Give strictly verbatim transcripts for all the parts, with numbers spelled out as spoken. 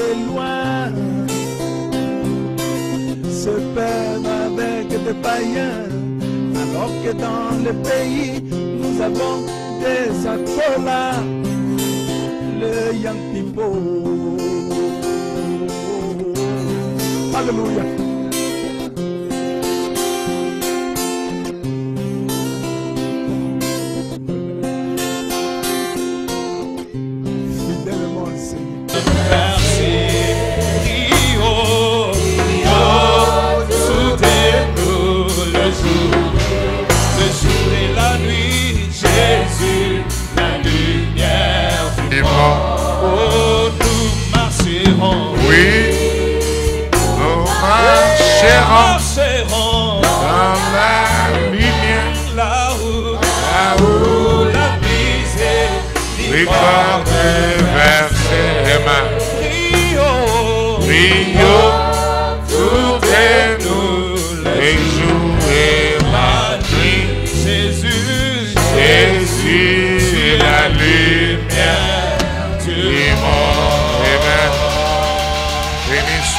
de loin se perdent avec des païens, alors que dans le pays nous avons des Angolas, le young people. Alléluia.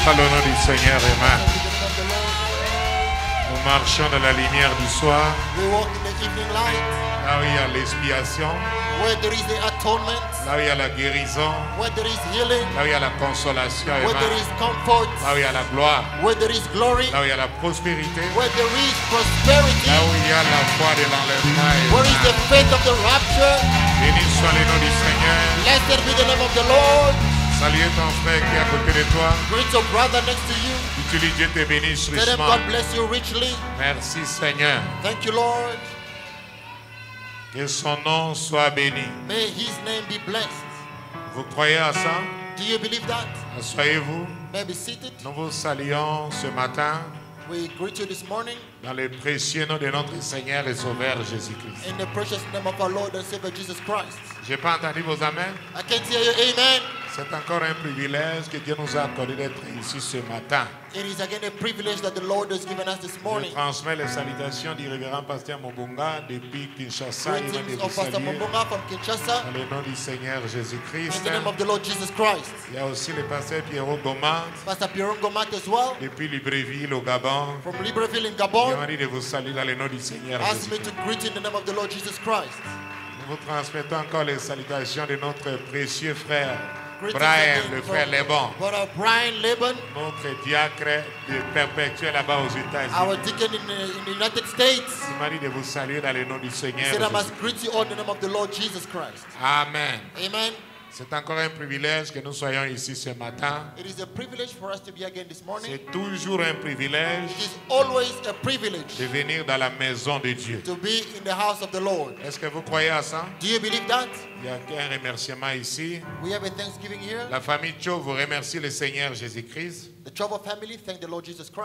Au nom du Seigneur, Emma. Nous marchons dans la lumière du soir. Là où il y a l'expiation, là où il y a la guérison, là où il y a la consolation, Emma. Là où il y a la gloire, là où il y a la prospérité, là où il y a la foi de l'enlèvement. Béni soit le nom du Seigneur. Blessed be the name of the Lord. Saluez ton frère qui est à côté de toi. Greet your brother next to you. Que Dieu te bénisse richement. God bless you richly. Merci Seigneur. Thank you Lord. Que son nom soit béni. May his name be blessed. Vous croyez à ça? Do you believe that? Asseyez-vous. May be seated. Nous vous saluons ce matin. We greet you this morning. Dans le précieux nom de notre Seigneur et Sauveur Jésus-Christ. In the precious name of our Lord and Savior Jesus Christ. J'ai pas entendu vos amens. I can't hear you. Amen. C'est encore un privilège que Dieu nous a accordé d'être ici ce matin. It is again a privilege that the Lord has given us this morning. Je transmets les salutations du révérend pasteur Mobonga depuis Kinshasa. Il vient de vous saluer. Dans le nom du Seigneur Jésus-Christ. In the name of the Lord Jesus Christ. Il y a aussi le pasteur Pierrot Goma. Pasteur Pierrot Goma as well. Depuis Libreville au Gabon. From Libreville in Gabon. Je m'ennuie de vous saluer dans le nom du Seigneur Jésus-Christ. Ask me to greet in the name of the Lord Jesus Christ. Nous vous transmettons encore les salutations de notre précieux frère Brian, le frère Lebon, notre diacre perpétuel là-bas aux États-Unis. Il m'a dit de vous saluer dans le nom du Seigneur. Amen. Amen. C'est encore un privilège que nous soyons ici ce matin. C'est toujours un privilège de venir dans la maison de Dieu. Est-ce que vous croyez à ça? Do you believe that? Il y a un remerciement ici. We have a Thanksgiving here. La famille Chovo remercie le Seigneur Jésus-Christ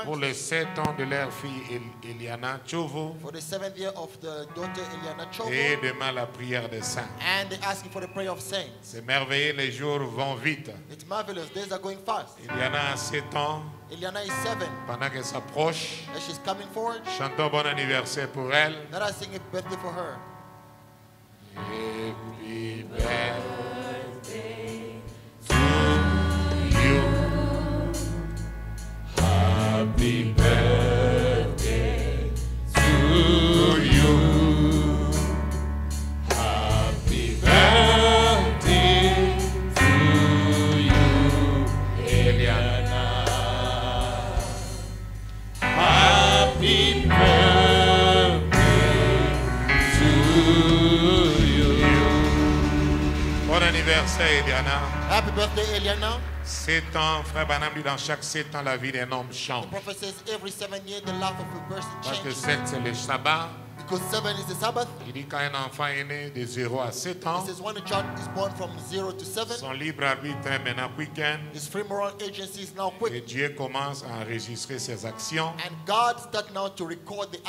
pour les sept ans de leur fille Eliana Chovo for the seventh year of the daughter Eliana Chovo. Et demain la prière des saints. C'est merveilleux, les jours vont vite. It's marvelous. Days are going fast. Eliana a sept ans. Eliana is seven. Pendant qu'elle s'approche, chantons bon anniversaire pour elle. Let us sing a birthday for her. Happy birthday to you. Happy birthday to you. Happy birthday to you, Eliana. Happy birthday. Eliana. Happy birthday, Eliana. Sept ans, frère Branham dit dans chaque sept ans la vie d'un homme change. Parce que sept c'est le sabbat. Il dit quand un enfant est né de zéro à sept ans, son libre arbitre est maintenant quicken. Et Dieu commence à enregistrer ses actions.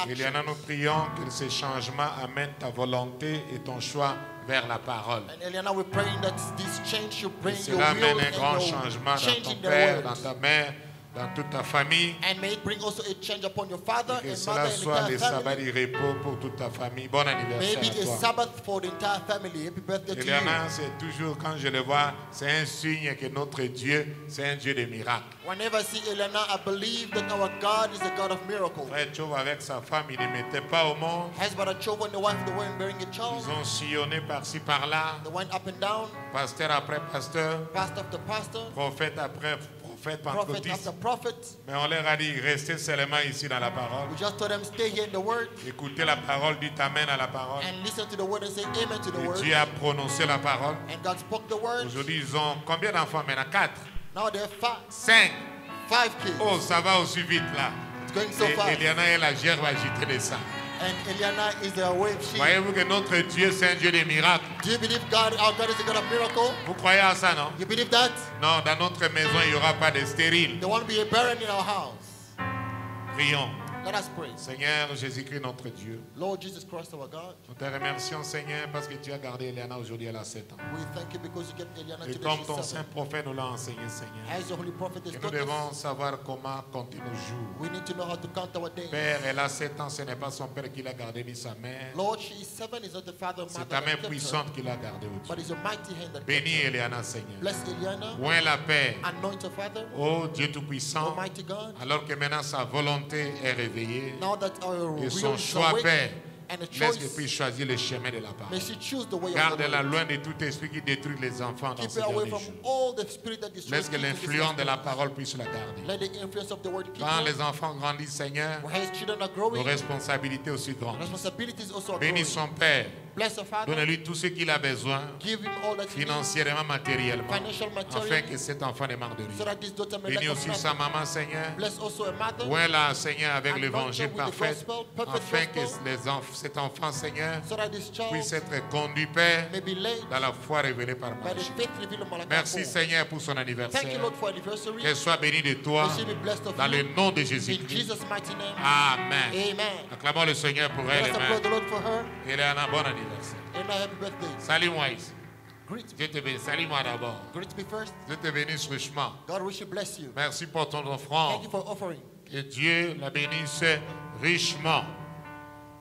Eliana, nous prions que ces changements amènent ta volonté et ton choix vers la parole. And Eliana, we're praying that this change should bring your will and your changing the world. Cela amène un grand changement dans ton père, dans ta mère, dans toute ta famille. And may it bring also a change upon your father and mother and entire les family. Repos pour toute ta famille. Bon anniversaire Maybe à toi. A Sabbath for the entire family. Happy birthday to you. C'est toujours quand je le vois, c'est un signe que notre Dieu, c'est un Dieu de miracles. Whenever I see Eliana, I believe that our God is a God of miracles. Frère Chovo avec sa femme, il ne mettait pas au monde. As brother Chovo and the wife, they weren't bearing a child. Ils ont sillonné par-ci par-là. They went up and down. Pasteur après pasteur. Pastor after pastor. Prophète après prophète. Pentecôtiste. Mais on leur a dit restez seulement ici dans la parole. We just told them, stay here in the word. Écoutez la parole, dites amen à la parole. And listen to the word and say amen to the word. Dieu a prononcé la parole. And God spoke the word. Aujourd'hui ils ont combien d'enfants maintenant? Quatre. Now they have five. Cinq. Five kids. Oh ça va aussi vite là. It's going so fast. Eliana est la gerbe agitée de ça. And Eliana is the wave sheep. Voyez-vous que notre Dieu c'est un Dieu des miracles. Do you believe God, our God is a God of miracles? Vous croyez à ça, non? You believe that? Non, dans notre maison il n'y aura pas de stérile. There won't be a barren in our house. Prions. Let us pray. Seigneur Jésus-Christ notre Dieu. Lord Jesus Christ our God. Nous te remercions Seigneur parce que tu as gardé Eliana aujourd'hui à sept ans. We thank you because you kept Eliana today. Et comme ton saint prophète nous l'a enseigné Seigneur. As your holy prophet has taught us. Nous devons savoir comment compter nos jours. We need to know how to count our days. Père, elle a sept ans, ce n'est pas son père qui l'a gardé ni sa mère. Lord, she is seven, is not the father of mother. C'est ta main puissante qui l'a gardée aujourd'hui. But it's your mighty hand that. Bénis Eliana Seigneur. Bless Eliana. Oins la paix. Anoint her father. Oh Dieu tout puissant. Almighty God. Alors que maintenant sa volonté est révélée. Now that our et son choix père, laisse qu'elle puisse choisir le chemin de la parole. Garde-la loin de tout esprit qui détruit les enfants dans ces derniers jours. Laisse que l'influence de la parole puisse la garder. Quand les enfants grandissent, Seigneur, nos responsabilités aussi grandent. Bénis son père. Donne-lui tout ce qu'il a besoin, financièrement, matériellement, afin que cet enfant ne manque de rien. Bénis aussi sa maman, Seigneur. Voilà, Seigneur, avec l'évangile parfait, afin que les enfants, cet enfant, Seigneur, puisse être conduit, Père, dans la foi révélée par Malachie. Merci, Seigneur, pour son anniversaire. Qu'elle soit bénie de toi, dans le nom de Jésus-Christ. Amen. Acclamons le Seigneur pour elle. Elle est un bon anniversaire. And happy birthday. Salut Moïse. Je te bénis. Salut-moi d'abord. Je te bénisse richement. God wish you bless you. Merci pour ton offrande. Thank you for offering. Que Dieu la bénisse richement.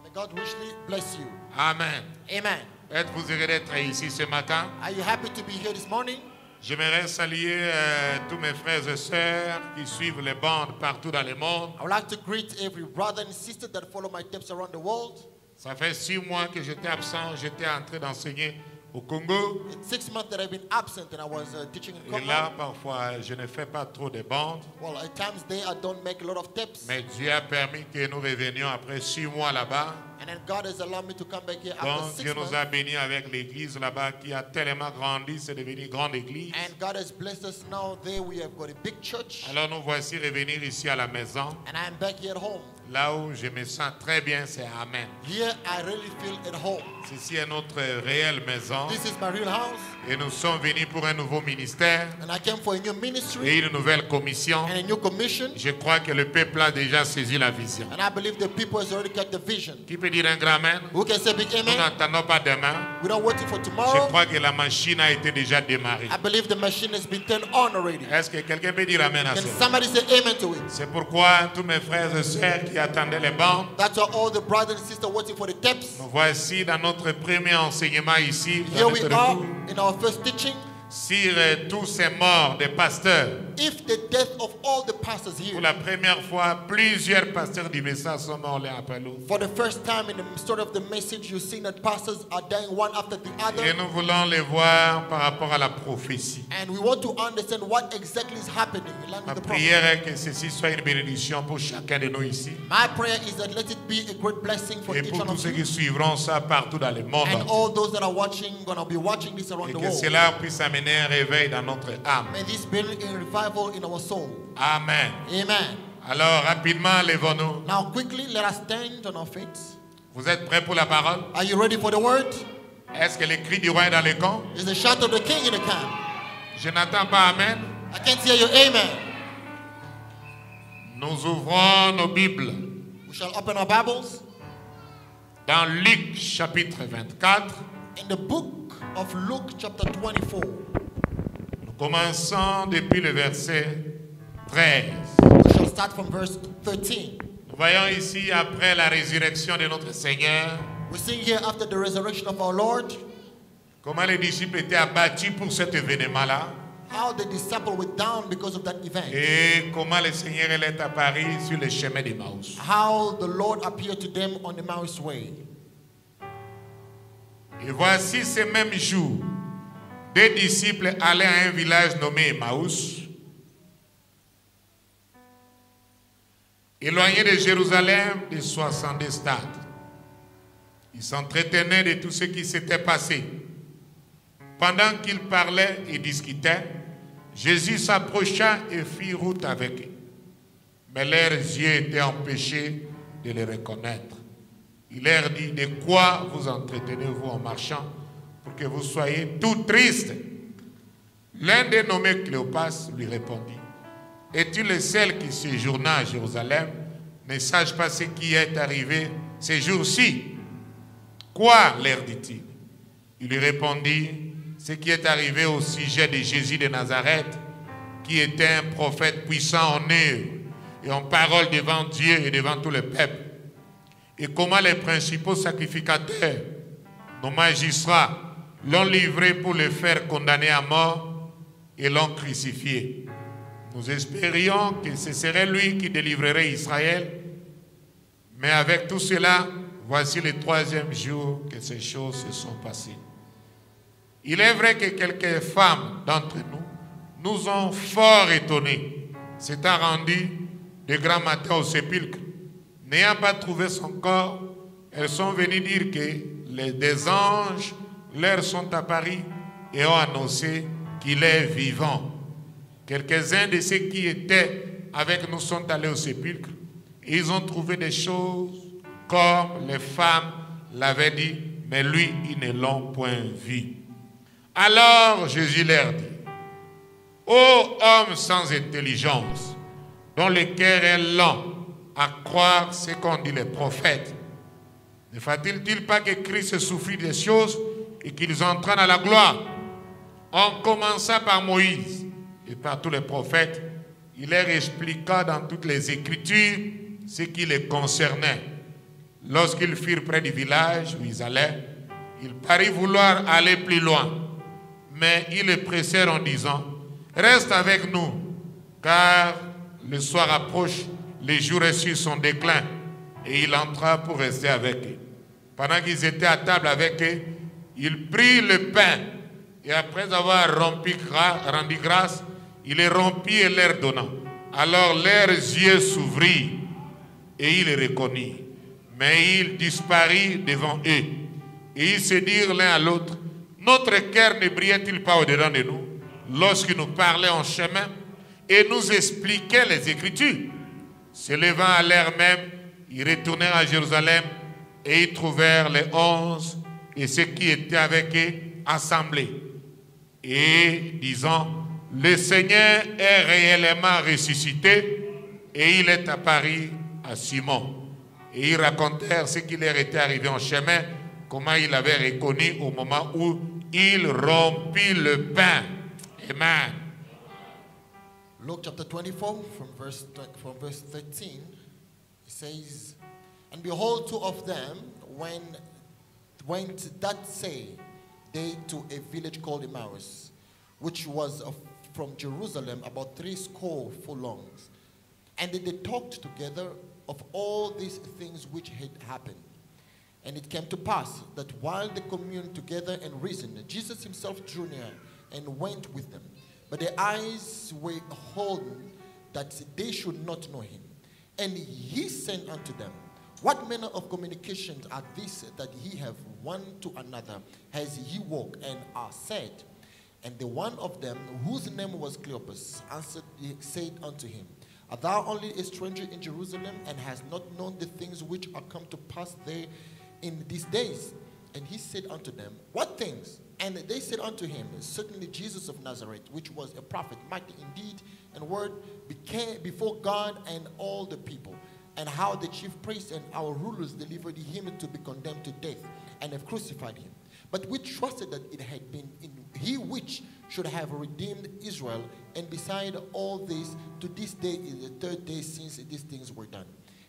May God richly bless you. Amen. Amen. Êtes-vous heureux d'être ici ce matin? Are you happy to be here this morning? J'aimerais saluer euh, tous mes frères et sœurs qui suivent les bandes partout dans le monde. I would like to greet every brother and sister that follow my tips around the world. Ça fait six mois que j'étais absent, j'étais en train d'enseigner au Congo. It's six months that I've been absent and I was uh, teaching in Congo. Et là, parfois, je ne fais pas trop de bandes. Well, at times there I don't make a lot of tapes. Mais Dieu a permis que nous revenions après six mois là-bas. And then God has allowed me to come back here after six months. Donc Dieu nous a bénis avec l'église là-bas qui a tellement grandi, c'est devenu une grande église. And God has blessed us now. There we have got a big church. Alors nous voici revenir ici à la maison. And I am back here at home. Là où je me sens très bien, c'est amen. Here I really feel at home. Ceci est notre réelle maison. This is my real house. Et nous sommes venus pour un nouveau ministère. And I came for a new ministry. Et une nouvelle commission. And a new commission. Je crois que le peuple a déjà saisi la vision. And I believe the people has already got the vision. Qui peut dire un grand amen? Who can say big amen? Nous n'attendons pas demain. We don't wait for tomorrow. Je crois que la machine a été déjà démarrée. I believe the machine has been turned on already. Est-ce que quelqu'un peut dire amen à ça? Can somebody say amen to it? C'est pourquoi tous mes frères et sœurs qui attendaient les bancs. That's why all the brothers and sisters waiting for the tapes. Nous voici dans notre premier enseignement ici. Here we are in our first teaching. Si tous ces morts des pasteurs, if the death of all the pastors here, pour la première fois, plusieurs pasteurs du message sont morts les appelons. For the first time in the story of the message, you see that pastors are dying one after the other. Et nous voulons les voir par rapport à la prophétie. And we want to understand what exactly is happening. Ma prière est que ceci soit une bénédiction pour chacun de nous ici. My prayer is that let it be a great blessing for each one of you. Et pour tous ceux qui suivront ça partout dans le monde. And all those that are watching, gonna be watching this around the world. Et que cela puisse amener un réveil dans notre âme. May this bring a revival in our soul. Amen. Amen. Alors rapidement, levons-nous. Now quickly, let us stand on our feet. Vous êtes prêts pour la parole? Are you ready for the word? Est-ce que le cri du roi est dans le camp? Is the shout of the king in the camp? Je n'attends pas amen. I can't hear you amen. Nous ouvrons nos Bibles. We shall open our Bibles. Dans Luc chapitre vingt-quatre. In the book of Luke chapter twenty-four. Nous commençons depuis le verset treize. start from verse thirteen. Nous voyons ici après la résurrection de notre Seigneur. We see here after the resurrection of our Lord. Comment les disciples étaient abattus pour cet événement-là. How the disciples were down because of that event. Et comment le Seigneur est apparu sur le chemin d'Emmaüs. How the Lord appeared to them on the Emmaüs way. Et voici ce même jour, deux disciples allaient à un village nommé Emmaüs, éloigné de Jérusalem de soixante-deux stades. Ils s'entretenaient de tout ce qui s'était passé. Pendant qu'ils parlaient et discutaient, Jésus s'approcha et fit route avec eux. Mais leurs yeux étaient empêchés de les reconnaître. Il leur dit, de quoi vous entretenez-vous en marchant pour que vous soyez tout tristes? L'un des nommés Cléopas lui répondit, es-tu le seul qui séjourna à Jérusalem, ne sache pas ce qui est arrivé ces jours-ci? Quoi, leur dit-il. Il lui répondit, ce qui est arrivé au sujet de Jésus de Nazareth, qui était un prophète puissant en œuvre et en parole devant Dieu et devant tout le peuple. Et comment les principaux sacrificateurs, nos magistrats, l'ont livré pour le faire condamner à mort et l'ont crucifié. Nous espérions que ce serait lui qui délivrerait Israël. Mais avec tout cela, voici le troisième jour que ces choses se sont passées. Il est vrai que quelques femmes d'entre nous nous ont fort étonnés, s'étant rendues de grand matin au sépulcre. N'ayant pas trouvé son corps, elles sont venues dire que les, des anges leur sont apparus et ont annoncé qu'il est vivant. Quelques-uns de ceux qui étaient avec nous sont allés au sépulcre et ils ont trouvé des choses comme les femmes l'avaient dit, mais lui, ils ne l'ont point vu. Alors Jésus leur dit, ô homme sans intelligence, dont le cœur est lent à croire ce qu'ont dit les prophètes. Ne fallait-il pas que Christ souffrit des choses et qu'ils entraînent à la gloire? On commença par Moïse et par tous les prophètes. Il leur expliqua dans toutes les Écritures ce qui les concernait. Lorsqu'ils furent près du village où ils allaient, ils parurent vouloir aller plus loin. Mais ils les pressèrent en disant, « Reste avec nous, car le soir approche. » Les jours reçus son déclin et il entra pour rester avec eux. Pendant qu'ils étaient à table avec eux, il prit le pain et après avoir rompu, rendu grâce, il les rompit et leur donna. Alors leurs yeux s'ouvrirent et ils les reconnurent. Mais il disparut devant eux et ils se dirent l'un à l'autre, notre cœur ne brillait-il pas au-dedans de nous lorsqu'il nous parlait en chemin et nous expliquait les Écritures? S'élevant à l'air même, ils retournèrent à Jérusalem et ils trouvèrent les onze et ceux qui étaient avec eux assemblés. Et disant, le Seigneur est réellement ressuscité et il est apparu à Simon. Et ils racontèrent ce qui leur était arrivé en chemin, comment il avait reconnu au moment où il rompit le pain. Amen. Luke chapter twenty-four, from verse, from verse thirteen, it says, and behold, two of them when went that same day to a village called Emmaüs, which was of, from Jerusalem about three score furlongs. And they, they talked together of all these things which had happened. And it came to pass that while they communed together and reasoned, Jesus himself drew near and went with them. But their eyes were holden that they should not know him. And he sent unto them, what manner of communications are these that ye have one to another as ye walk and are said? And the one of them, whose name was Cleopas, answered, said unto him, art thou only a stranger in Jerusalem, and hast not known the things which are come to pass there in these days? And he said unto them, what things? And they said unto him, certainly Jesus of Nazareth, which was a prophet, mighty indeed and word, became before God and all the people, and how the chief priests and our rulers delivered him to be condemned to death, and have crucified him. But we trusted that it had been in he which should have redeemed Israel, and beside all this, to this day is the third day since these things were done.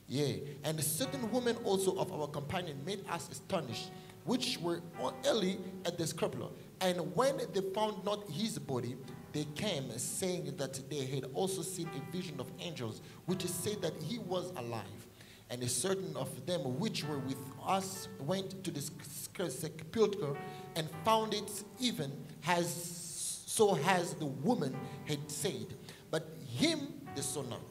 Yea, and certain women also of our companion made us astonished, which were early at the scripture. And when they found not his body, they came, saying that they had also seen a vision of angels, which said that he was alive. And a certain of them which were with us went to the sepulchre and found it even as so as the woman had said, but him they saw not.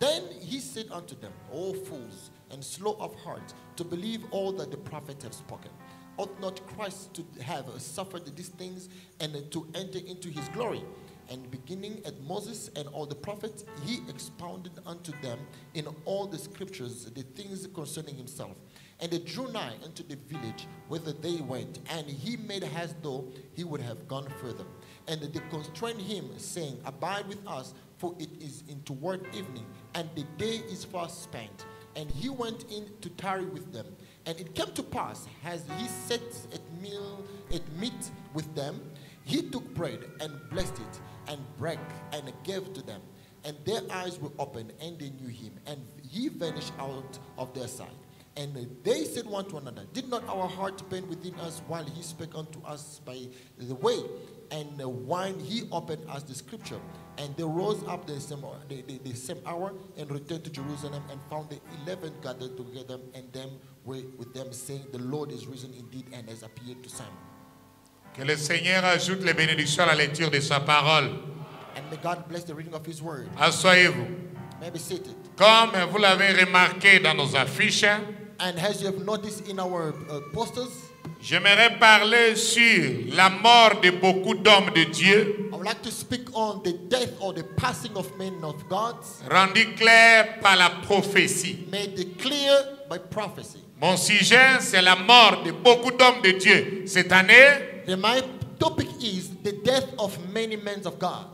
Then he said unto them, O fools, and slow of heart, to believe all that the prophets have spoken. Ought not Christ to have suffered these things and to enter into his glory? And beginning at Moses and all the prophets, he expounded unto them in all the scriptures the things concerning himself. And they drew nigh unto the village whither they went, and he made as though he would have gone further. And they constrained him, saying, Abide with us, for it is in toward evening, and the day is far spent. And he went in to tarry with them. And it came to pass, as he sat at meal at meat with them, he took bread and blessed it, and brake and gave to them. And their eyes were opened, and they knew him, and he vanished out of their sight. And they said one to another, Did not our heart burn within us while he spake unto us by the way? And when he opened us the scripture, and they rose up the same, the, the, the same hour and returned to Jerusalem, and found the eleven gathered together, and them were with them, saying, The Lord is risen indeed, and has appeared to Simon. Que le Seigneur ajoute les bénédictions à la lecture de sa parole. Asseyez-vous. Comme vous l'avez remarqué dans nos affiches, And as you have noticed in our, uh, posters, j'aimerais parler sur la mort de beaucoup d'hommes de Dieu, like rendu clair par la prophétie. Made clear by prophecy. Mon sujet, c'est la mort de beaucoup d'hommes de Dieu cette année. The, my topic is the death of many men of God.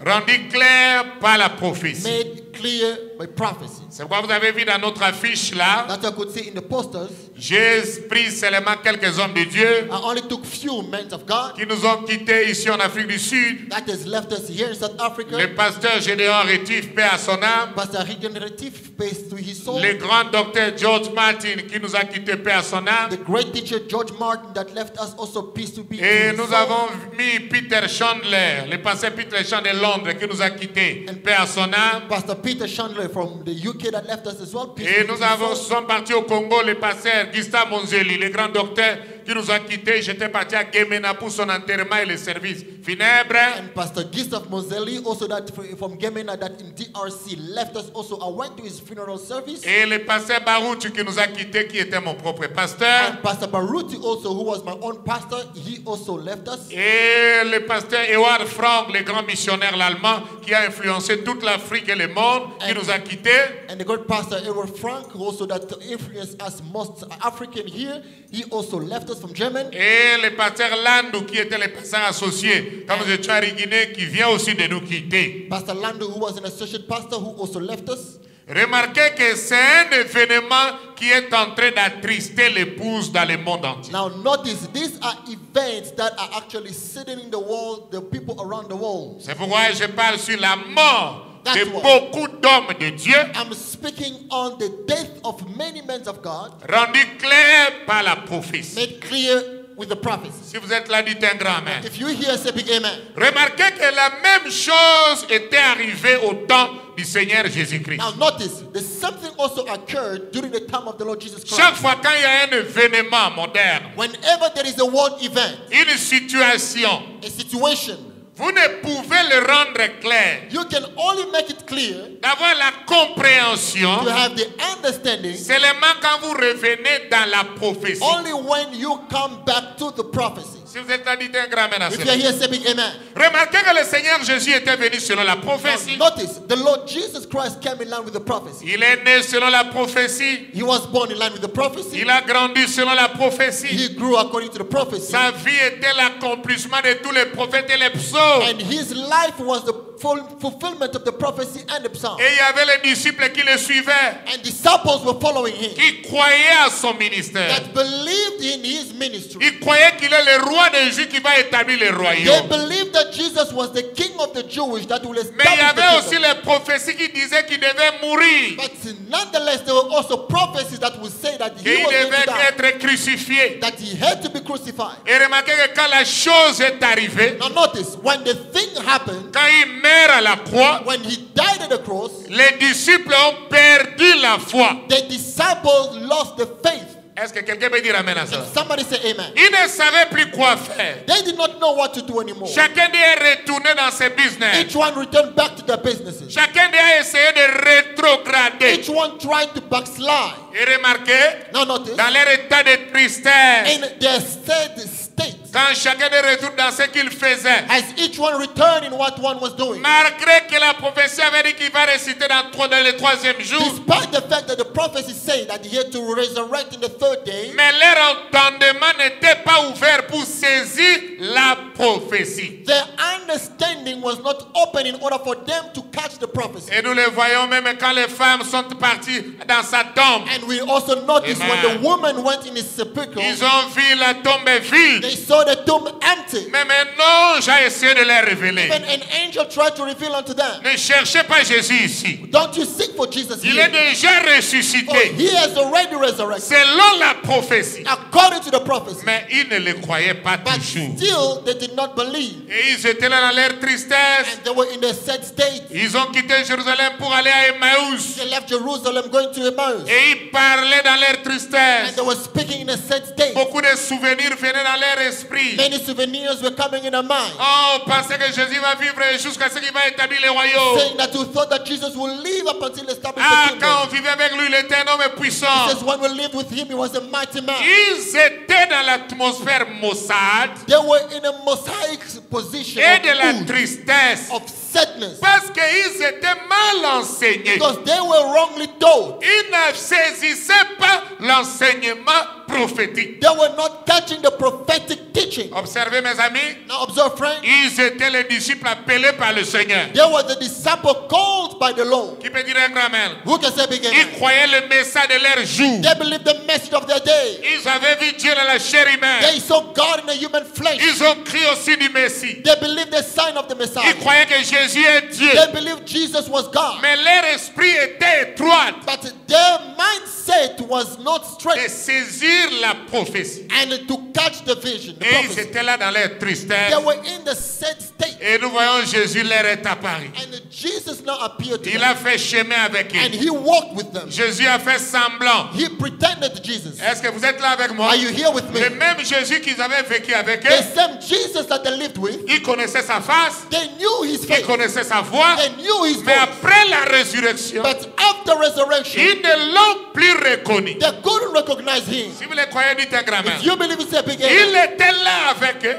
Rendu clair par la prophétie. Made clear by prophecy. C'est pourquoi vous avez vu dans notre affiche là. That I could see in the posters. J'ai pris seulement quelques hommes de Dieu. I only took few men of God. Qui nous ont quittés ici en Afrique du Sud. That has left us here in South Africa. Le pasteur Gédéon Rétif, paix à son âme. Pastor Gédéon Rétif, peace to his soul. Le grand docteur George Martin qui nous a quittés, paix à son âme. The great teacher George Martin that left us also peace to be. Et nous avons mis Peter Chandler, le pasteur Peter Chandler de Londres qui nous a quittés, paix à son âme. Pastor Peter Chandler from the U K that left us as well. Peace Et nous avons sommes partis au Congo, le pasteur Gustave Monzeli, le grand docteur qui nous a quittés. J'étais parti à Gemena pour son enterrement et le service funèbre. And Pastor Gustave Monzeli, also that from Gemena that in D R C left us also. I went to his funeral service. Et le pasteur Baruti qui nous a quittés, qui était mon propre pasteur. And Pastor Baruti also, who was my own pastor, he also left us. Et le pasteur Ewald Frank, le grand missionnaire allemand qui a influencé toute l'Afrique et le monde, and, qui nous a quittés. And the great pastor Ewald Frank, also that influenced us most African here, he also left us. From German. Et le pasteur Lando qui était le pasteur associé quand nous étions à Guinée, qui vient aussi de nous quitter. Pastor Lando, who was an associate pastor, who also left us. Remarquez que c'est un événement qui est en train d'attrister l'épouse dans le monde entier. Now notice, these are events that are actually sitting the world, the people around the world. C'est pourquoi je parle sur la mort de beaucoup d'hommes de Dieu. I'm speaking on the death of many men of God. Rendu clair par la prophétie. Made clear with the prophecy. Si vous êtes là, dites un grand amen. If you hear, say big amen. Remarquez que la même chose était arrivée au temps du Seigneur Jésus-Christ. Now notice, the something also occurred during the time of the Lord Jesus Christ. Chaque fois quand il y a un événement moderne, whenever there is a world event, une situation, a situation, vous ne pouvez le rendre clair. You can only make it clear. D'avoir la compréhension. To have the understanding. Seulement quand vous revenez dans la prophétie. Only when you come back to the prophecy. Si vous êtes là, dites un grand amen à cela. If you are here, say big amen. Remarquez que le Seigneur Jésus était venu selon la prophétie. Now, notice, the Lord Jesus Christ came in line with the prophecy. Il est né selon la prophétie. He was born in line with the prophecy. Il a grandi selon la prophétie. He grew according to the prophecy. Sa vie était l'accomplissement de tous les prophètes et les psaumes. And his life was the fulfillment of the prophecy and the psalm. Et il y avait les disciples qui le suivaient. And disciples were following him. Qui croyaient à son ministère. That believed in his ministry. Ils croyaient qu'il est le roi des Juifs qui va établir le royaume. They believed that Jesus was the king of the Jewish that will establish. Mais il y avait aussi les prophéties qui disaient qu'il devait mourir. But nonetheless, there were also prophecies that would say that he was going to die. Qu'il devait être crucifié. That he had to be crucified. Et remarquez que quand la chose est arrivée. Now notice when the thing happened. Quand il meurt à la croix. When he died at the cross. Les disciples ont perdu la foi. The disciples lost the faith. Est-ce que quelqu'un peut dire amen à ça? Somebody say amen. Ils ne savaient plus quoi faire. They did not know what to do anymore. Chacun est retourné dans ses business. Each one returned back to their businesses. Chacun a essayé de rétrograder. Each one tried to backslide. Et remarquez, now notice, dans leur état de tristesse, in their state. Quand chacun de retour dans ce qu'il faisait, as each one returned in what one was doing, malgré que la prophétie avait dit qu'il va ressusciter dans, dans le troisième jour, despite the fact that the prophecy said that he had to resurrect in the third day, mais leur entendement n'était pas ouvert pour saisir la prophétie. Their understanding was not open in order for them to catch the prophecy. Et nous le voyons même quand les femmes sont parties dans sa tombe. And we also notice Amen. When the woman went in his sepulchre, ils ont vu la tombe vide. They saw the tomb empty. Mais maintenant, j'ai essayé de les révéler. Even an angel tried to reveal unto them. Ne cherchez pas Jésus ici. Don't you seek for Jesus here. Il est déjà ressuscité. He has already resurrected. Selon la prophétie. According to the prophecy. Mais ils ne le croyaient pas toujours. But still, they did not believe. Et ils étaient là dans leur tristesse. And they were in their sad state. Ils ont quitté Jérusalem pour aller à Emmaüs. They left Jerusalem going to Emmaüs. Et ils parlaient dans leur tristesse. And they were speaking in a sad state. Beaucoup de souvenirs venaient dans leur esprit. Many souvenirs were coming in our mind. Oh, pensait que Jésus va vivre jusqu'à ce qu'il va établir le royaume. Saying that you thought that Jesus will live up until the establishment. Ah, quand on vivait avec lui, il était un homme puissant. Says when we lived with him, he was a mighty man. Ils étaient dans l'atmosphère maussade. They were in a mosaic position. Et de la tristesse. Of sadness. Parce qu'ils étaient mal enseignés. Because they were wrongly taught. Ils ne saisissaient pas l'enseignement prophétique. They were not catching the prophetic teaching. Observez mes amis. Now observe friends. Ils étaient les disciples appelés par le Seigneur. They were the disciples called by the Lord. Qui peut dire un grand amen? Who can say big amen? Ils croyaient le message de leur jour. They believed the message of their day. Ils avaient vu Dieu dans la chair humaine. They saw God in a human flesh. Ils ont cru aussi du Messie. They believed the sign of the Messiah. Ils croyaient que Jésus est Dieu. They believed Jesus was God. Mais leur esprit était étroit. But their mindset was not straight. De saisir la prophétie. And to catch the vision, the et ils étaient là dans leur tristesse. They were in the sad state. Et nous voyons Jésus leur est apparu. And Jesus now appeared to Il them. A fait chemin avec eux. And he walked with them. Jésus a fait semblant. He pretended Jesus. Est-ce que vous êtes là avec moi? Are you here with me? Le même Jésus qu'ils avaient vécu avec eux. The same Jesus that they lived with. Ils connaissaient sa face. They knew his face. Ils connaissaient sa voix. They knew his Mais voice. Après la résurrection, But after resurrection, ils ne l'ont plus reconnu. They couldn't recognize him. Si vous les croyez, dites un grand amen. Il était là avec eux.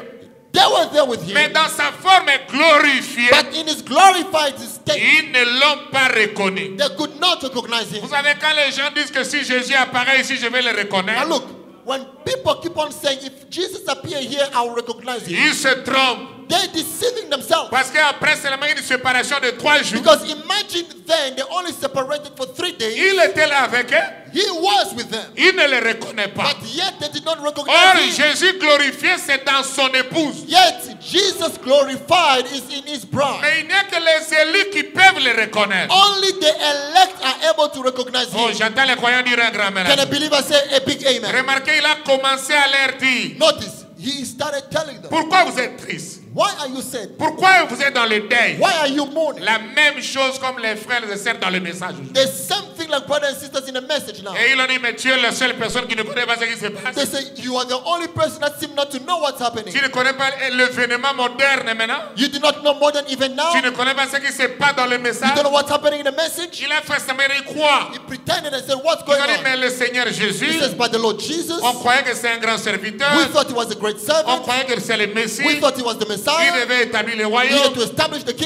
They were there with him. Mais dans sa forme glorifiée, but in his glorified state, ils ne l'ont pas reconnu. They could not recognize him. Vous savez, quand les gens disent que si Jésus apparaît ici, je vais le reconnaître. Now look, when people keep on saying, if Jesus appears here, I will recognize him. Ils se trompent. They're deceiving themselves. Parce qu'après seulement une séparation de trois jours. Because imagine then they only separated for three days. Il était là avec eux. He was with them. Ils ne le reconnaissent pas. But yet they did not recognize Or, him. Or Jésus glorifié c'est dans son épouse. Yet Jesus glorified is in his bride. Mais il n'y a que les élus qui peuvent le reconnaître. Only the elect are able to recognize him. Oh, j'entends les croyants dire un grand amen. Can a believer say a big amen? Remarquez, il a commencé à leur dire. Notice, he started telling them. Pourquoi vous êtes triste? Why are you sad? Pourquoi vous êtes dans le deuil? Why are you mourning? La même chose comme les frères et sœurs dans le message. The same thing like brothers and sisters in the message now. Et ils ont dit, mais tu es la seule personne qui ne connaît pas ce qui se passe. They say you are the only person that seems not to know what's happening. Tu ne connais pas l'événement moderne maintenant. You do not know modern even now. Tu ne connais pas ce qui se passe dans le message. You don't know what's happening in the message. Il a fait semblant de croire. He pretended and said what's going on. Il a dit, mais le Seigneur Jésus. He says by the Lord Jesus. On croyait que c'est un grand serviteur. We thought he was a great servant. On croyait que c'est le Messie. We thought he was the Messiah. Il devait établir le royaume.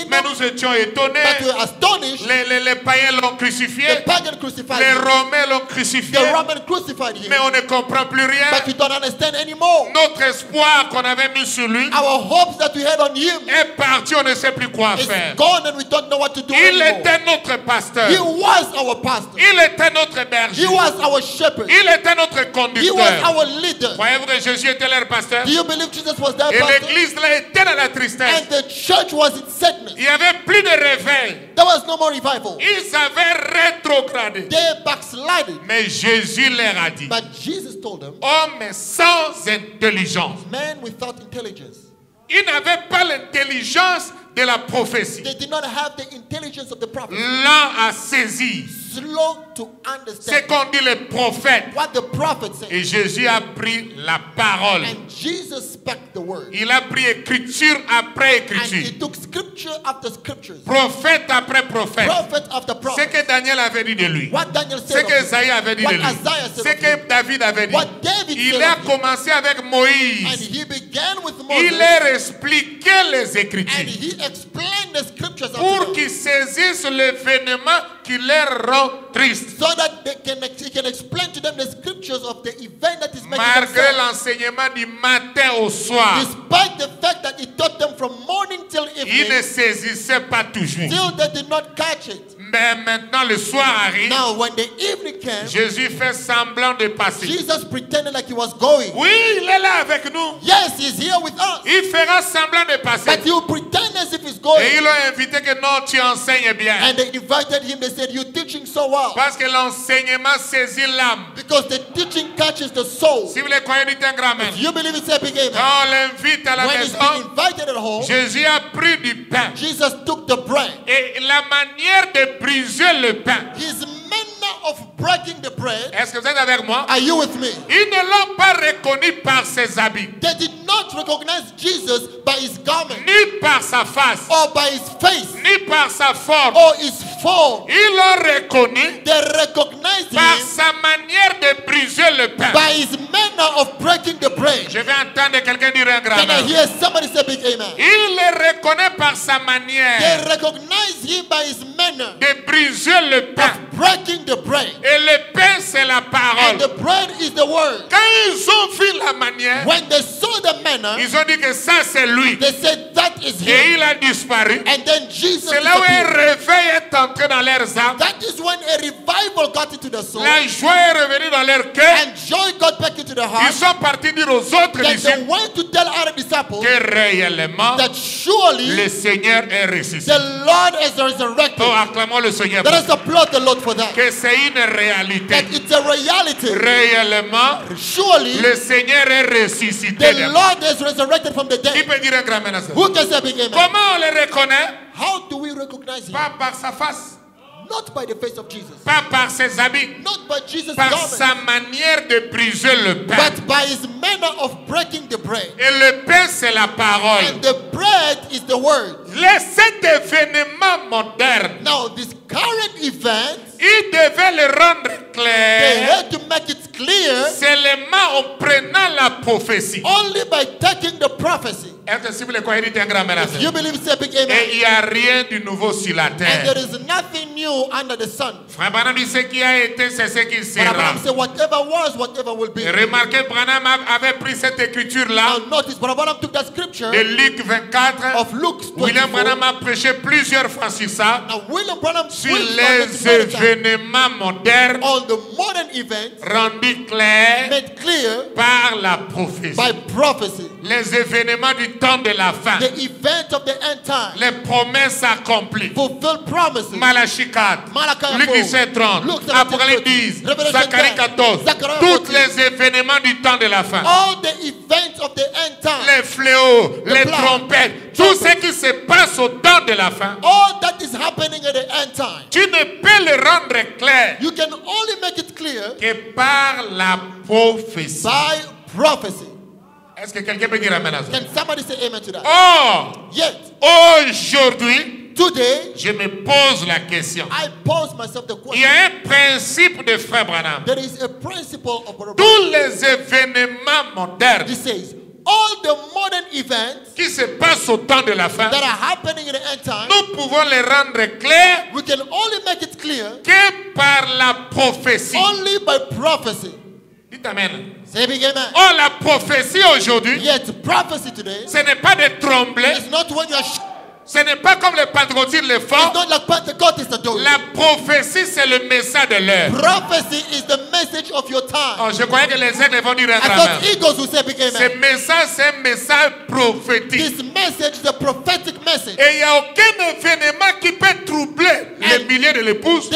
Mais nous étions étonnés. Les, les, les païens l'ont crucifié. Roman crucified Les Romains l'ont crucifié. The Roman crucified him. Mais on ne comprend plus rien. But we don't understand anymore. Notre espoir qu'on avait mis sur lui Our hopes that we had on him est parti, on ne sait plus quoi It's faire. Gone and we don't know what to do Il anymore. Était notre pasteur. He was our pastor. Il était notre berger. He was our shepherd. Il était notre conducteur. He was our leader. Croyez-vous que Jésus était leur pasteur? Do you believe Jesus was their Et pastor? Et l'église là était dans la tristesse. And the church was in sadness. Il n'y avait plus de réveil. There was no more revival. Ils avaient rétrogradé. They backslided. Mais Jésus leur a dit. But Jesus told them. Hommes sans intelligence. Men without intelligence. Ils n'avaient pas l'intelligence de la prophétie. They did not have the intelligence of the prophet. Lent à saisir. Slow to understand. C'est qu'on dit les prophètes. What the prophet said. Et Jésus a pris la parole. And Jesus spoke the word. Il a pris écriture après écriture. And he took scripture after scripture. Prophète après prophète. Prophet after prophet. Ce que Daniel avait dit de lui. What Daniel said. Ce que Isaïe avait dit de lui. Ce que David avait dit. What David Il said a commencé avec Moïse. And he began with Moses. Il leur expliquait les écritures. And he explained the scriptures. Pour qu'ils saisissent l'événement qui leur rend triste. So that they can, he can explain to them the scriptures of the event that is making Malgré l'enseignement du matin au soir. Despite the fact that he taught them from morning till evening. Ils ne saisissaient pas toujours. Still they did not catch it. Mais maintenant le soir arrive. Now when the evening came. Jésus fait semblant de passer. Jesus pretended like he was going. Oui, il est là avec nous. Yes, he's here with us. Il fera semblant de passer. But he will pretend as if he's going. Et ils l'ont invité que non, tu enseignes bien. And they invited him. They said, you're teaching so well. Parce que l'enseignement saisit l'âme. Because the teaching catches the soul. Si vous le croyez, dites un grand amen. You believe it's a big amen. Quand on l'invite à la When maison, he's been invited at home, Jésus a pris du pain. Jesus took the bread. Et la manière de briser le pain. His manner of breaking the bread. Est-ce que vous êtes avec moi? Are you with me? Ils ne l'ont pas reconnu par ses habits. They did not recognize Jesus by his garment. Ni par sa face. Or by his face. Ni par sa forme. Or his form. Ils l'ont reconnu. They recognized par him sa manière de briser le pain. By his manner of breaking the bread. Je vais entendre quelqu'un dire un grand amen. Can I hear somebody say big amen? Il le reconnaît par sa manière. They recognize him by his manner. De briser le pain. Of breaking the bread. Et le pain, c'est la parole. And the bread is the word. Quand ils ont vu la manière, when they saw the manner, ils ont dit que ça c'est lui. They said that is him. Et il a disparu. And then Jesus. C'est là où un réveil est entré dans leurs âmes. That is when a revival got into the soul. La joie est revenue dans leur cœur. And joy got back into the heart. Ils sont partis dire aux autres that disciples. They went to tell other disciples que réellement, that surely, le Seigneur est ressuscité. The Lord is resurrected. Oh, acclamons le Seigneur. Let us applaud the Lord for that. Que c'est une réalité. That it's a reality. Réellement, surely, le Seigneur est ressuscité. The Lord is resurrected from the dead. Qui peut dire un grand menace? Who can say big amen? Comment on le reconnaît? How do we recognize him? Pas par sa face. Not by the face of Jesus. Pas par ses habits. Not by Jesus' Par garment. Sa manière de briser le pain. But by his manner of breaking the bread. Et le pain c'est la parole. And the bread is the word. Les cet événement moderne. Now this current event. Il devait le rendre clair. They had to make it clear. Seulement en prenant la prophétie. Only by taking the prophecy. Est-ce que si vous le croyez, dites un grand amen. Et il n'y a rien de nouveau sur la terre. And there is nothing new under the sun. Frère Branham dit ce qui a été, c'est ce qui sera. Branham said whatever was, whatever will be. Remarquez, Branham avait pris cette écriture-là. Now notice, Branham took that scripture. De Luc vingt-quatre. Of Luke twenty-four. William Branham a prêché plusieurs fois sur ça. Now William Branham sur les événements modernes. On the modern events. Rendus clairs. Made clear. Par la prophétie. By prophecy. Les événements du temps de la fin. The event of the end time. Les promesses accomplies. Fulfilled promises. Malachie quatre. Luc dix-sept trente. Apocalypse dix. Zacharie quatorze. Tous les événements du temps de la fin. All the events of the end time. Les fléaux, the les plan, trompettes, tout ce qui se passe au temps de la fin. All that is happening at the end time. Tu ne peux le rendre clair. You can only make it clear. Que par la prophétie. By prophecy. Est-ce que quelqu'un peut dire amen à ça? Can somebody say amen to that? Oh! Yet. Aujourd'hui. Today, je me pose la question. I pose myself the question. Il y a un principe de Frère Branham. There is a principle of Branham. Tous les événements modernes. He says, all the modern events qui se passent au temps de la fin, that are happening in the end time, nous pouvons les rendre clairs, we can only make it clear, que par la prophétie. Only by prophecy. Dites amen. Oh, la prophétie aujourd'hui, ce n'est pas de trembler. Ce n'est pas comme les pentecôtistes le font. La prophétie, c'est le message de l'heure. Oh, je croyais que les aigles vont dire un travail. Ce message, c'est un message prophétique. Et il n'y a aucun événement qui peut troubler les milliers de l'épouse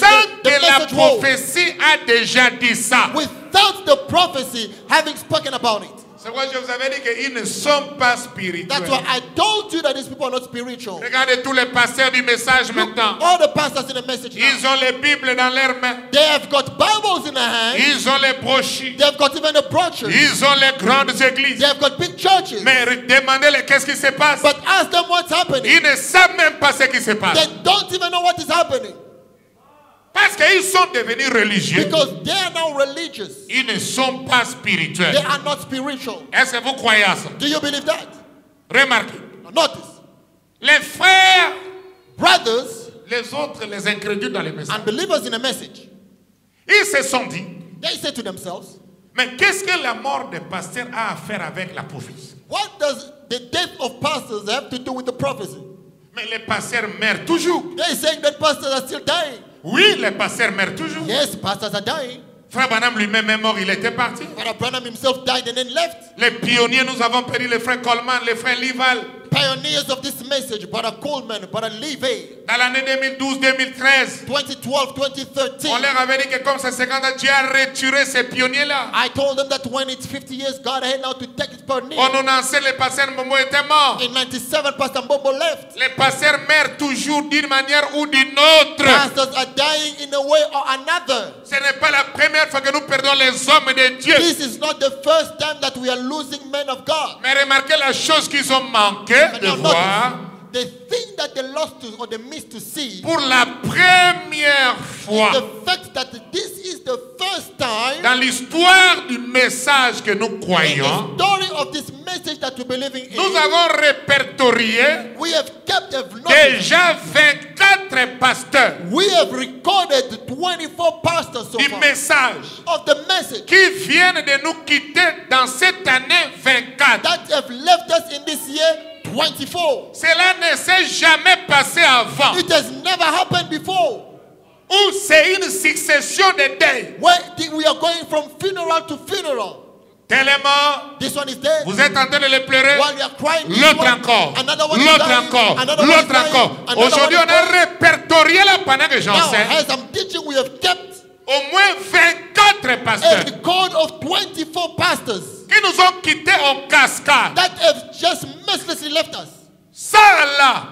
sans que la prophétie a déjà dit ça. Without the prophecy having spoken about it. C'est pourquoi je vous avais dit qu'ils ne sont pas spirituels. That's why I told you that these people are not spiritual. Regardez tous les pasteurs du message maintenant. All the pastors in the message now. Ils ont les Bibles dans leurs mains. They have got Bibles in their hands. Ils ont les brochures. They have got even the brochures. Ils ont les grandes églises. They have got big churches. Mais demandez-les qu'est-ce qui se passe. But ask them what's happening. Ils ne savent même pas ce qui se passe. They don't even know what is happening. Parce qu'ils sont devenus religieux. Because they are now religious. Ils ne sont pas spirituels. They are not spiritual. Est-ce que vous croyez à ça? Do you believe that? Remarquez. Notice. Les frères, brothers, les autres, les incrédules dans les messages. Unbelievers in the message. Ils se sont dit. They said to themselves. Mais qu'est-ce que la mort des pasteurs a à faire avec la prophétie? What does the death of pastors have to do with the prophecy? Mais les pasteurs meurent toujours. They saying that pastors are still dying. Oui, les pasteurs meurent toujours. Yes, pastors are dying. Frère Branham lui-même est mort, il était parti. Frère Branham himself died and then left. Les pionniers, nous avons perdu les frères Coleman, les frères Lival. Pioneers of this message, Brother Coleman, Brother Levy. Dans l'année deux mille douze deux mille treize, twenty twelve twenty thirteen, on leur avait dit que comme c'est cinquante ans, Dieu a retiré ces pionniers-là. I told them that when it's fifty years, God had now to take his pioneers. On annonçait les pasteurs Momo était mort. In ninety-seven, Pastor Momo left. Les pasteurs meurent toujours d'une manière ou d'une autre. Pastors are dying in a way or another. Ce n'est pas la première fois que nous perdons les hommes de Dieu. This is not the first time that we are losing men of God. Mais remarquez la chose qu'ils ont manqué. De voir, the thing that they lost to, or they missed to see, pour la première fois, the fact that this is the first time dans l'histoire du message que nous croyons, the story of this message that we believe in, nous avons répertorié we have kept déjà vingt-quatre pasteurs. We have recorded twenty-four pastors so du far, message of the message, qui viennent de nous quitter dans cette année vingt-quatre. That have left us in this year. vingt-quatre. Cela ne s'est jamais passé avant. It has never happened before. Ou c'est une succession de deuils. We are going from funeral to funeral. Tellement. This one is dead. Vous êtes en train de le pleurer. L'autre encore. L'autre encore. L'autre encore. Aujourd'hui, on a répertorié là pendant que j'enseigne. Now, as I'm teaching, we have kept au moins vingt-quatre pasteurs. A record of twenty-four pastors. Ils nous ont quittés en cascade. That have just mercilessly left us. Ça là,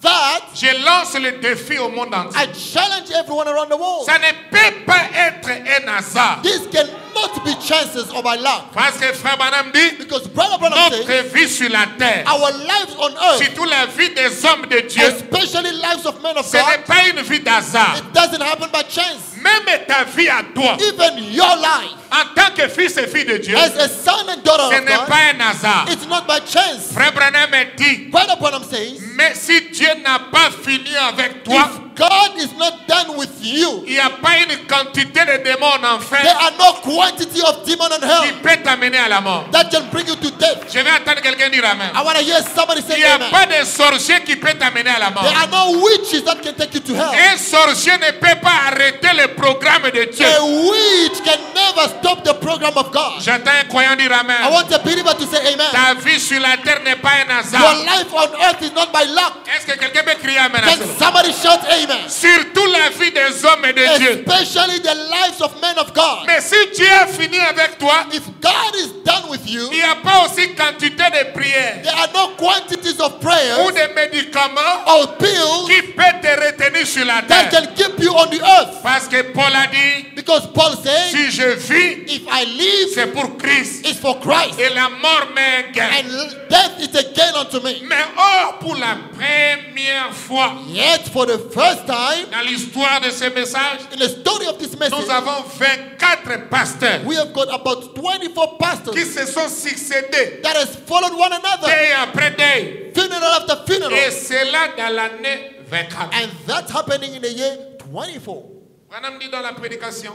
that, je lance le défi au monde entier. I challenge everyone around the world. Ça ne peut pas être un hasard. This cannot be chances or by luck. Parce que Frère Branham dit, because Brother Branham notre says, vie sur la terre, our lives on earth, surtout la vie des hommes de Dieu, especially lives of men of God, ce n'est pas une vie d'hasard. It doesn't happen by chance. Même ta vie à toi, even your life, en tant que fils et fille de Dieu, as a son and daughter ce n'est pas un hasard. It's not by chance. Frère Branham dit, Brother Branham says, mais si Dieu n'a pas fini avec toi, God is not done with you, il n'y a pas une quantité de démons en enfer, there are no quantity of demons on hell, qui peut t'amener à la mort. That can bring you to death. Je vais entendre quelqu'un dire amen. I want to hear somebody say amen. Il n'y a pas de sorcier qui peut t'amener à la mort. There are no witches that can take you to hell. Un sorcier ne peut pas arrêter le programme de Dieu. A witch can never stop the program of God. J'entends un croyant dire amen. I want a believer to say amen. Ta vie sur la terre n'est pas un hasard. Your life on earth is not by luck. Est-ce que quelqu'un peut crier amen? Can somebody shout amen? Surtout la vie des hommes et de Dieu. Especially the lives of men of God. Mais si Dieu a fini avec toi, if God is done with you, il n'y a pas aussi quantité de prières, there are no quantities of prayers, ou de médicaments, or pills, qui peut te retenir sur la terre. That can keep you on the earth. Parce que Paul a dit, Because Paul said, si je vis, if I live, c'est pour Christ. It's for Christ. Et la mort m'est gain. And death is a gain unto me. Mais or pour la première fois, yet for the first time, dans l'histoire de ce message, in the story of this message, nous avons vingt-quatre pasteurs. We have got about twenty-four pastors qui se sont succédés. That has followed one another. Day après day. Funeral after funeral. Et c'est là dans l'année vingt-quatre. And that's happening in the year twenty-four. Branham dit dans la prédication,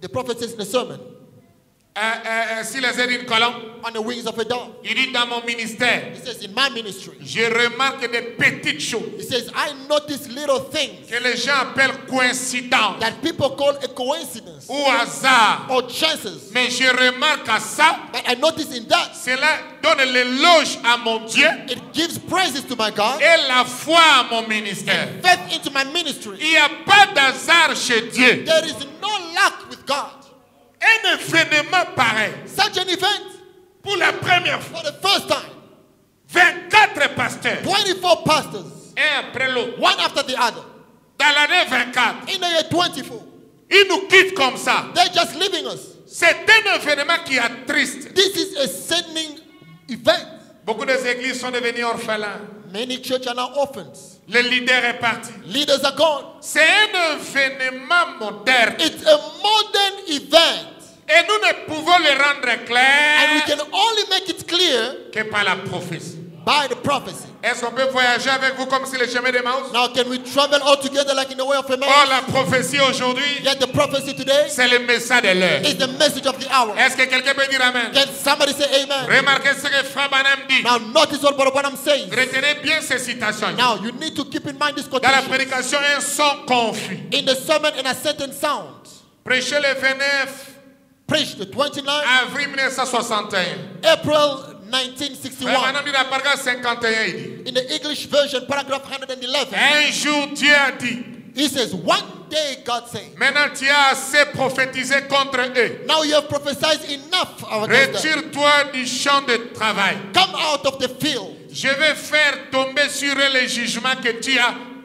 the prophet says in the sermon, euh, euh, si les ailes d'une colombe, on the wings of a dove, il dit dans mon ministère, he says in my ministry, je remarque des petites choses, he says I notice little things, que les gens appellent coïncidence, that people call a coincidence, ou hasard, or chances, mais je remarque à ça, but I notice in that, cela donne l'éloge à mon Dieu, it gives praises to my God, et la foi à mon ministère, and faith into my ministry. Il n'y a pas d'hasard chez Dieu. There is no lack with God. Un événement pareil, such an event, pour la première fois, for the first time, vingt-quatre pasteurs, twenty-four pastors, un après l'autre, one after the other, dans l'année vingt-quatre, in the year twenty-four, ils nous quittent comme ça. They're just leaving us. C'est un événement qui attriste. This is a sending event. Beaucoup des églises sont devenues orphelins. Many churches are now orphans. Le leader est parti. Leaders are gone. C'est un événement moderne. It's a modern event. Et nous ne pouvons le rendre clair. And we can only make it clear. Que par la prophétie. By the prophecy. Est-ce qu'on peut voyager avec vous comme si le chemin d'Emmaüs? Now can we travel all together like in the way of Emmaüs? Oh, la prophétie aujourd'hui. Yet the prophecy today. C'est le message de l'heure. It's the message of the hour. Est-ce que quelqu'un peut dire amen? Can somebody say amen? Remarquez ce que Frère Branham dit. Now notice what Branham says. Retenez bien ces citations. Now you need to keep in mind this quotation. Dans la prédication un son confus. In the sermon in a certain sound. Prêchez le vingt-neuf. Preach the twenty-ninth. Avril mille neuf cent soixante et un. April nineteen sixty-one. In the English version, paragraph one eleven. Un jour Dieu a dit. He says, one day God said. Maintenant tu as assez prophétisé contre eux. Now you have prophesied enough. Retire-toi du champ de travail. Come out of the field. Je vais faire tomber sur eux les jugements que tu as prophétisés.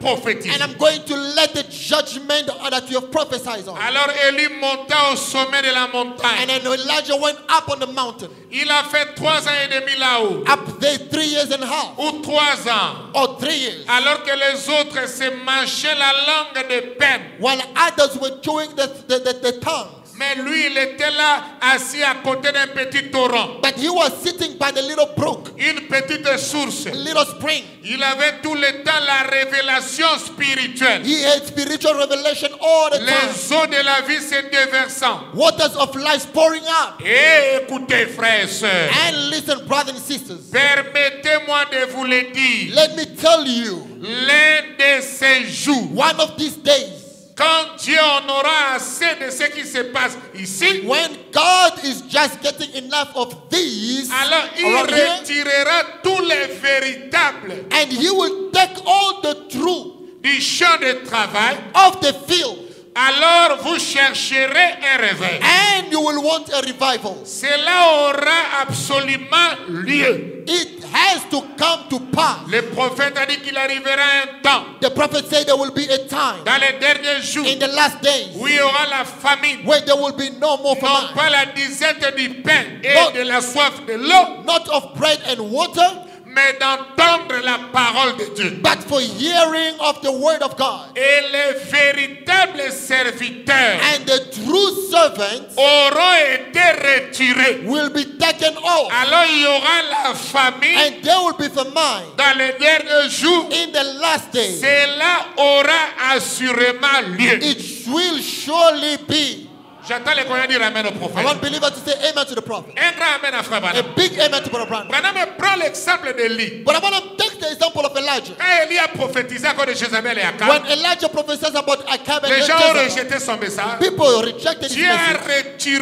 And I'm going to let the judgment that you have prophesied on. Alors Élie monta au sommet de la montagne. And then Elijah went up on the mountain. Il a fait trois ans et demi là-haut. Up there three years and a half. Ou trois ans. Or three years. Alors que les autres se mâchaient la langue de peine. While others were chewing the, the, the, the tongue. Mais lui, il était là, assis à côté d'un petit torrent. But he was sitting by the little brook. Une petite source. A little spring. Il avait tout le temps la révélation spirituelle. He had spiritual revelation all the time. Les eaux de la vie se déversant. Waters of life pouring out. Et écoutez, frères et sœurs. And listen, brothers and sisters. Permettez-moi de vous le dire. Let me tell you. L'un de ces jours. One of these days. Quand Dieu en aura assez de ce qui se passe ici, when God is just getting enough of this, alors il retirera tous les véritables, and he will take all the truth, du champ de travail, of the field. Alors vous chercherez un réveil. And you will want a revival. Cela aura absolument lieu. It has to come to pass. Le prophète a dit qu'il arrivera un temps. The prophet said there will be a time. Dans les derniers jours. In the last days. Où il y aura la famine. Where there will be no more famine. Non pas la disette du pain et not, de la soif de l'eau. Not of bread and water. Mais d'entendre la parole de Dieu. But for hearing of the word of God. Et les véritables serviteurs. And the true servants. Auront été retirés. Will be taken off. Alors il y aura la famine. And there will be famine. Dans les derniers jours. In the last days. Cela aura assurément lieu. It will surely be. J'attends les croyants dire amen au prophète. I want believers to say amen to the prophet. Un grand amen à Frère Branham. A big amen to Brother Branham. Branham prend l'exemple d'Élie. But I want to take the example of Elijah. Quand Élie a prophétisé à cause de Jézabel et Akab. When Elijah prophesied about Akab and Jezebel. Les gens ont rejeté son message. People rejected his message. Dieu a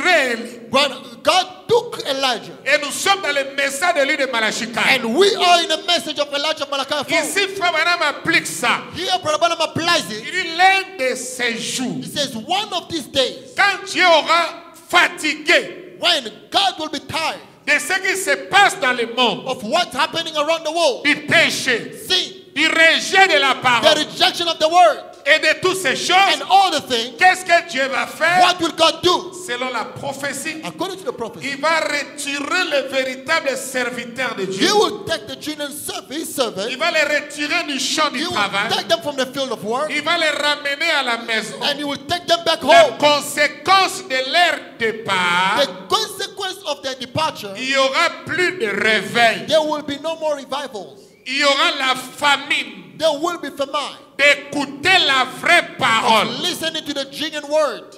retiré Élie. When God took Elijah. Et nous sommes dans le message de l'île de Malachie quatre. And we are in the message of Elijah of Malachi four. Ici, Frère Branham applique ça. Here, Brother Branham applies it. Il dit l'un de ces jours. He says one of these days. Quand Dieu aura fatigué. When God will be tired. De ce qui se passe dans le monde. Of what's happening around the world. Du péché. Sin. Du rejet de la parole. The rejection of the word. et de toutes ces choses, qu'est-ce que Dieu va faire? What will God do? Selon la prophétie, according to the prophecy, il va retirer les véritables serviteurs de Dieu. He will take the genuine servants. Il va les retirer du champ du he travail. Will take them from the field of work. Il va les ramener à la maison. And he will take them back home. Les conséquences de leur départ, the consequence of their departure, il n'y aura plus de réveil. There will be no more revivals. Il y aura la famine. There will be famine. D'écouter la vraie parole. Listening to the genuine word.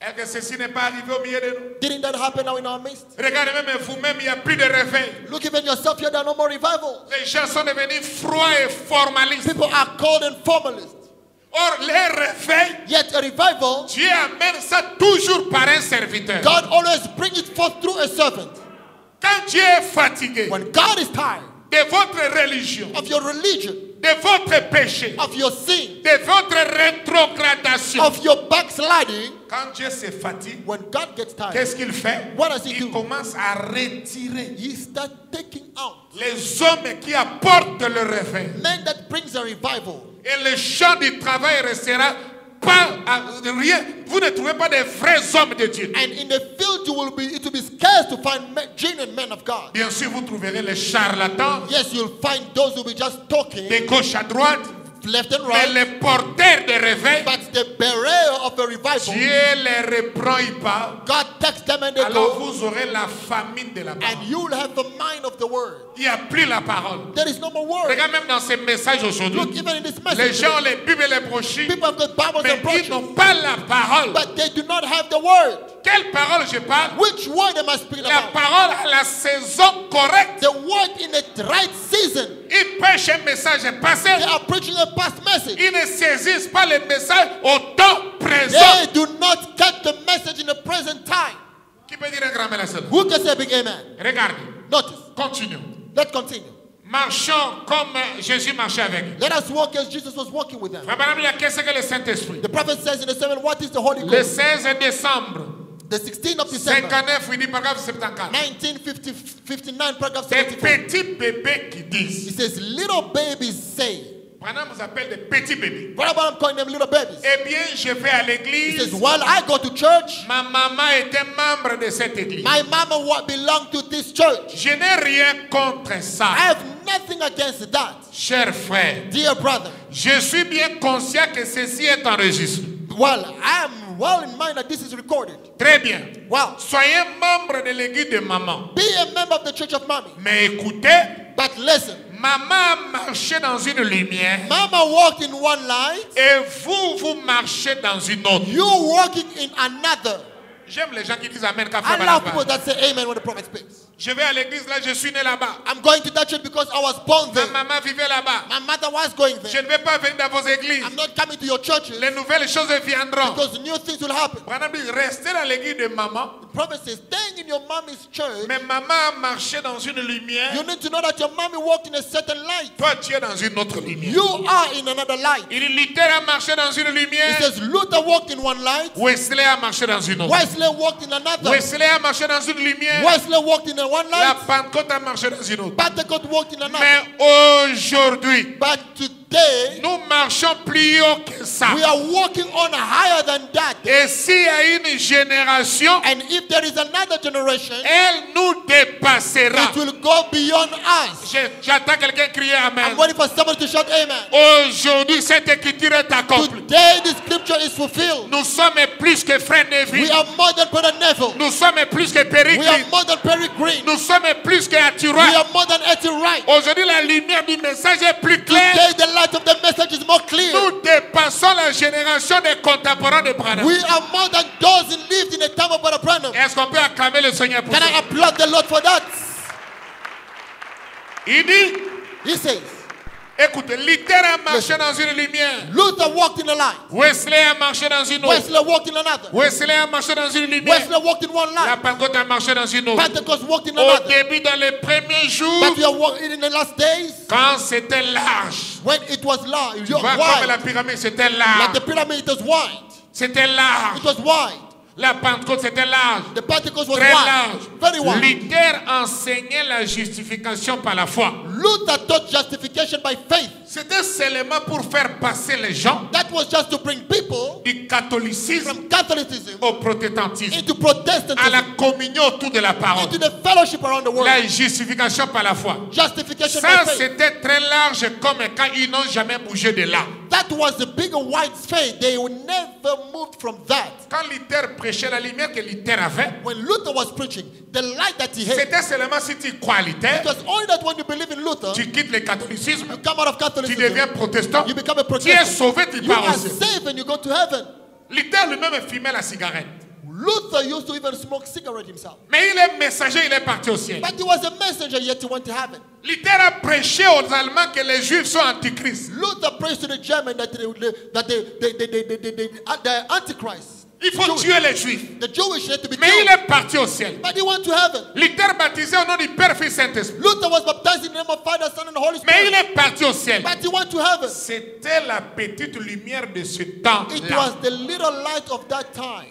Est-ce que ceci n'est pas arrivé au milieu de nous? Didn't that happen now in our midst? Regardez même vous-même, il n'y a plus de réveil. Look even yourself, there are no more revival. Les gens sont devenus froids et formalistes. People are cold and formalist. Or, les réveils, yet a revival, Dieu amène ça toujours par un serviteur. God always brings it forth through a servant. Quand Dieu est fatigué, when God is tired, de votre religion, of your religion, de votre péché, of your sin, de votre rétrogradation, of your backsliding, quand Dieu se fatigue, when God gets tired, qu'est-ce qu'il fait? What does he Il do? Commence à retirer. He start taking out les hommes qui apportent le réveil. Men that brings a revival. Et le champ du travail restera pas à rien. Vous ne trouvez pas des vrais hommes de Dieu. And in the field you will be, it will be scarce to find men, genuine men of God. Bien sûr, vous trouverez les charlatans. Yes, you'll find those who be just talking. De gauche à droite. Left and right. Mais les porteurs de réveil. But the bearer of the revival. Dieu les reprend, ils parlent. God takes them and they Alors go. Vous aurez la famine de la parole. And you'll have the mind of the word. Il n'y a plus la parole. There is no more word. Regarde même dans ces messages aujourd'hui. Look, even in this message, les gens ont les Bibles et les brochures. People have got Bibles and brochures. Mais ils n'ont pas la parole. But they do not have the word. Quelle parole je parle? Which word am I speaking about? La parole à la saison correcte. The word in the right season. Ils prêchent un message passé. They are preaching a past message. Ils ne saisissent pas le message au temps présent. They do not get the message in the present time. Qui peut dire un grand amen? Who can say a big amen? Regardez. Notice. Continue. Let's continue. Marchons comme Jésus marchait avec eux. Let us walk as Jesus was walking with them. Qu'est-ce que le Saint-Esprit? The prophet says in the sermon, what is the Holy Ghost? Le seize décembre. The sixteenth of December, nineteen fifty-nine, paragraph seventy-four. Des petits bébés qui disent. It says, little babies say. Branham nous appelle des petits bébés. Branham calling them little babies. Eh bien, je vais à l'église. He says, while I go to church, ma maman était membre de cette église. My mama belonged to this church. Je n'ai rien contre ça. I have nothing against that. Cher frère, dear brother, je suis bien conscient que ceci est enregistré. Well, I am well in mind that this is recorded. Très bien. Wow. Soyez membre de l'église de maman. Be a member of the church of mommy. Mais écoutez. But listen. Maman marchait dans une lumière. Mama walked in one light. Et vous, vous marchez dans une autre. You walking in another. J'aime les gens qui disent amen quand frère parle. I love people that say amen when the prophet speaks. Je vais à l'église là, je suis né là-bas. I'm going to that church because I was born there. Ma maman vivait là-bas. My mother was going there. Je ne vais pas venir dans vos églises. I'm not coming to your churches. Les nouvelles choses viendront. Because new things will happen. Branham dit, restez dans l'église de maman. The prophet says, staying in your mommy's church. Mais maman marchait dans une lumière. You need to know that your mommy walked in a certain light. Toi, tu es dans une autre lumière. You are in another light. Il dit, Luther a marché dans une lumière. He says, Luther walked in one light. Wesley a marché dans une autre. Wesley walked in another. Wesley a marché dans une lumière. Wesley walked in one light. La Pentecôte a marché dans une autre. Pentecôte walked in another. Mais aujourd'hui, but today, nous marchons plus haut que ça. We are walking on higher than that. Et s'il y a une génération, and if there is another generation, elle nous dépassera. It will go beyond us. J'attends quelqu'un crier amen. I'm waiting for somebody to shout amen. Aujourd'hui, cette écriture est accomplie. Today, the scripture is fulfilled. Nous sommes plus que frère Neville. We are more than brother Neville. Nous sommes plus que Périclite. We are more than Périclite. Nous sommes plus que Aturai. Aujourd'hui, la lumière du message est plus claire. Today, the light of the message is more clear. Nous dépassons la génération des contemporains de Branham. We are more than those who lived in the time of Brother Branham. Est-ce qu'on peut acclamer le Seigneur pour ça? Can I applaud the Lord for that? Il dit. He says. Écoutez, Luther a marché dans une lumière. Luther walked in a light. Wesley a marché dans une autre. Wesley walked in another. Wesley a marché dans une lumière. Wesley walked in one light. La Pentecôte a marché dans une autre. Pentecost walked in another. Au début, dans les premiers jours, but you are walking in the last days, quand c'était large, when it was large, you vois comme la pyramide c'était large. Like the pyramid, it was wide. C'était large. It was wide. La Pentecôte c'était large. The Pentecost was très large. Very wide. Luther enseignait la justification par la foi. Luther taught justification by faith. C'était seulement pour faire passer les gens That was just to bring people du catholicisme from Catholicism au protestantisme, into Protestantism, à la communion autour de la parole, into the fellowship around the world. La justification par la foi. Justification Ça, c'était très large comme quand ils n'ont jamais bougé de là. That was the big wide faith. They never moved from that. Quand Luther prêchait la lumière que Luther avait, when Luther was preaching, the light that he had, c'était seulement si tu crois à Luther, it was only that when you believe in Luther, tu quittes le catholicisme, you come out of Catholicism, tu deviens protestant, you become a Protestant, tu es sauvé, tu pars au ciel. You are saved and you go to heaven. Luther lui-même fumait la cigarette. Luther used to even smoke cigarette himself. Mais il est messager, il est parti au ciel. But he was a messenger, yet he went to heaven. Luther a prêché aux Allemands que les Juifs sont antichrist. Luther preached to the Germans that they that they they they they they the antichrist. Il faut tuer les Juifs. The Jewish had to be killed. Mais il est parti au ciel. But he went to heaven. Luther baptisé au nom du Père, Fils, Saint-Esprit. Luther was baptized in the name of Father, Son, and the Holy Spirit. Mais il est parti au ciel. But he went to heaven. C'était la petite lumière de ce temps-là. It was the little light of that time.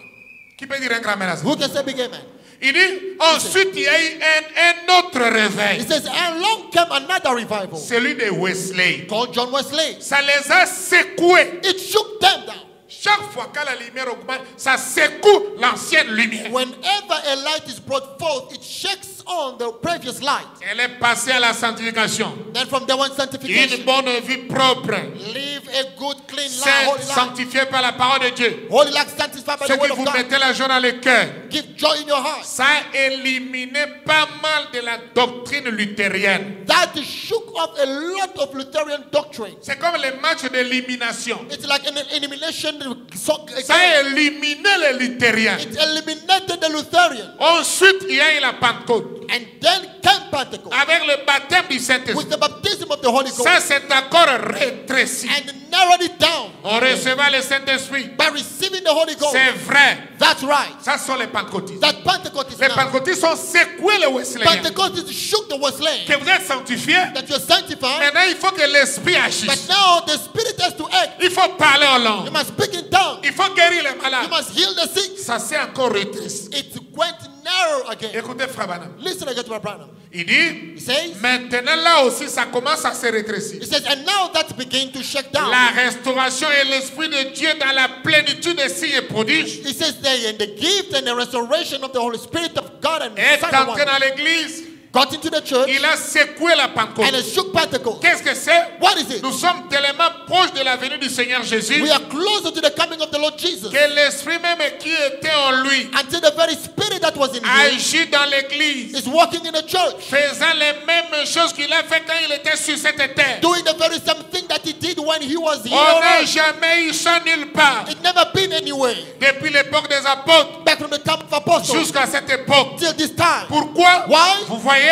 Qui peut dire un grand menace? Who can say big amen? Il dit, ensuite il y a eu un, un autre réveil. He says, along came another revival. Celui de Wesley. Called John Wesley. Ça les a secoués. It shook them down. Chaque fois que la lumière augmente, ça secoue l'ancienne lumière. Whenever a light is brought forth, it shakes on the previous light. Elle est passée à la sanctification. Then from the one sanctification, une bonne vie propre. Live a good, clean life. Sanctifié par la parole de Dieu. Holy life sanctified by the word of God. Ceux qui vous mettez la joie dans le cœur. Give joy in your heart. Ça a éliminé pas mal de la doctrine luthérienne. That shook off a lot of Lutheran doctrine. C'est comme les matchs d'élimination. It's like an elimination. So, ça a éliminé les luthériens. It eliminated the Lutherians. Ensuite, il y a eu la Pentecôte. And then came Pentecost. Avec le baptême du Saint-Esprit. With the baptism of the Holy Ghost. Ça c'est encore rétréci. And narrowed it down. On recevait le Saint-Esprit. By receiving the Holy Ghost. C'est vrai. That's right. Ça sont les Pentecôtistes. That Pentecost is les Pentecôtistes sont secoués les Wesleyens. Pentecôtistes shook the Wesleyens. Que vous êtes sanctifiés. That you are sanctified. Maintenant il faut que l'Esprit agisse. But now the Spirit has to act. Il faut parler en langue. You must speak in tongues. Il faut guérir les malades. You must heal the sick. Ça c'est encore rétréci. It went narrow again. Écoutez Frère Branham. Listen again to Frère Branham. Il dit, says, maintenant là aussi ça commence à se rétrécir. He says, and now that begins to shake down. La restauration et l'esprit de Dieu dans la plénitude des signes et prodiges. He says, they and the gift and the restoration of the Holy Spirit of God and est entré dans l'église. Got into the church. Il a secoué la Pentecôte. And it shook Pentecost. Qu'est-ce que c'est? What is it? Nous sommes tellement proches de la venue du Seigneur Jésus. We are closer to the coming of the Lord Jesus. Que l'esprit même qui était en lui. Until the very spirit that was in him. Agit dans l'église. Is walking in the church. Faisant les mêmes choses qu'il a fait quand il était sur cette terre. Doing the very same thing that he did when he was here. On n'a jamais eu ça nulle part. It never been anywhere. Depuis l'époque des apôtres. Back from the time of apostles. Jusqu'à cette époque. Till this time. Pourquoi? Why? Vous voyez?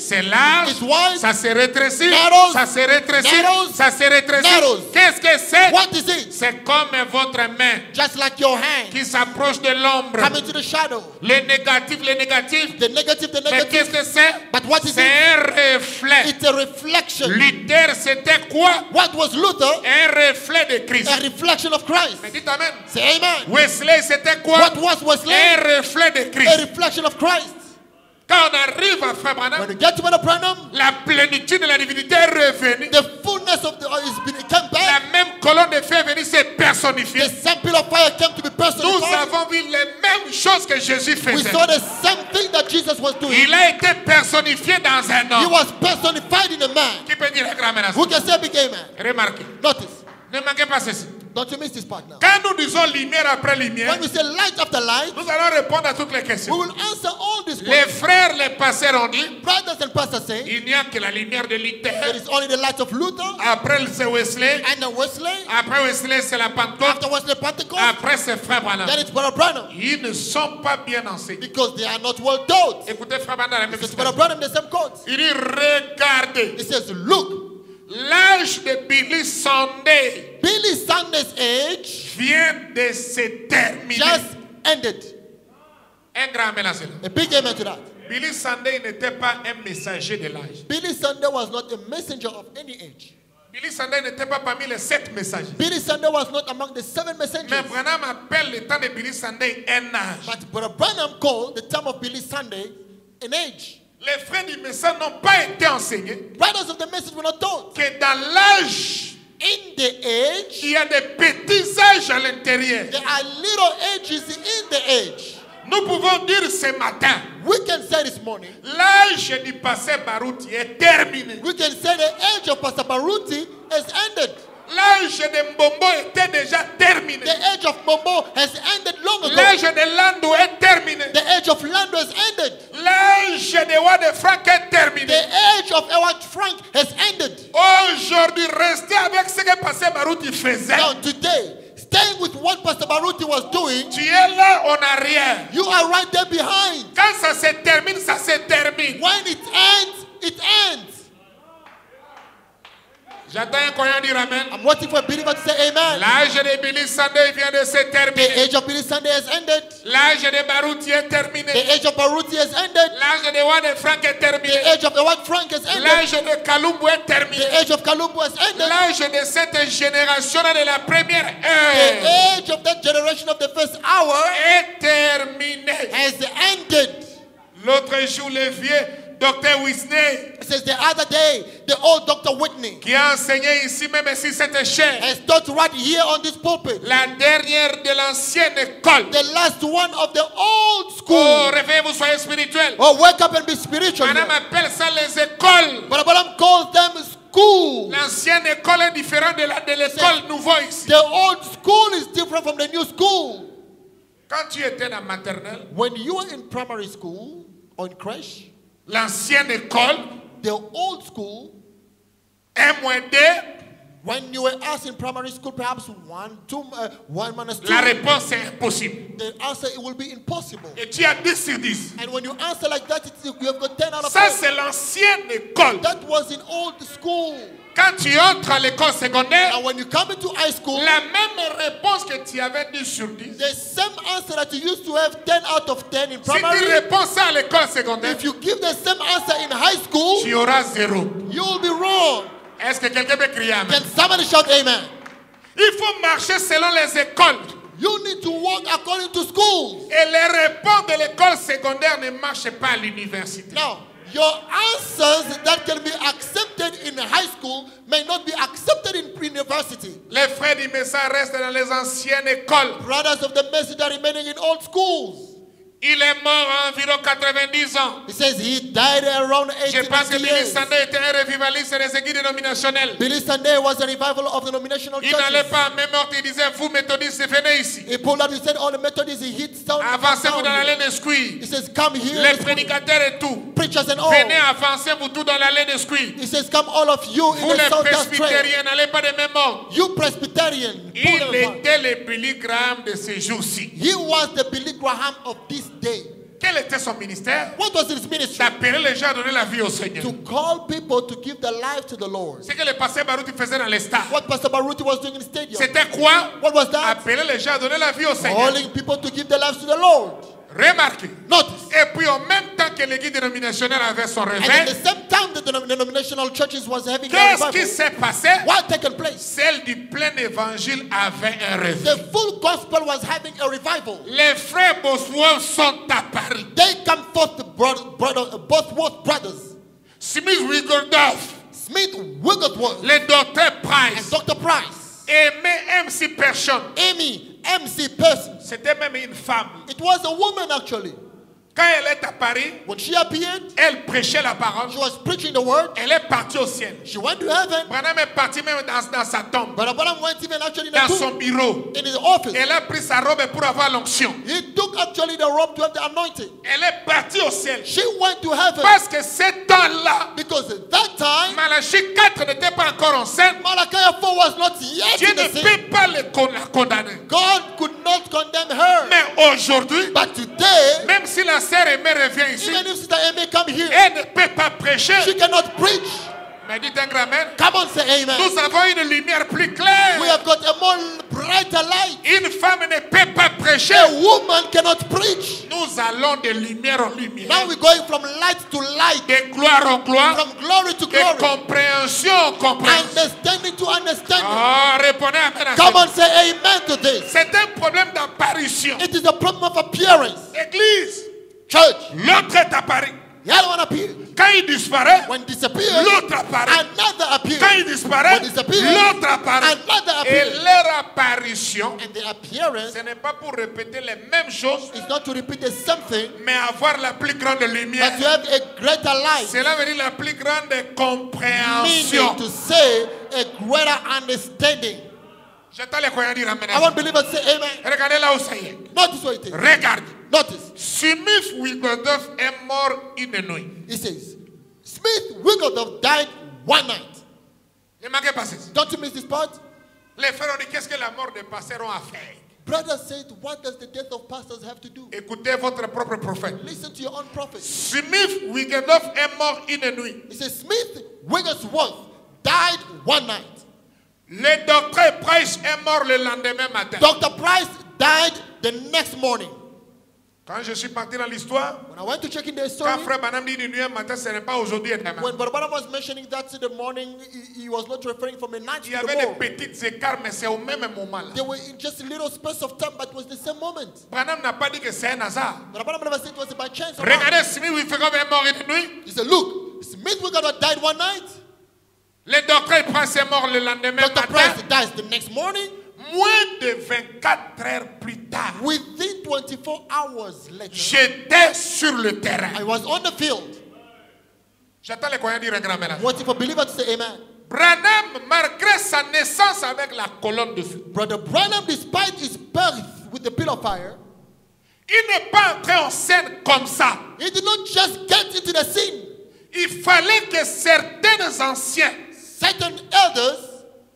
C'est large, ça se rétrécit, ça se rétrécit, ça se rétrécit. Qu'est-ce que c'est? C'est comme votre main like your hand, qui s'approche de l'ombre. Les négatifs, les négatifs. The negative, the negative. Mais qu'est-ce que c'est? C'est un reflet. Luther, c'était quoi? What was Luther? Un reflet de Christ. A reflection of Christ. Mais dites amen. Say amen. Wesley, c'était quoi? What was Wesley? Un reflet de Christ. A reflection of Christ. Quand on arrive à Frère Branham, la plénitude de la divinité est revenue. The fullness of the, uh, is been, came back. La même colonne de feu est venue se personnifier. The same pillar of fire came to be personified. Nous avons vu les mêmes choses que Jésus faisait. We saw the same thing that Jesus was doing. Il a été personnifié dans un homme. He was personified in a man. Qui peut dire la grande menace? Who can say big amen? Remarquez. Notice. Ne manquez pas ceci. Don't you miss this part now. Quand nous disons lumière après lumière, when we say light after light, nous allons répondre à toutes les questions. We will answer all these questions. Les frères, les pasteurs ont dit, brothers and pastors say, il n'y a que la lumière de Luther. There is only the light of Luther. Après c'est Wesley. And the Wesley. Après Wesley c'est la Pentecôte. After Wesley Pentecost. Après c'est Frère Branham. Then it's Brother Branham. Ils ne sont pas bien enseignés. Because they are not well taught. Écoutez Frère Branham. Because Brother Branham the same quote. Il dit regardez. He says look. L'âge de Billy Sunday, Billy Sunday's age vient de se terminer. Just ended. Un grand menace. A big amen to that. Billy Sunday n'était pas un messager de l'âge. Billy Sunday was not a messenger of any age. Billy Sunday n'était pas parmi les sept messagers. Billy Sunday was not among the seven messengers. Mais Branham appelle le temps de Billy Sunday un âge. But Branham called the time of Billy Sunday an age. les frères du message n'ont pas été enseignés brothers of the message were not taught que dans l'âge in the age il y a des petits âges à l'intérieur. There are little ages in the age. Nous pouvons dire ce matin, we can say this morning, l'âge du pasteur Baruti est terminé. We can say the age of Pastor Baruti has ended. L'âge de Mbombo était déjà terminé. The age of Mbombo has ended long ago. L'âge de Lando est terminé. The age of Lando has ended. L'âge de Ewald Frank est terminé. The age of Ewald Frank has ended. Aujourd'hui, restez avec ce que Pasteur Baruti faisait. Now today, staying with what Pastor Baruti was doing. Tu es là en arrière. You are right there behind. Quand ça se termine, ça se termine. When it ends, it ends. J'attends un croyant dire amen. I'm waiting for a believer to say amen. L'âge de Billy Sunday vient de se terminer. The age of Billy Sunday has ended. L'âge de Baruti est terminé. The age of Baruti has ended. L'âge de Ewald Frank est terminé. The age of Ewald Frank has ended. L'âge de Kalumbu est terminé. The age of Kalumbu has ended. L'âge de cette génération de la première heure. The age of that generation of the first hour est terminé. Has ended. L'autre jour, le vieux Docteur Wesley, it says the other day, the old Doctor Whitney, qui a enseigné ici même si c'était cher, has taught right here on this pulpit. La dernière de l'ancienne école. The last one of the old school. Oh, réveillez-vous, soyez spirituel. Oh, wake up and be spiritual. Madame appelle ça les écoles. But Madame calls them school. L'ancienne école est différente de la de l'école nouvelle ici. The old school is different from the new school. Quand tu étais dans maternelle, when you were in primary school or in crèche, l'ancienne école, the old school, M deux. When you were asked in primary school, perhaps one, two, uh, one minus two. La réponse est impossible. The answer it will be impossible. Et tu as dix sur dix. And when you answer like that, it's, you have got ten out of ten. Ça c'est l'ancienne école. That was in old school. Quand tu entres à l'école secondaire, and when you come into high school, la même réponse que tu avais dix sur dix. The same answer that you used to have ten out of ten in primary. Si tu réponds ça à l'école secondaire, if you give the same answer in high school, tu auras zéro. You will be wrong. Est-ce que quelqu'un peut crier amen? Can somebody shout amen? Il faut marcher selon les écoles. You need to walk according to schools. Et les réponses de l'école secondaire ne marchent pas à l'université. Non. Your answers that can be accepted in high school may not be accepted in university. Les frères du message restent dans les anciennes écoles. Brothers of the message are remaining in old schools. Il est mort à environ quatre-vingt-dix ans. He says he died around eighty years. Je pense que Billy Sunday était un revivaliste des églises dénominationnelles. Billy Sunday was a revival of the denominational churches. Il n'allait pas même mort, il disait vous méthodistes venez ici. He pulled out, he said all the Methodists, he hit down. Avancez-vous dans l'allée de Squee. He says come here. Les prédicateurs et tout. Preachers and all. Venez avancez-vous tout dans l'allée de Squee. He says come all of you in the south. Vous les presbytériens n'allez pas de même mort. You Presbyterian. Il était le Billy Graham de ces jours-ci. He was the Billy Graham of this day. Quel était son ministère? What was his ministry? D'appeler les gens à donner la vie au Seigneur. To call people to give their life to the Lord. C'est que le pasteur Baruti faisait dans les stades. What Pastor Baruti was doing in the stadium. C'était quoi? What was that? Appeler les gens à donner la vie au Seigneur. Calling people to give their lives to the Lord. Remarquez. Notice. Et puis en même temps que l'église dénominationnelle avait son réveil, and at the same time the denominational churches was having their revival. Qu'est-ce qui s'est passé? What taken place? Celle du plein évangile avait un réveil. The full gospel was having a revival. Les frères Bosworth sont apparus. They come forth the brother, brother, Bosworth brothers. Smith Wigglesworth. Smith Wigglesworth. Le Docteur Price. And Docteur Price. Aimé M C Person. Amy. M C Person. C'était même une femme. It was a woman actually. Quand elle est apparue, when she appeared, elle prêchait la parole. She was preaching the word. Elle est partie au ciel. She went to heaven. Branham est parti même dans, dans sa tombe. Branham went even actually in dans son bureau. In his office. Elle a pris sa robe pour avoir l'onction. He took actually the robe to have the anointing. Elle est partie au ciel. She went to heaven. Parce que ce temps-là, because at that time, Malachie quatre n'était pas encore en scène. Malachi four was not yet. Dieu ne peut pas le condamner. God could not condemn her. Mais aujourd'hui, but today, même si la Sœur Aimée revient ici. Even if Sister Aimée come here, elle ne peut pas prêcher. She cannot preach. Mais dites un grand amen. Come on, say amen. Nous avons une lumière plus claire. We have got a more brighter light. Une femme ne peut pas prêcher. A woman cannot preach. Nous allons de lumière en lumière. Now we're going from light to light. De gloire en gloire. From glory to glory. De compréhension en compréhension. Understanding to understanding. Oh, répondez amen. Come on, say amen to this. C'est un problème d'apparition. It is a problem of appearance. Église. Church. L'autre est apparu. The other one appeared. Quand il disparaît, l'autre apparaît. Quand il disparaît, l'autre apparaît. Et leur apparition, ce n'est pas pour répéter les mêmes choses, mais avoir la plus grande lumière. Cela veut dire la plus grande compréhension. J'entends les croyants dire amen. Regardez là où ça y est. Regardez. Notice. Smith Wigglesworth est mort une nuit. It says, Smith Wigglesworth died one night. Ne manquez pas ceci. Don't you miss this part? Les frères ont dit, qu'est-ce que la mort de pasteurs a fait? Brother said, what does the death of pastors have to do? Écoutez votre propre prophète. Listen to your own prophet. Smith Wigglesworth est mort une nuit. It says, Smith Wigglesworth died one night. Le docteur Price est mort le lendemain matin. Docteur Price died the next morning. Quand je suis parti dans l'histoire, quand Frère Branham dit une nuit un matin, ce n'est pas aujourd'hui et demain. Il y avait des petits écarts, mais c'est au même moment. Branham n'a pas dit que c'est un hasard. Regardez, Smith Wigglesworth est mort une nuit. Il dit, look, Smith Wigglesworth died one night. Le docteur Price est mort le lendemain matin. Docteur Price dies the next morning. Moins de vingt-quatre heures plus tard, within twenty-four hours later, j'étais sur le terrain. I was on the field. J'attends les croyants dire un grand amen. Waiting for believers to say amen. Branham, malgré sa naissance avec la colonne de feu, Brother Branham, despite his birth with the pillar of fire, il n'est pas entré en scène comme ça. He did not just get into the scene. Il fallait que certains anciens, certain elders,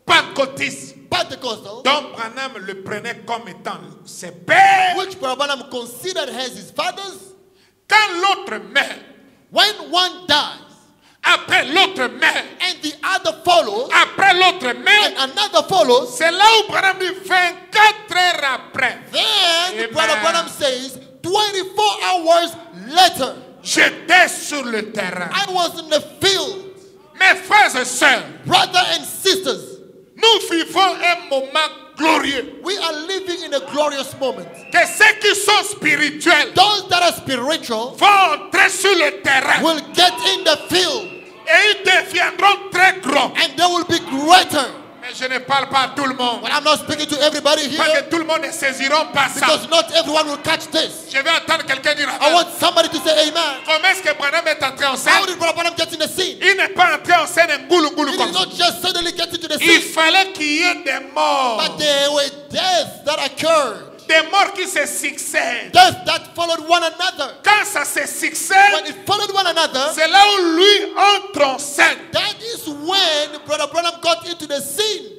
pentecôtistes, donc Branham le prenait comme étant ses pères. Which Branham considered as his fathers. Quand l'autre meurt, when one dies, après l'autre meurt, and the other follows, après l'autre meurt, and another follows, c'est là où Branham dit vingt-quatre heures après. Then Brother Branham says twenty-four hours later. J'étais sur le terrain. I was in the field. Mes frères et sœurs, brothers and sisters, nous vivons un moment glorieux. We are living in a glorious moment. Que ceux qui sont spirituels, those that are spiritual, vont entrer sur le terrain. Will get in the field. Et ils deviendront très grands. And they will be greater. Mais je ne parle pas à tout le monde. But I'm not speaking to everybody here. Parce que tout le monde ne saisiront pas ça. Because not everyone will catch this. Je vais attendre quelqu'un dire amen. I want somebody to say amen. Comment est-ce que Branham est entré en scène? How did Branham get in the scene? Il n'est pas entré en scène en goulou goulou comme ça. Il fallait qu'il y ait des morts. But there were deaths that occurred. Des morts qui se succèdent. Death that followed one another. Quand ça se succède, when it followed one another, c'est là où lui entre en scène. That is when Brother Branham got into the scene.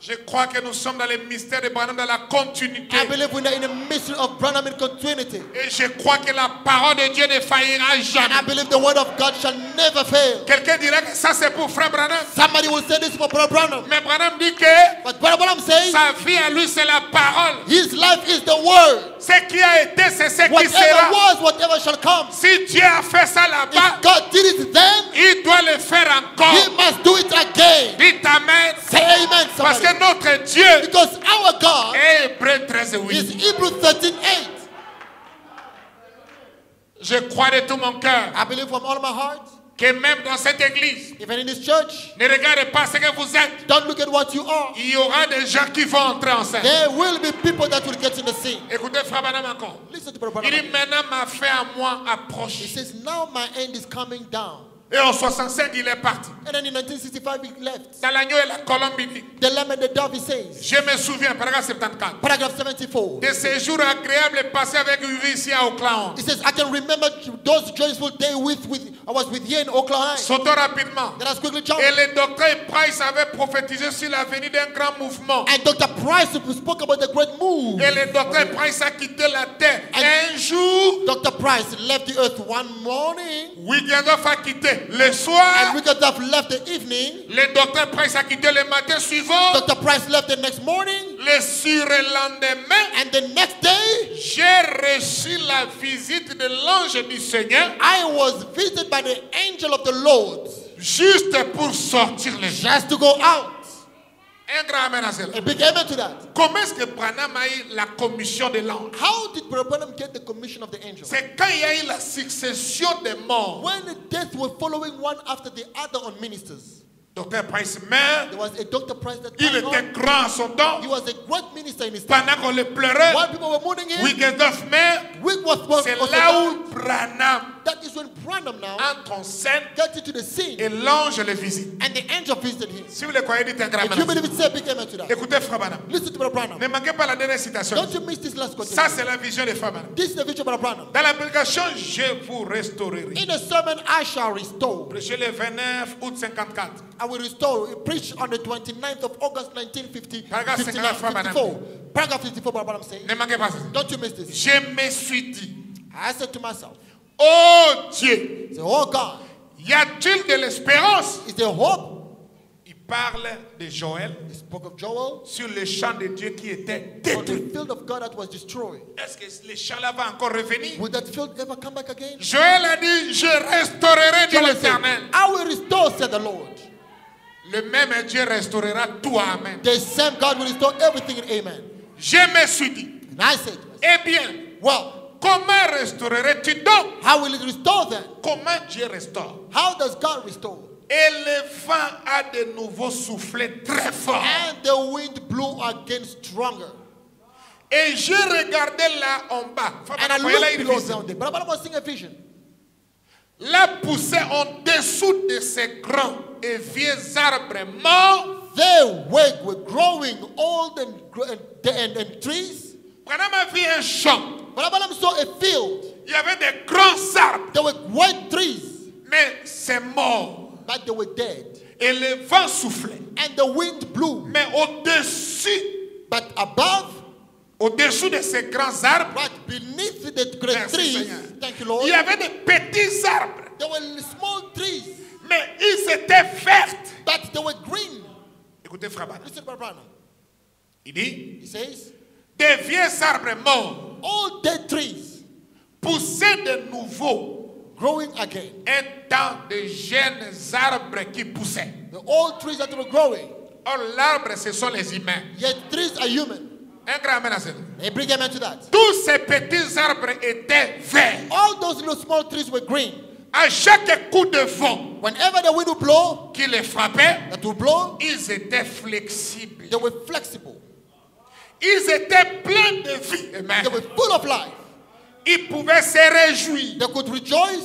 Je crois que nous sommes dans le mystère de Branham, dans la continuité. I believe we are in the mystery of Branham in continuity. Et je crois que la parole de Dieu ne faillira jamais. And I believe the word of God shall never fail. Quelqu'un dirait que ça c'est pour Frère Branham. Somebody will say this for Brother Branham. Mais Branham dit que But Brother Branham says, sa vie à lui c'est la parole. His life is the word. Ce qui a été c'est ce whatever qui sera. Was, whatever shall come. Si Dieu a fait ça là-bas, God did it then, il doit le faire encore. He must do it again. Dites amen. Say amen. Somebody. Notre Dieu, because our God is Hebrews thirteen eight. Je crois de tout mon cœur que même dans cette église, even in this church, ne regardez pas ce que vous êtes. Don't look at what you are. Il y aura des gens qui vont entrer en scène. There will be people that will get in the scene. Écoutez Frère Branham encore. Listen to Brother Branham. Il dit maintenant ma fin à moi approche. He says now my end is coming down. Et en soixante-cinq, il est parti. And then in nineteen sixty-five, he left. Dans l'agneau et la colombe, il dit, the lamb and the dove, he says. Je me souviens, paragraphe soixante-quatorze. Paragraphe seventy-four. De ces jours agréables passés avec lui ici à Oakland. He says, I can remember those joyful days with, with I was with you in Oakland. Sautons rapidement. Let us quickly jump. Et le docteur Price avait prophétisé sur l'avenir d'un grand mouvement. And Doctor Price spoke about the great move. Et le docteur Price a quitté la terre. And un jour, Doctor Price left the earth one morning. Wigglesworth a quitté le soir. And Wigglesworth left the evening. Le docteur Price a quitté le matin suivant. Doctor Price left the next morning. Le surlendemain. And the next day, j'ai reçu la visite de l'ange du Seigneur. I was visited by the angel of the Lord. Juste pour sortir les gens. Just to go out. Un grand amen à cela. Comment est-ce que Branham a eu la commission de l'ange? How did Branham get the commission of the angel? C'est quand il y a eu la succession des morts. When the death were following one after the other on ministers. Docteur Price meurt. There was a Doctor Price that il était on. grand à son temps. He was a great minister in his time. Pendant qu'on le pleurait, Wigglesworth meurt. C'est là où Branham that is when Branham now entre en scène, got into the scene, et l'ange le visite. And the angel visited him. Si vous le croyez, dites un grand amen. Écoutez Frère Branham. Listen to Brother Branham. Ne manquez pas la dernière citation. Don't you miss this last quotation. Ça c'est la vision de Frère Branham. This is the vision of Brother Branham. Dans la prédication, je vous restaurerai. In the sermon, I shall restore. Prêchez le vingt-neuf août cinquante-quatre. I will restore. Preach on the twenty-ninth of August nineteen fifty-four. Paragraph fifty-four. Brother Branham says. Ne manquez pas ça. Don't you miss this. Je me suis dit. I said to myself. Oh Dieu, so, oh God, y a-t-il de l'espérance? Is there hope? Il parle de Joël, of Joel, sur le champ de Dieu qui était détruit. Est-ce que le champ-là va encore revenir? Will that field ever come back again? Joël a dit, je restaurerai de l'Éternel. I will restore, said the Lord. Le même Dieu restaurera tout. Amen. The same God will restore everything. Amen. Je me suis dit, and I said, eh bien, well. Comment restaurerais-tu donc? How will it restore then? Comment Dieu restaure? How does God restore? Et le vent a de nouveau soufflé très fort. And the wind blew again stronger. Et je regardais là en bas. And I looked below down there. But I was seeing a vision. La poussée en dessous de ces grands et vieux arbres morts. They were growing old and, and, and, and trees. Branham a vu un champ. Branham saw a field. Il y avait des grands arbres. There were white trees. Mais c'est mort. But they were dead. Et le vent soufflait. And the wind blew. Mais au-dessus, but above, au-dessous de ces grands arbres, but beneath the great Merci trees, Seigneur. Thank you, Lord. Il y avait des petits arbres. There were small trees. Mais ils étaient verts. But they were green. Écoutez, Frère Branham. Il dit, he says, des vieux arbres morts. All dead trees poussaient de nouveau, growing again. Un temps de jeunes arbres qui poussaient. The old trees that were growing. Or l'arbre, ce sont les humains. Yet trees are human. Un grand amen à cela. They bring amen to that. Tous ces petits arbres étaient verts. All those little small trees were green. À chaque coup de vent, whenever the wind would blow, qui les frappait, that would blow, ils étaient flexibles. They were flexible. Ils étaient pleins de vie. Amen. They were full of life. Ils pouvaient se réjouir. They could rejoice.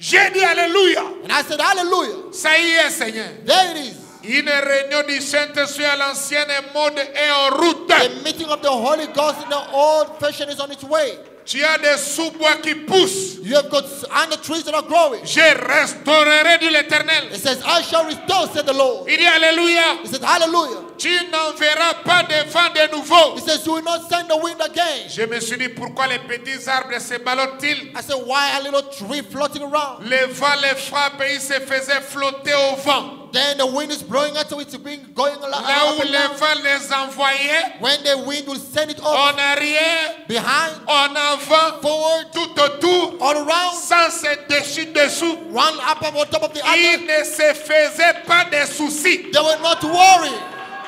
J'ai dit Alléluia. And I said Hallelujah. Ça y est, Seigneur. There it is. Une réunion du Saint-Esprit à l'ancienne mode est en route. The meeting of the Holy Ghost in the old fashion is on its way. Tu as des sous-bois qui poussent. You have got under trees that are growing. Je restaurerai de l'Éternel. It says, I shall restore, said the Lord. Il dit Alléluia. It says, Hallelujah. Tu n'enverras pas de vent de nouveau. It says, you will not send the wind again. Je me suis dit, pourquoi les petits arbres se ballottent-ils? I said, why are little trees floating around? Le vent les frappe et ils se faisaient flotter au vent. Then the wind is blowing out, so it's been going along. Là où le vent les envoyait, when the wind will send it off, en arrière, behind, en avant, forward, tout autour, all around, sans se dessus dessous, one up on top of the other. Ils ne se faisaient pas de soucis. They were not worried.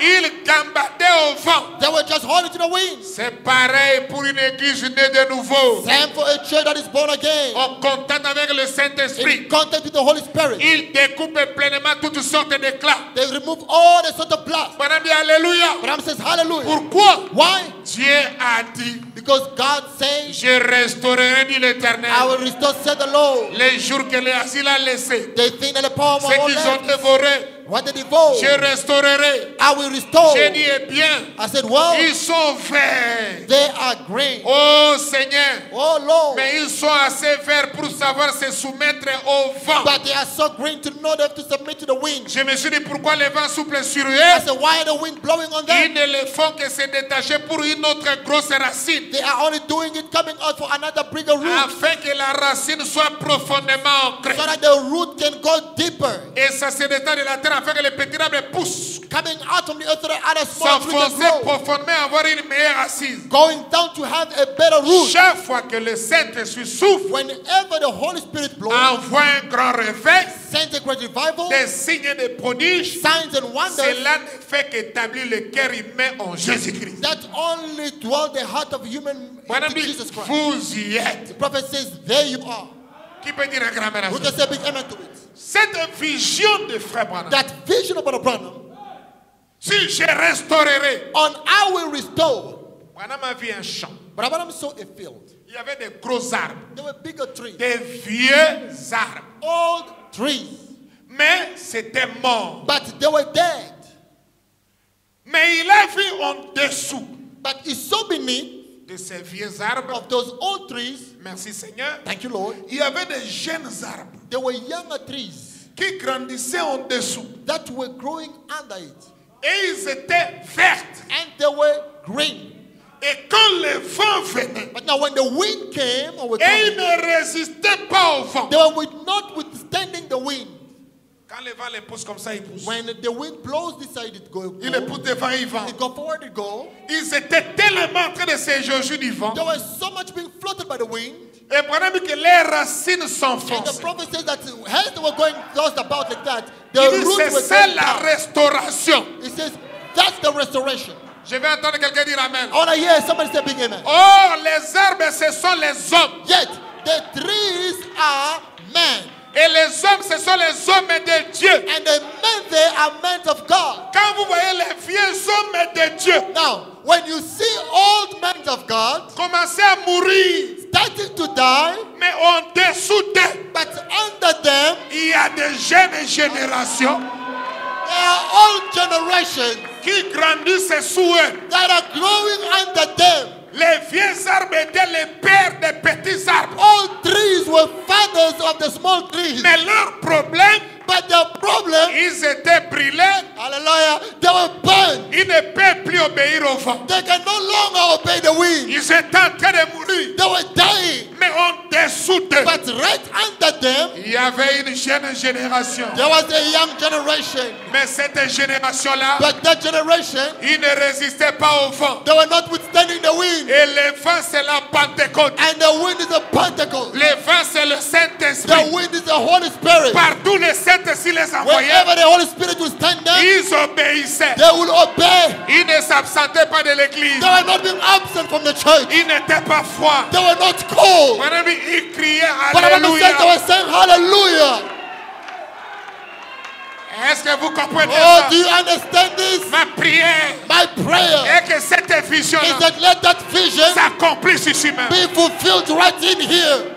Ils gambardaient au vent. They were just holding to the wind. C'est pareil pour une église née de nouveau. Same for a church that is born again. En contact avec le Saint-Esprit. In contact with the Holy Spirit. Ils découpent pleinement toutes sortes d'éclats. They remove all the sorts of blasts. Madame dit Alléluia. Madame says Hallelujah. Pourquoi? Why? Dieu a dit. Because God says. Je restaurerai dit l'Éternel. I will restore, said the Lord. Les jours que les assis l'a laissé. They think that the power of all nations. Ceux qu'ils ont dévoré. What did he go? Je restaurerai. I will restore. J'ai dit eh bien. I said well. Ils sont verts. They are green. Oh Seigneur. Oh Lord. Mais ils sont assez verts pour savoir se soumettre au vent. But they are so green to know they have to submit to the wind. Je me suis dit pourquoi le vent souffle sur eux? I said why are the wind blowing on them? Ils ne le font que se détacher pour une autre grosse racine. They are only doing it coming out for another bigger root. Afin que la racine soit profondément ancrée. So that the root can go deeper. Et ça se détache de la terre. Afin que les petits arbres poussent, s'enfoncer profondément, avoir une meilleure assise. Going down to have a better root. Chaque fois que le Saint-Esprit souffle, whenever the envoie un grand réveil, des signes et des prodiges. Cela ne fait qu'établir le cœur humain en Jésus-Christ. Vous y êtes. Qui peut dire un grand mère à ça? Cette vision de frère Branham. Si je restaurerai. On I will restore. Branham a vu un champ. Branham saw a field. Il y avait des gros arbres. There were bigger trees. Des vieux arbres. Old trees. Mais c'était mort. But they were dead. Mais il a vu en dessous. But he saw beneath. De ces vieux arbres. Of those old trees. Merci Seigneur. Thank you Lord. Il y avait des jeunes arbres. There were younger trees. Qui grandissaient en dessous. That were growing under it. Et ils étaient vertes. And they were green. Et quand le vent venait. But now when the wind came, or et coming, ils ne résistaient pas au vent. They were not withstanding the wind. Quand le vent les pousse comme ça, ils poussent. When the wind blows this side, it goes. Il les pousse devant, ils vont. It go forward, it go. Ils étaient tellement en train de s'éjauger du vent. They were so much being floated by the wind. Et pendant que les racines s'enfoncent. The prophet says that as they were going just about like that, the roots were going down. C'est la restauration. It says that's the restoration. Je vais entendre quelqu'un dire amen. Oh, les arbres, ce sont les hommes. Yet, the trees are men. Et les hommes, ce sont les hommes de Dieu. And the men, they are men of God. Quand vous voyez les vieux hommes de Dieu. Now, when you see old men of God, commencez à mourir. Starting to die. Mais en dessous d'eux. But under them, il y a des jeunes générations. There are old generations. Qui grandissent sous eux. That are growing under them. Les vieux arbres étaient les pères des petits arbres. All trees were fathers of the small trees. Mais leur problème, but their problem, ils étaient brûlés. Hallelujah. They were burned. Ils ne peuvent plus obéir au vent. They can no longer obey the wind. Ils étaient en train de mourir. They were dying. Mais en dessous d'eux, but right under them, il y avait une jeune génération. There was a young generation. Mais cette génération-là, but that generation, ils ne résistaient pas au vent. They were not withstanding the wind. Et le vent, c'est la Pentecôte. And the wind is the Pentecost. Le vent, c'est le Saint-Esprit. The wind is the Holy Spirit. Partout le Saint-Esprit les envoyait. Wherever the Holy Spirit will stand up, ils obéissaient. They will obey. Ils ne s'absentaient pas de l'église. They were not being absent from the church. Ils n'étaient pas froids. They were not cold. Mon ami, ils criaient Alléluia. They were saying Hallelujah. Est-ce que vous comprenez ça? Oh, do you understand this? Ma prière, my prayer, et que cette vision, is that let that vision s'accomplisse ici même. Be fulfilled right in here.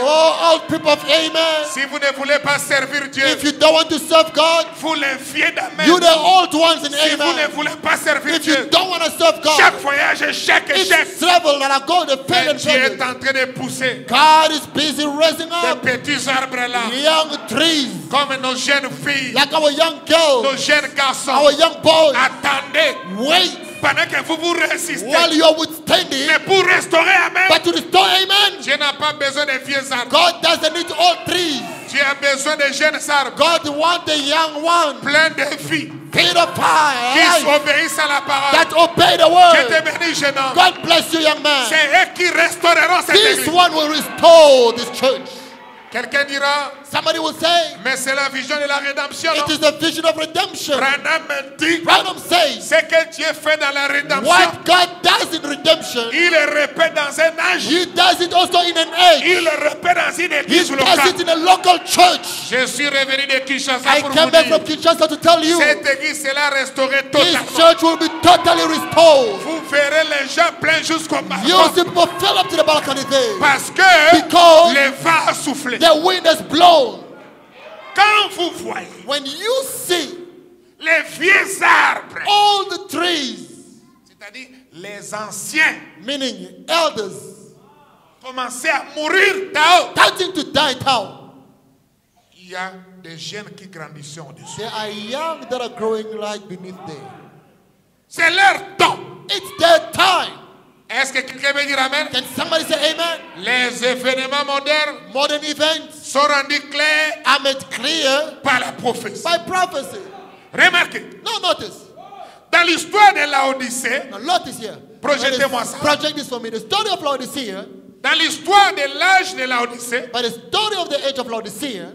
Oh, all people of amen. Si vous ne voulez pas servir Dieu, if you don't want to serve God, vous les vieux d'amen. You the old ones in amen. Si vous ne voulez pas servir if Dieu, you don't want to serve God, chaque voyage, chaque chaque travel that I go, the pain and Dieu est en train de pousser. God is busy raising up des petits arbres là, young trees, comme nos jeunes filles, like our young girls, nos jeunes garçons, our young boys. Attendez, wait. Pendant que vous vous résistez, while you are withstanding, mais pour restaurer, amen. But to restore, amen. Dieu n'a pas besoin de vieux arbres. God doesn't need old trees. Dieu a besoin de jeunes arbres. God wants the young ones. Plein de vie. Feed the fire. Qui obéissent à la parole. That obey the word. Je te bénis, jeune homme. God bless you, young man. C'est eux qui restaureront cette église. This one will restore this church. Quelqu'un dira, somebody will say, mais c'est la vision de la rédemption. It is the vision of redemption. Branham dit, Branham says, ce que Dieu fait dans la rédemption, what God does in redemption, il le répète dans un âge. He does it also in an age. Il le répète dans une église locale. He does it in a local church. Je suis revenu de Kinshasa I pour vous dire. I came back from Kinshasa to tell you. Cette église sera restaurée totalement. This church will be totally restored. Vous verrez les gens pleins jusqu'au Balkan. You will see people fill up to the Balkan today. Parce que because le vent a soufflé. The wind has blown. Quand vous voyez, when you see les vieux arbres, all the trees, c'est-à-dire les anciens, meaning elders, commençaient à mourir d'eau, starting to die down. Il y a des jeunes qui grandissent en dessous. There are young that are growing right beneath them. C'est leur temps. It's their time. Est-ce que quelqu'un veut dire amen? Can somebody say amen? Les événements modernes, modern events, sont rendus clairs, are made clear, par la prophétie. By prophecy. Remarquez. Now notice. Dans l'histoire de Laodicée, projetez-moi ça. Project this for me. The story of Laodicea. Dans l'histoire de l'âge de Laodicée, by the story of the age of Laodicea,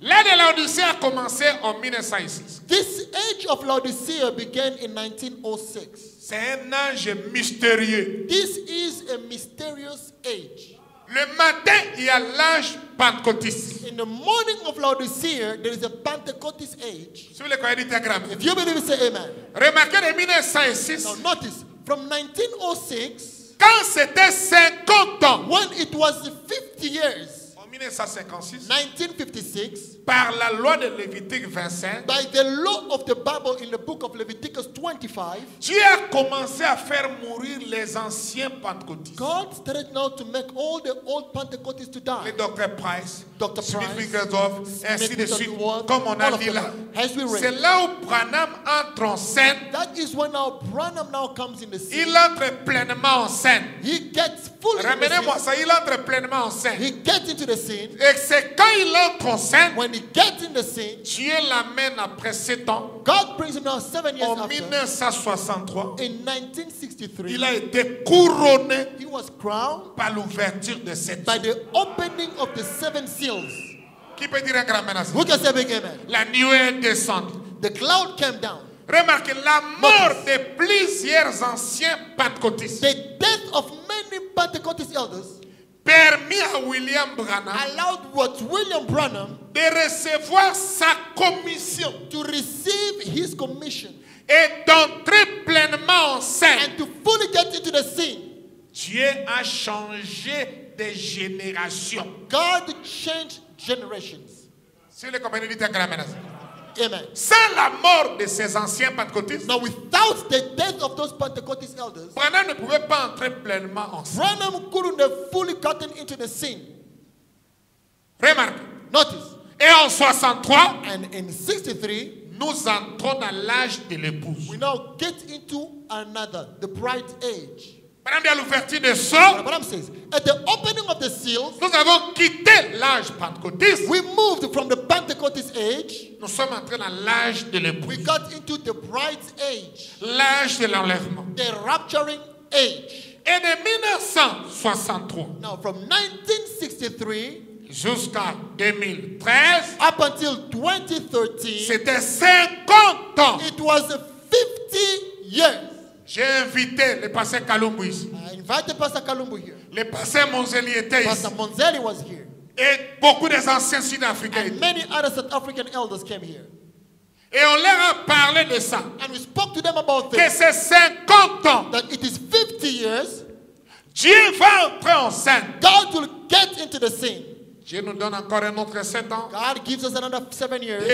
l'âge de Laodicée a commencé en mille neuf cent six. This age of Laodicea began in nineteen oh six. C'est un âge mystérieux. This is a mysterious age. Le matin, il y a l'âge pentecôtiste. In the morning of Laodicea, there is a Pentecôtist age. Si vous le croyez, dites amen. If you believe, say amen. Remarquez de mille neuf cent six. Now notice, from nineteen oh six, quand c'était cinquante ans, when it was fifty years, en mille neuf cent cinquante-six, nineteen fifty-six, par la loi de Lévitique vingt-cinq, by the law of the Bible in the book of Leviticus twenty-five, Dieu a commencé à faire mourir les anciens pentecôtistes. God started now to make all the old Pentecôtists to die. Les Docteur Price, Docteur Smith Wigglesworth, ainsi de suite, comme on a dit là. C'est là où Branham entre en scène. That is when now Branham now comes in the scene. Il entre pleinement en scène. He gets full. Ramenez-moi ça, il entre pleinement en scène. He gets into the scene. Et c'est quand il entre en scène, he gets in the scene. Dieu l'amène après sept ans. God brings him now seven years after. En mille neuf cent soixante-trois, in nineteen sixty-three, il a été couronné. He was crowned par l'ouverture de sept. By the opening of the seven seals. Qui peut dire un grand menace? Who can say big amen? La nuée est descendue. The cloud came down. Remarquez la mort Notice. de plusieurs anciens pentecôtistes. The death of many Pentecôtist elders. Permis à William Branham, allowed what William Branham de recevoir sa commission, to receive his commission, et d'entrer pleinement en scène, and to fully get into the scene. Dieu a changé des générations. God changed generations. Si les compagnies dites grand menace. Amen. Sans la mort de ces anciens pentecôtistes, now without the death of those Pentecôtist elders, Branham ne pouvait pas entrer pleinement en scène. Branham couldn't have fully gotten into the scene. Remarque. Notice. Et en soixante-trois, and in sixty-three, nous entrons dans l'âge de l'épouse. We now get into another, the bride age. Branham dit à l'ouverture des sceaux, Branham says, at the opening of the seals, nous avons quitté l'âge pentecôtiste. We moved from the Pentecôtist age. Nous sommes entrés dans l'âge de l'épouse. We got into the bride's age. L'âge de l'enlèvement. The rapturing age. Et de mille neuf cent soixante-trois. Now from nineteen sixty-three. Jusqu'à deux mille treize. Up until twenty thirteen. C'était cinquante ans. It was fifty years. J'ai invité le pasteur Kalumbu ici. I invited Pastor Kalumbu here. Le pasteur Monzeli était Pastor ici. Monzeli was here. Et beaucoup des anciens Sud-Africains. And many other South African elders came here. Et on leur a parlé de ça. And we spoke to them about this. Que c'est cinquante ans. That it is fifty years. Dieu va entrer en scène. God will get into the scene. Dieu nous donne encore un autre sept ans. God gives us another seven years.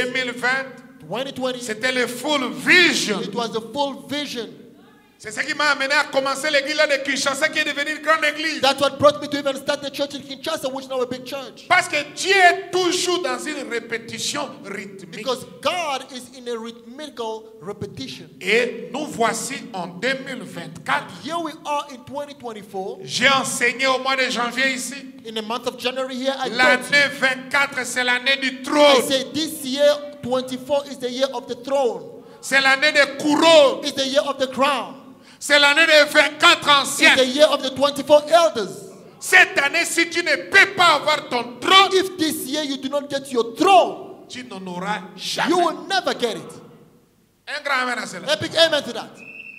twenty twenty. C'était le full vision. It was the full vision. C'est ce qui m'a amené à commencer l'église de Kinshasa qui est devenue une grande église. That's what brought me to even start the church in Kinshasa, which is now a big church. Parce que Dieu est toujours dans une répétition rythmique. Because God is in a rhythmical repetition. Et nous voici en deux mille vingt-quatre. And here we are in twenty twenty-four. J'ai enseigné au mois de janvier ici. In the month of January here, I l'année vingt-quatre, c'est l'année du trône. I say this year twenty-four is the year of the throne. C'est l'année de couronne. It's the year of the crown. C'est l'année des vingt-quatre anciens. It's the year of the twenty-four elders. Cette année, si tu ne peux pas avoir ton trône, if this year you do not get your throne, tu n'en auras jamais. You will never get it. Un grand amen à cela. Epic amen to that.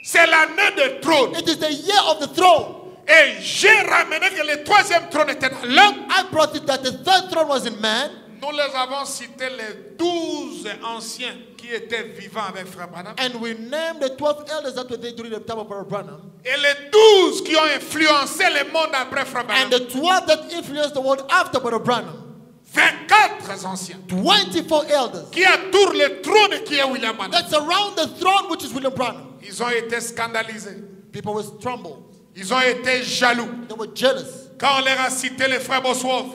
C'est l'année des trônes. It is the year of the throne. Et j'ai ramené que le troisième trône était dans l'homme. I brought it that the third throne was in man. Nous les avons cités les douze anciens qui étaient vivants avec Frère Branham. And we named the twelve elders that were there during the time of Frère Branham. Et les douze qui ont influencé le monde après Frère Branham. And the twelve that influenced the world after Frère Branham. vingt-quatre anciens. twenty-four elders. Qui entourent le trône qui est William Branham. That's around the throne which is William Branham. Ils ont été scandalisés. People were trembled. Ils ont été jaloux. They were jealous. Quand on leur a cité les frères Bosworth,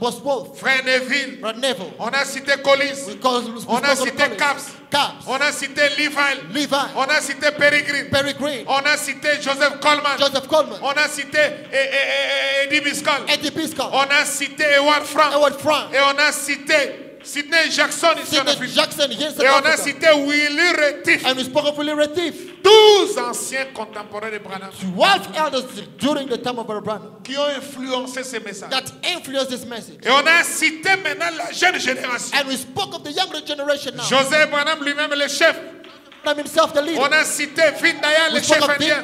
Bosworth frère Neville, Neville, on a cité Collins, we call, we on a cité Caps, Caps, on a cité Levi, Levi, on a cité Perry Green, Perry Green, on a cité Joseph Coleman, Joseph Coleman, on a cité Eddie Biscoll, Eddie Biscoll, on a cité Ewald Frank, Ewald Frank, et on a cité Sidney Jackson ici en Afrique. Jackson, yes, et on a cité Willie Retief. And we spoke of Willie Retief. douze anciens contemporains de Branham. twelve elders during the time of Branham. Qui ont influencé ces messages. That influenced this message. Et on a cité maintenant la jeune génération. And we spoke of the younger generation now. Joseph Branham lui-même le chef. Himself, the leader. On a cité Vindaya, le chef indien.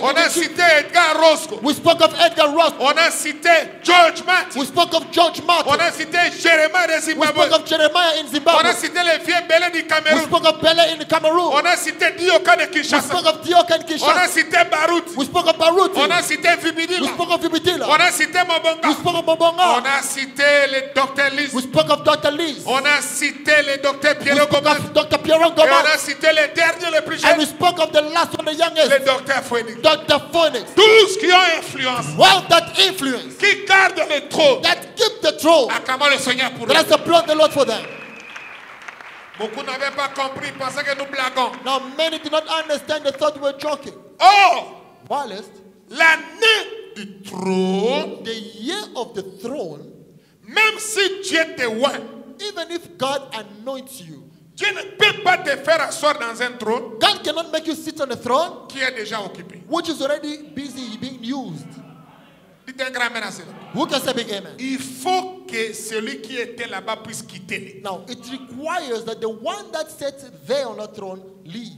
On a cité Edgar Rosko. We spoke of Edgar Rosko. On a cité George Martin. We spoke of George Martin. On a cité Jeremiah de Zimbabwe. We spoke of Jeremiah in Zimbabwe. On a cité les vieux Belé du Cameroun. We spoke of Belé in the Cameroon. On a cité Dioka de Kinshasa. We spoke of Dioka in Kinshasa. On a cité Baruti. We spoke of Baruti. On a cité Vibidila. We spoke of Vibidila. On a cité Mabonga. We spoke of Mabonga. On a cité le Docteur Liz. We spoke of Docteur Liz. On a cité le Docteur Pierre Goman. Docteur Pierre Goman. On a cité les derniers, les plus jeunes. And we spoke of the last one, the youngest. Le Docteur Phoenix. Docteur Phoenix. douze qui ont influence. Well, that influence. Qui garde le trône. That keep the throne. Acclamons le Seigneur pour eux. Let's applaud the Lord for them. Beaucoup n'avaient pas compris, pensaient que nous blaguons. Now many did not understand, they thought we were joking. Oh, l'année du trône. The year of the throne. Même si Dieu te oint. Even if God anoints you. Dieu ne peut pas te faire asseoir dans un trône. God cannot make you sit on a throne qui est déjà occupé. Which is already busy being used. Dites un grand amen à cela. Who can say big amen? Il faut que celui qui était là-bas puisse quitter. Now it requires that the one that sat there on a throne leave.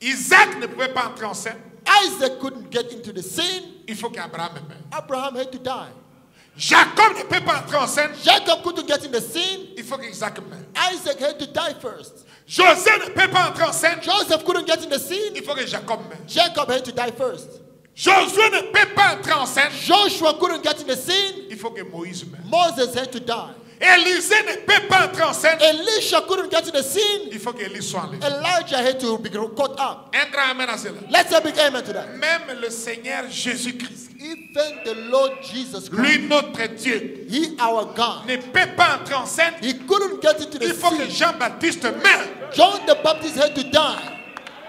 Isaac ne pouvait pas entrer en scène. Isaac couldn't get into the scene. Il faut qu'Abraham meure. Abraham had to die. Jacob ne peut pas entrer en scène. Jacob couldn't get in the scene. Il faut qu'Isaac meure. Isaac had to die first. Joseph ne peut pas entrer en scène. Joseph couldn't get in the scene. Il faut que Jacob meure. Jacob had to die first. Josué ne peut pas entrer en scène. Joshua couldn't get in the scene. Il faut que Moïse meure. Moses had to die. Élisée ne peut pas entrer en scène. Elisha couldn't get in the scene. Il faut qu'Élie soit enlevé. Elijah had to be caught up. Un grand amen à cela. Let's have a big amen to that. Même le Seigneur Jésus-Christ. Even the Lord Jesus Christ. Lui notre Dieu. He our God. Ne peut pas entrer en scène. He couldn't get into the scene. Il faut que Jean-Baptiste meure. John the Baptist had to die.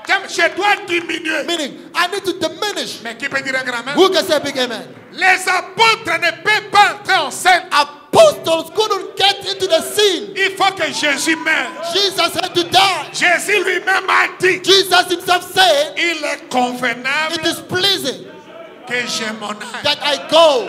Je dois diminuer. Meaning, I need to diminish. Mais qui peut dire un grand amen? Who can say a big amen? Les apôtres ne peuvent pas entrer en scène. Apostles couldn't get into the scene. Il faut que Jésus meure. Jesus had to die. Jésus lui-même a dit. Jesus himself said. Il est convenable. It is pleasing. Que je m'en aille. That I go.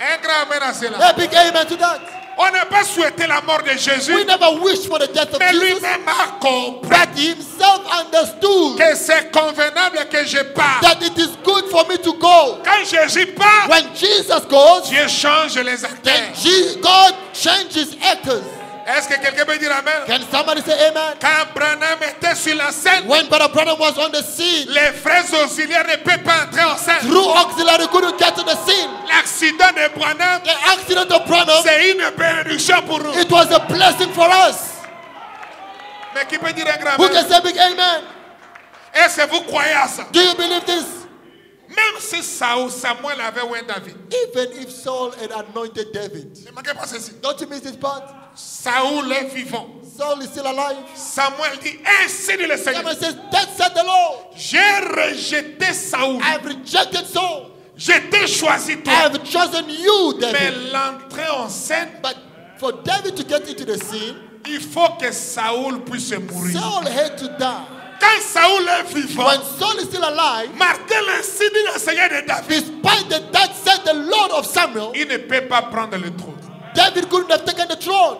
Un grand amen à cela. A big amen to that. On n'a pas souhaité la mort de Jésus. We never wished for the death of mais Jesus. Mais lui-même a compris. But himself understood. Que c'est convenable que je parte. That it is good for me to go. Quand Jésus part. When Jesus goes. Dieu change les acteurs. Then God changes actors. Est-ce que quelqu'un peut dire amen? Can somebody say amen? Quand Branham était sur la scène. When Brother Branham was on the scene. Les frères auxiliaires ne peuvent pas entrer en scène. True auxiliary couldn't get to the scene. L'accident de Branham. The accident of Branham. C'est une bénédiction pour nous. It was a blessing for us. Mais qui peut dire un grand amen? Who can say big amen? Est-ce que vous croyez à ça? Do you believe this? Même si Saul, Samuel avait oint David. Even if Saul had anointed David. Ne manquez pas ceci. Don't you miss this part? Saul est vivant. Saul is still alive. Samuel dit ainsi dit le Seigneur. Samuel says, that's said the Lord. J'ai rejeté Saul. I've rejected Saul. J'ai été choisi toi. I've chosen you, David. Mais l'entrée en scène. But for David to get into the scene, il faut que Saul puisse mourir. Saul had to die. Quand Saul est vivant, when Saul is still alive, Martin ainsi dit le Seigneur de David. Despite the death said the Lord of Samuel. Il ne peut pas prendre le trône. David couldn't have taken the throne.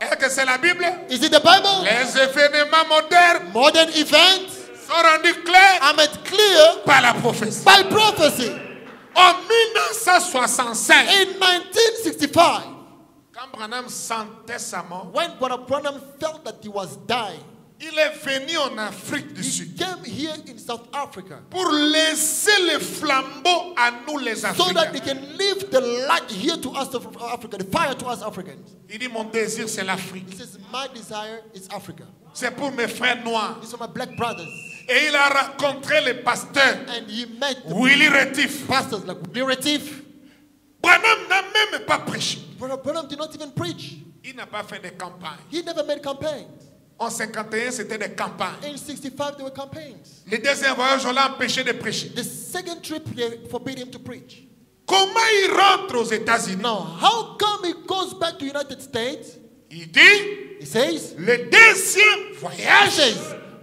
Est-ce que c'est la Bible? Is it the Bible? Les événements modernes, modern events, sont rendus clairs, are made clear, par la prophétie. By prophecy. En mille neuf cent soixante-cinq, in nineteen sixty-five, quand Branham sentait sa mort, when Brother Branham felt that he was dying, il est venu en Afrique du Sud. He came here in South Africa. Pour laisser le flambeau à nous les Africains. So that they can leave the light here to us Africa, the fire to us Africans. Il dit mon désir c'est l'Afrique. He says my desire is Africa. C'est pour mes frères noirs. It's for my black brothers. Et il a rencontré les pasteurs. And he met Willie Retief. Pastors like Willie Retief. Branham n'a même pas prêché. Branham did not even preach. Il n'a pas fait de campagne. He never made campaigns. En cinquante et un, c'était des campagnes. In sixty-five, there were campaigns. Les deux voyages, on l'a empêché de prêcher. The second trip, they forbade him to preach. Comment il rentre aux États-Unis? No. How come he goes back to United States? Il dit, he says, le deuxième voyage, says,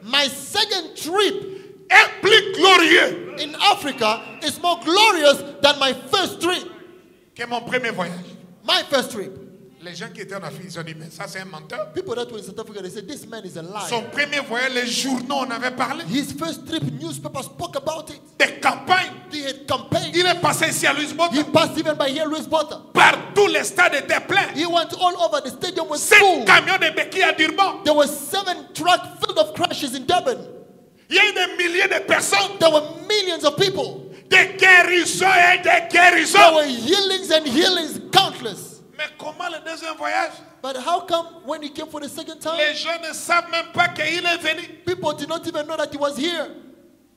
my second trip, est plus glorieux in Africa is more glorious than my first trip. Que mon premier voyage. My first trip. Les gens qui étaient en Afrique, ils ont dit, mais ça c'est un menteur. People that were in South Africa, they said, this man is a liar. Son premier voyage, les journaux en avaient parlé. His first trip, newspapers spoke about it. Des campagnes. They had campaigns. Il est passé ici à Louis Bota. He passed even by here, Louis Bota. Partout les stades étaient pleins. He went all over, the stadium was seven full. Sept camions de béquilles à Durban. There were seven trucks filled of crashes in Durban. Il y a eu des milliers de personnes. There were millions of people. Des guérisons et des guérisons. There were healings and healings, countless. Mais comment le deuxième voyage? But how come when he came for the second time? Les gens ne savent même pas qu'il est venu. People did not even know that he was here.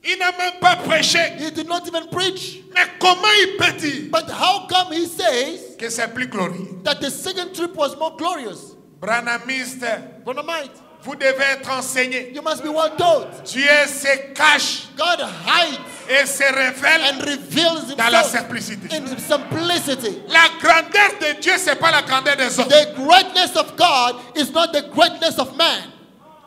Il n'a même pas prêché. He did not even preach. Mais comment il peut dire? But how come he says que c'est plus glorieux? That the second trip was more glorious. Branhamiste, vous devez être enseigné. You must be well taught. Dieu se cache. God hides. Et se révèle and reveals himself dans la simplicité. In simplicity. La grandeur de Dieu, ce n'est pas la grandeur des hommes. The greatness of God is not the greatness of man.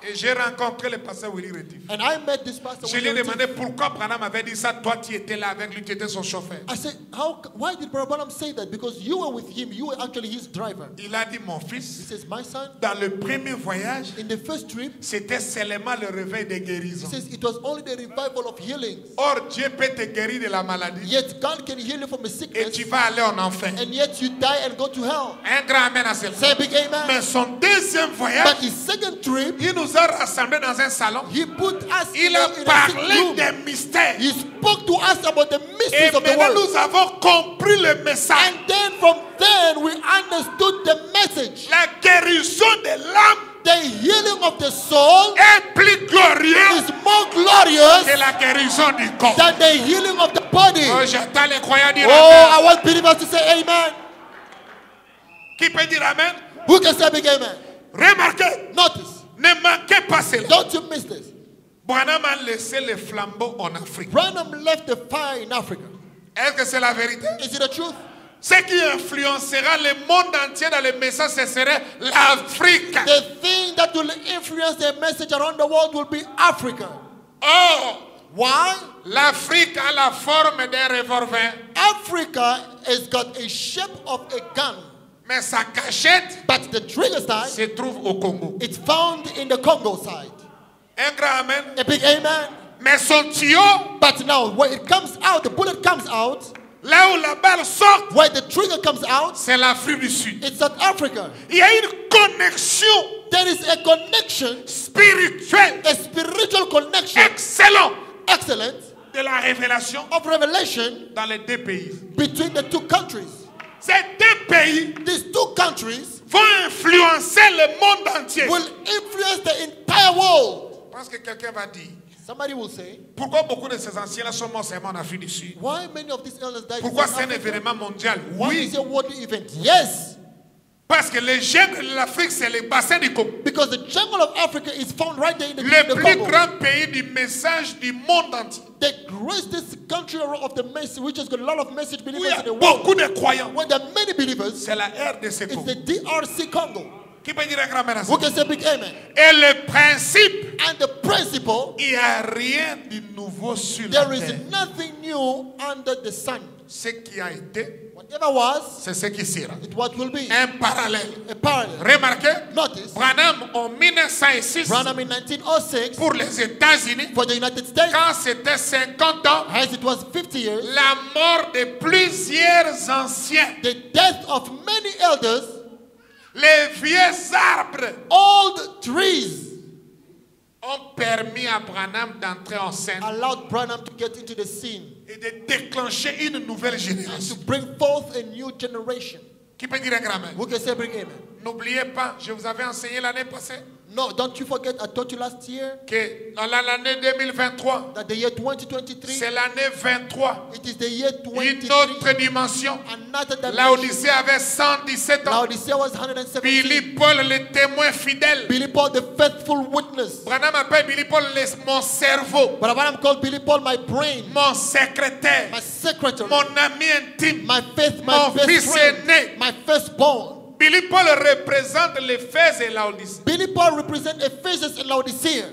Et j'ai rencontré le pasteur Willie Retief. And I met this pastor. Je lui ai demandé pourquoi Branham avait dit ça. Toi, tu étais là avec lui, tu étais son chauffeur. I said, how, why did Branham say that? Because you were with him, you were actually his driver. Il a dit, mon fils, he says, my son, dans le premier voyage, in the first trip, c'était seulement le réveil des guérisons. He says, it was only the revival of healings. Or, Dieu peut te guérir de la maladie. Yet God can heal you from a sickness. Et tu vas aller en enfer. And yet you die and go to hell. Un grand amen à cela. Say big amen. Mais son deuxième voyage, but his second trip, il nous a rassemblés dans un salon. He put us Il a parlé des mystères. He spoke to us about the mysteries Et of the world. Nous avons compris le message. And then from then we understood the message. La guérison de l'âme, the healing of the soul, est plus glorieux, is more glorious que la guérison du corps, than the healing of the body. Oh, j'attends les croyants dire amen. Oh, I want believers to say amen. Qui peut dire amen? Who can say big amen? Remarquez. Notice. Ne manquez pas cela. Don't you miss this. Branham a laissé le flambeau en Afrique. Branham left the fire in Africa. Est-ce que c'est la vérité? Is it the truth? Ce qui influencera le monde entier dans le message, ce serait l'Afrique. The thing that will influence the message around the world will be Africa. Oh, why? L'Afrique a la forme d'un revolver. Africa has got a shape of a gun. Mais sa cachette But the trigger side se trouve au Congo. It's found in the Congo side. Un grand amen. A big amen. Mais son tuyau, but now when it comes out, the bullet comes out. Là où la balle sort, where the trigger comes out, c'est l'Afrique du Sud. It's South Africa. Il y a une connexion. There is a connection. Spirituelle. A spiritual connection. Excellent. Excellent. De la révélation. Of revelation. Dans les deux pays. Between the two countries. Ces deux pays, these two countries, vont influencer le monde entier. Will influence the entire world. Parce que quelqu'un va dire, somebody will say, pourquoi beaucoup de ces anciens-là sont morts seulement en Afrique du Sud? Why many of these elders died? Pourquoi c'est un événement mondial? Oui. Is a world event? Yes. Parce que les jungles de l'Afrique, c'est le bassin du Congo. Because the jungle of Africa is found right there in the Congo. Le plus grand pays du message du monde entier. The greatest country of the message, which has got a lot of message believers in the world. Beaucoup de croyants. When there are many believers, c'est la R D C Congo. It's the D R C Congo. Qui peut dire un grand amen? Who can say big amen? Et le principe, and the principle, il n'y a rien de nouveau sur la terre. There is nothing new under the sun. Ce qui a été, c'est ce qui sera. It what will be. Un parallèle. A parallel. Remarquez, notice, Branham en mille neuf cent six, Branham in nineteen oh six, pour les États-Unis, for the United States, quand c'était cinquante ans, as it was fifty years, la mort de plusieurs anciens, the death of many elders, les vieux arbres, old trees, ont permis à Branham d'entrer en scène, allowed Branham to get into the scene, et de déclencher une nouvelle génération. And to bring forth a new generation. Qui peut dire un grand amen? N'oubliez pas, je vous avais enseigné l'année passée. No, don't you forget I taught you last year. Que dans l'année deux mille vingt-trois. That the year twenty twenty-three. C'est l'année vingt-trois. It is the year twenty-three. Une autre dimension. Another dimension. Laodicée avait cent dix-sept ans. Laodicée was one hundred seventeen. Billy Paul, le témoin fidèle. Billy Paul, the faithful witness. Branham appelle Billy Paul mon cerveau. But Branham called Billy Paul my brain. Mon secrétaire. My secretary. Mon ami intime. My faith, my mon best fils friend. Aîné. My firstborn. Billy Paul représente l'Éphèse et Laodicée. Billy Paul représente Ephesus and Laodicea.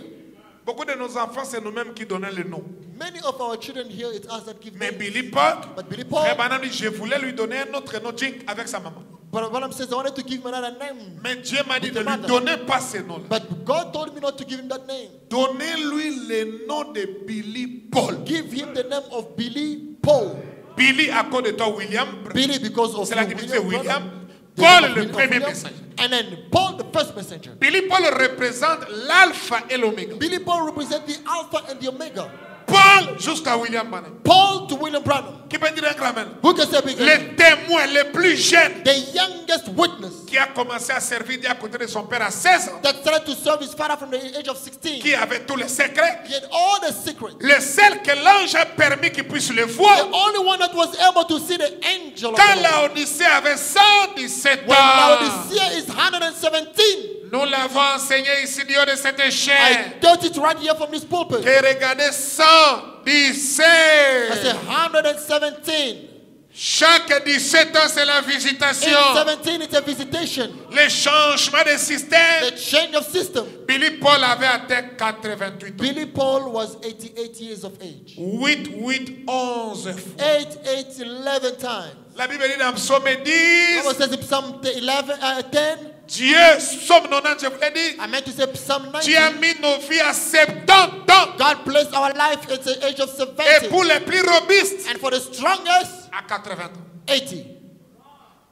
Beaucoup de nos enfants, c'est nous-mêmes qui donnons le nom. Many of our children here, it's us that give. Mais Billy Paul, Billy Paul, Frère Branham dit, je voulais lui donner un autre nom, Jink, avec sa maman. But Branham says I wanted to give my dad a name. Mais Dieu m'a dit ne lui donnez pas ce nom-là. But God told me not to give him that name. Donnez-lui le nom de Billy Paul. Give him the name of Billy Paul. Billy à cause de toi, William. Billy because of. C'est la divinité William. Paul le premier messager. And then Paul the first messenger. Billy Paul représente l'alpha et l'oméga. Billy Paul represents the alpha and the omega. Paul jusqu'à William Branham. Paul to William Branham. Qui peut dire un grand mot? Who can say big? Le témoin le plus jeune. The youngest witness. Qui a commencé à servir Dieu à côté de son père à seize ans. That started to serve his father from the age of sixteen. Qui avait tous les secrets. He had all the secrets. Le seul que l'ange a permis qu'il puisse le voir. The only one that was able to see the angel. Quand Laodicée avait cent dix-sept ans. When Laodicea is one hundred seventeen. Nous l'avons enseigné ici du haut de cette chaîne. I taught it right here from this pulpit. Que regardez cent dix-sept. I said one hundred seventeen. Chaque dix-sept ans, c'est la visitation. seventeen, it's a visitation. Le changement de système. The change of system. Billy Paul avait atteint quatre-vingt-huit ans. Billy Paul was eighty-eight years of age. huit, huit, onze. eight, eight, eleven times. La Bible dit dans Psaume dix. Bible says in Psalm eleven, ten. Dieu, Psaume quatre-vingt-dix, je vous l'ai dit. I meant to say Psalm ninety. Dieu a mis nos vies à soixante-dix ans. God placed our life at the age of seventy. Et pour les plus robustes, and for the strongest, à quatre-vingts ans. eighty.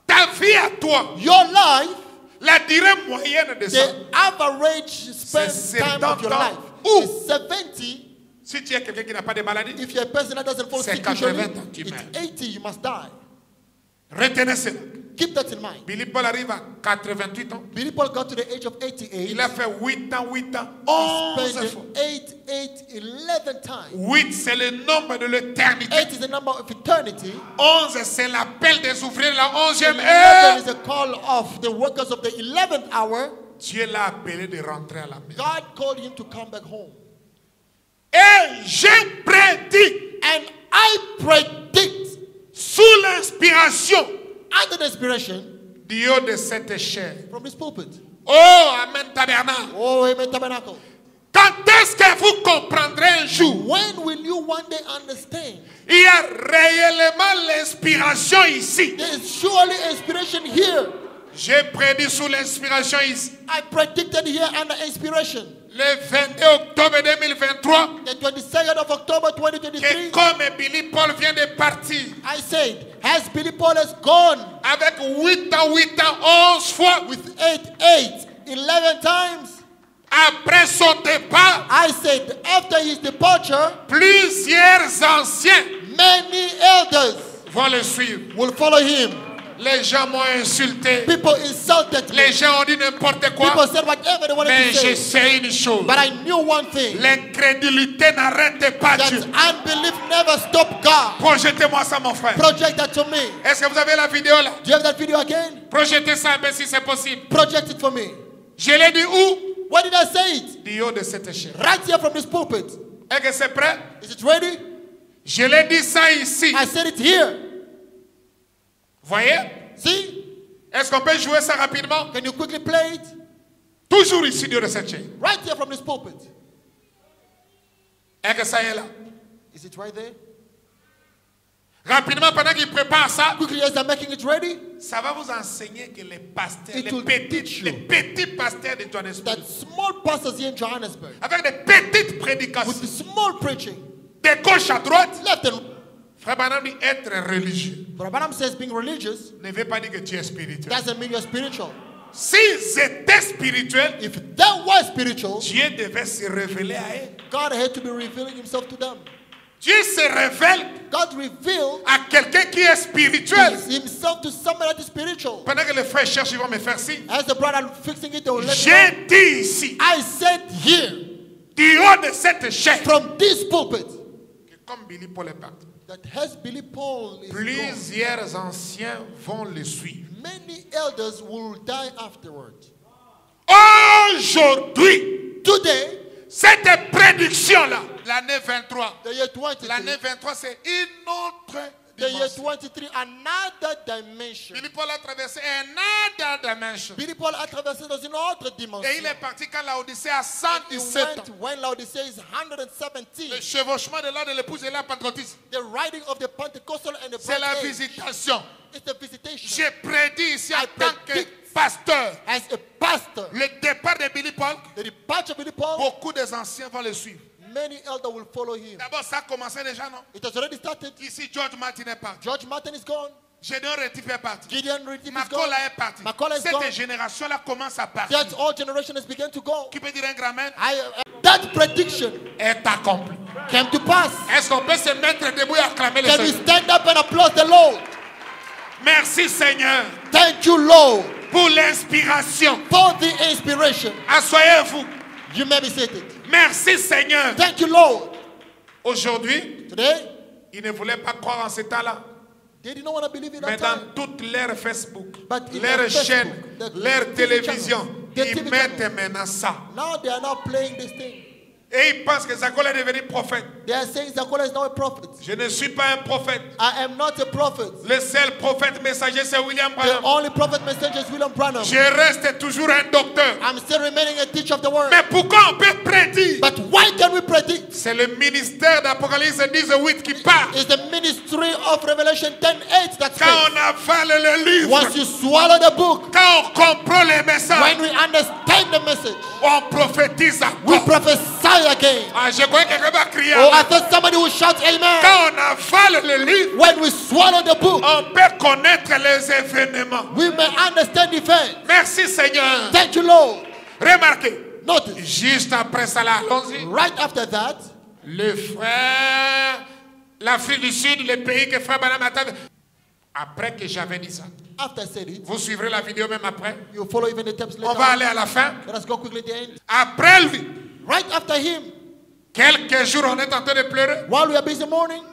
Ta vie à toi, your life, la durée moyenne de ça, the average spend time of your life, ou seventy. Si tu es quelqu'un qui n'a pas de maladie, if you're a person that doesn't fall sick, it's eighty, you must die. Retenez cela. Keep that in mind. Billy Paul arrive à quatre-vingt-huit ans. Billy Paul got to the age of eighty-eight. Il a fait huit ans, huit ans, onze fois. eight, eight, eleven times. huit, c'est le nombre de l'éternité. eight is the number of eternity. onze, c'est l'appel des ouvriers de la onzième heure. eleven is the call of the workers of the eleventh hour. Dieu l'a appelé de rentrer à la maison. God called him to come back home. Et je prédis. And I predict. Sous l'inspiration, under the inspiration, du haut de cette chair, from this pulpit. Oh, amen tabernacle. Oh, amen tabernacle. Quand est-ce que vous comprendrez un jour? When will you one day understand? Il y a réellement l'inspiration ici. There is surely inspiration here. J'ai prédit sous l'inspiration ici. I predicted here under inspiration. Le vingt-deux octobre deux mille vingt-trois. The twenty-second of October twenty twenty-three. Et comme Billy Paul vient de partir. I said, as Billy Paul has gone. Avec huit ans, huit ans, onze fois. With eight, eight, eleven times. Après son départ, I said, after his departure, plusieurs anciens, many elders, vont le suivre. Will follow him. Les gens m'ont insulté. People insulted me. Les gens ont dit n'importe quoi. People said whatever they wanted Mais to say. Mais je sais une chose. But I knew one thing. L'incrédulité n'arrête pas Dieu. Unbelief never stopped God. Projetez-moi ça, mon frère. Project that to me. Est-ce que vous avez la vidéo là? Do you have that video again? Projetez ça un peu si c'est possible. Project it for me. Je l'ai dit où? Where did I say it? Du haut de cette chair. Right here from this pulpit. Est-ce que c'est prêt? Is it ready? Je l'ai dit ça ici. I said it here. Voyez? Si. Est-ce qu'on peut jouer ça rapidement? Can you quickly play it? Toujours ici de cette chaîne. Right here from this pulpit. Est-ce que ça est là? Is it right there? Rapidement pendant qu'il prépare ça. Quickly as they're making it ready. Ça va vous enseigner que les pasteurs, les petits, les petits pasteurs de Johannesburg. That small pastors here in Johannesburg. Avec des petites prédications. With the small preaching. De gauche à droite. Left and right. Frère Branham dit être religieux. Frère Branham says being religious. Ne veut pas dire que tu es spirituel. Doesn't mean you're spiritual. S'ils étaient spirituels, if they were spiritual, Dieu devait se révéler à eux. God had to be revealing himself to them. Dieu se révèle God revealed à quelqu'un qui est spirituel. Himself to somebody that is spiritual. Pendant que les frères cherchent, ils vont me faire signe. As the brother fixing it, j'ai dit ici. I said here. Du haut de cette chaîne. From this pulpit. Que comme Billy Paul est parti. That has Billy Paul is plusieurs gone. Anciens vont le suivre. Many elders will die afterward. Aujourd'hui. Today. Cette prédiction-là, l'année vingt-trois, l'année vingt-trois, c'est une autre dimension. Billy Paul a traversé another dimension. Billy Paul a traversé dans une autre dimension. Et il est parti quand Laodicée a cent dix-sept ans. When Laodicée is one hundred seventeen. Le chevauchement de l'un de l'épouse et la pentecôtiste. The riding of the Pentecostal and the Pentecôtiste. C'est la visitation. It's the visitation. J'ai prédit ici en tant que pasteur. As a pastor, le départ de Billy Paul, the departure of Billy Paul, beaucoup des anciens vont le suivre. Many elders will follow him. D'abord, ça a commencé déjà, non? It has already started. Ici, George Martin est parti. George Martin is gone. Gédéon Rétif est parti. Gideon Rétif is gone. Macaulay est parti. Macaulay is gone. Cette génération-là commence à partir. That old generation has begun to go. Qui peut dire un grand amen? I, uh, that prediction est accomplie. Came to pass. Est-ce qu'on peut se mettre debout et acclamer le Seigneur? Can we stand up and applaud the Lord? Merci Seigneur. Thank you Lord. Pour l'inspiration. For the inspiration. Asseyez-vous. You may be seated. Merci Seigneur. Thank you Lord. Aujourd'hui, today, ils ne voulaient pas croire en ces temps-là. They didn't want to believe in that. Mais dans toutes leurs Facebook, leurs chaînes, leurs télévisions, ils mettent maintenant ça. Now they are now playing this thing. Et ils pensent que Zakola est devenu prophète. They are saying Zakola is not a prophet. Je ne suis pas un prophète. I am not a prophet. Le seul prophète messager c'est William Branham. The only prophet messenger is William Branham. Je reste toujours un docteur. I'm still remaining a teacher of the word. Mais pourquoi on peut prédire? But why can we predict? C'est le ministère d'Apocalypse dix-huit qui parle. It's the ministry of Revelation ten eight that speaks. Quand on avale le livre. Once you swallow the book. Quand on comprend le message. When we understand the message. On prophétise encore. We prophesy. Again. Ah, je crois que quelqu'un va crier. Oh, I thought somebody would shout amen. Quand on avale le livre, when we swallow the book, on peut connaître les événements. We may understand events. Merci Seigneur. Thank you Lord. Remarquez. Notice. Juste après ça, là, allons-y. Right after that, le frère, l'Afrique du Sud, le pays que frère Branham attendait. Après que j'avais dit ça. After I said it, vous suivrez la vidéo même après. You follow even the tapes later. On va aller à la fin. Let us go quickly to the end. Après lui. Right after him, quelques jours on est en train de pleurer. While we are busy mourning,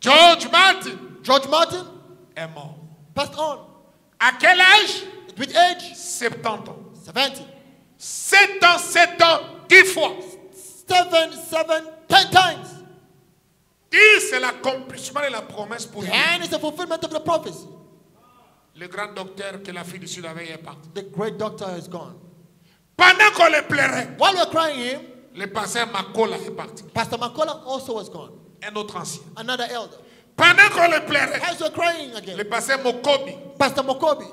George Martin, George Martin, est mort. Passed on. À quel âge? At which age? seventy ans. seventy. Sept ans, sept ans, dix fois. Seven, seven, ten times. Dix, c'est l'accomplissement de la promesse pour lui. Ten is the fulfillment of the prophecy. Le grand docteur que la fille du Sud avait est parti. The great doctor is gone. Pendant qu'on les pleurait, while we were crying him, le pasteur Macaulay est parti. Pastor Macaulay also was gone. Un autre ancien. Another elder. Pendant qu'on les pleurait, as we were crying again, le pasteur Mokobi, Pastor Mokobi,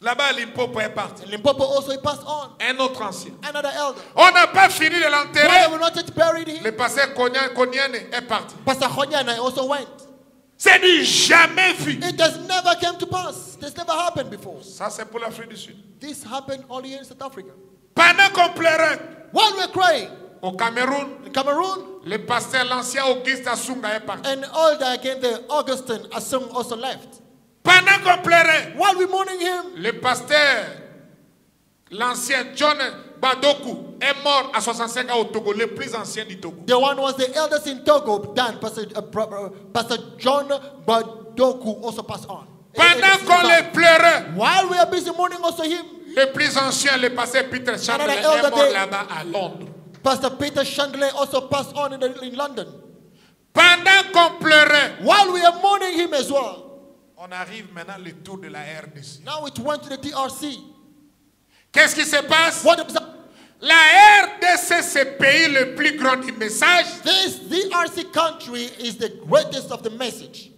là-bas Limpopo est parti. Limpopo also he passed on. Un autre ancien. Another elder. On n'a pas fini de l'enterrer. We not buried him. Le pasteur Konyane est parti. Pastor Konyane also went. C'est du jamais vu. It has never came to pass. It has never happened before. Ça c'est pour l'Afrique du Sud. This happened only in South Africa. Pendant qu'on pleurait, while we're crying, au Cameroun, in Cameroon, le pasteur l'ancien Auguste Asunga est parti. And older again, the Augustine Asunga also left. Pendant qu'on pleurait, while we mourning him, le pasteur l'ancien John Badoku est mort à soixante-cinq ans au Togo, le plus ancien du Togo. The one was the eldest in Togo, Dan, Pastor, uh, Pastor John Badoku also passed on. Pendant qu'on les pleurait, while we are busy mourning also him, le plus ancien, le pasteur Peter Chandler est mort là-bas à Londres. Pastor Peter Chandler also passed on in, the, in London. Pendant qu'on pleurait, while we are mourning him as well, on arrive maintenant le tour de la R D C. Now it went to the D R C. Qu'est-ce qui se passe? What the, la R D C, c'est pays le plus grand du message. This D R C country is the greatest of the message.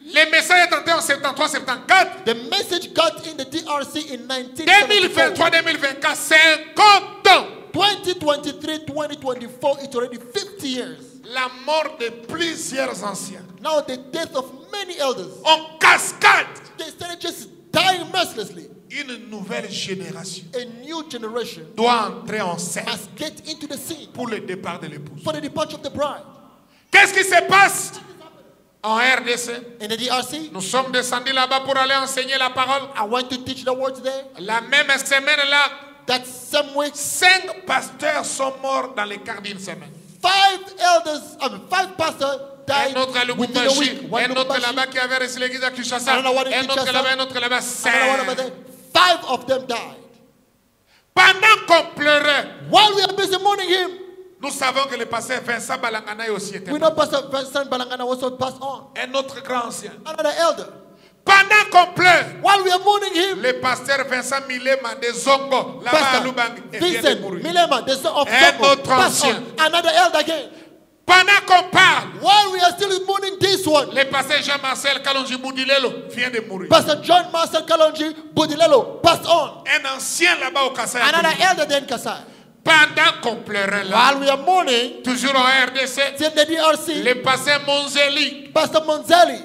Le message est entré en seventy-three seventy-four. The message got in the D R C in nineteen seventy-four. twenty twenty-three twenty twenty-four, cinquante ans. twenty twenty-three twenty twenty-four, it's already fifty years. La mort de plusieurs anciens. Now the death of many elders. En cascade. They started just dying mercilessly. Une nouvelle génération a new generation doit entrer en scène must get into the scene pour le départ de l'épouse. Qu'est-ce qui se passe en R D C? In the D R C? Nous sommes descendus là-bas pour aller enseigner la parole. I went to teach the words there. La même semaine-là, cinq pasteurs sont morts dans les quarts d'une semaine. Five elders, I mean, five pastors died un autre à Lubumbashi, un autre là-bas qui avait reçu l'église à Kinshasa, un autre là-bas, un autre là-bas, five of them died. Pendant qu'on pleurait, while we are busy mourning him, nous savons que le pasteur Vincent Balangana est aussi éteint. We know Pastor Vincent Balangana also passed on. Un autre grand ancien. Another elder. Pendant qu'on pleure, while we are mourning him, le pasteur Vincent Milema de Zongo, là-bas à Lubangi, est bien mouru. Milema de Zongo, un autre ancien. Another elder again. Pendant qu'on parle, while we are still mourning this one, le pasteur Jean-Marcel Kalonji Boudilelo vient de mourir. Pastor John Marcel Kalonji Boudilelo passed on. Un ancien là-bas au Kassai. Another elder then Kassai. Pendant qu'on pleurait là, while we are mourning, toujours en R D C, till the D R C, le pasteur Monzeli, Pastor Monzeli,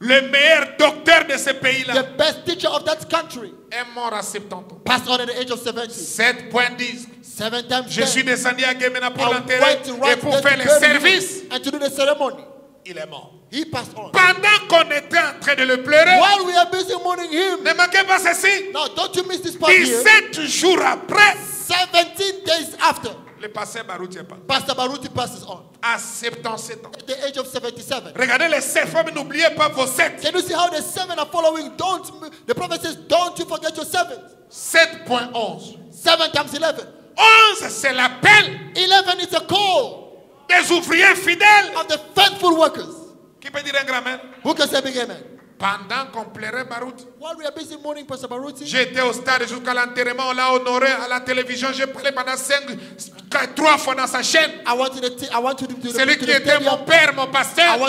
le meilleur docteur de ce pays-là, the best teacher of that country, est mort à soixante-dix ans. Passed on at the age of seventy. sept point dix. Seven times Je ten. suis descendu à Guémena pour l'enterrer et pour faire les services. And to do the ceremony. Il est mort. He passed on. Pendant qu'on était en train de le pleurer, while we are busy mourning him, ne manquez pas ceci. No, don't you miss this part here. dix-sept jours après, seventeen days after, le pasteur Baruti est pas. Pastor Baruti passes on. À soixante-dix-sept ans. At the age of seventy-seven. Regardez les sept femmes, n'oubliez pas vos sept. Can you see how the seven are following? Don't, the prophet says, don't you forget your seven. sept point onze. seven times eleven. onze, c'est l'appel. eleven is a call. Des ouvriers fidèles. Of the faithful workers. Qui peut dire un grand amen? Who can say big amen? Pendant qu'on pleurait Baruti, j'étais au stade jusqu'à l'enterrement, on l'a honoré à la télévision, j'ai parlé pendant cinq, trois fois dans sa chaîne. Celui qui était mon père, mon pasteur. Oh,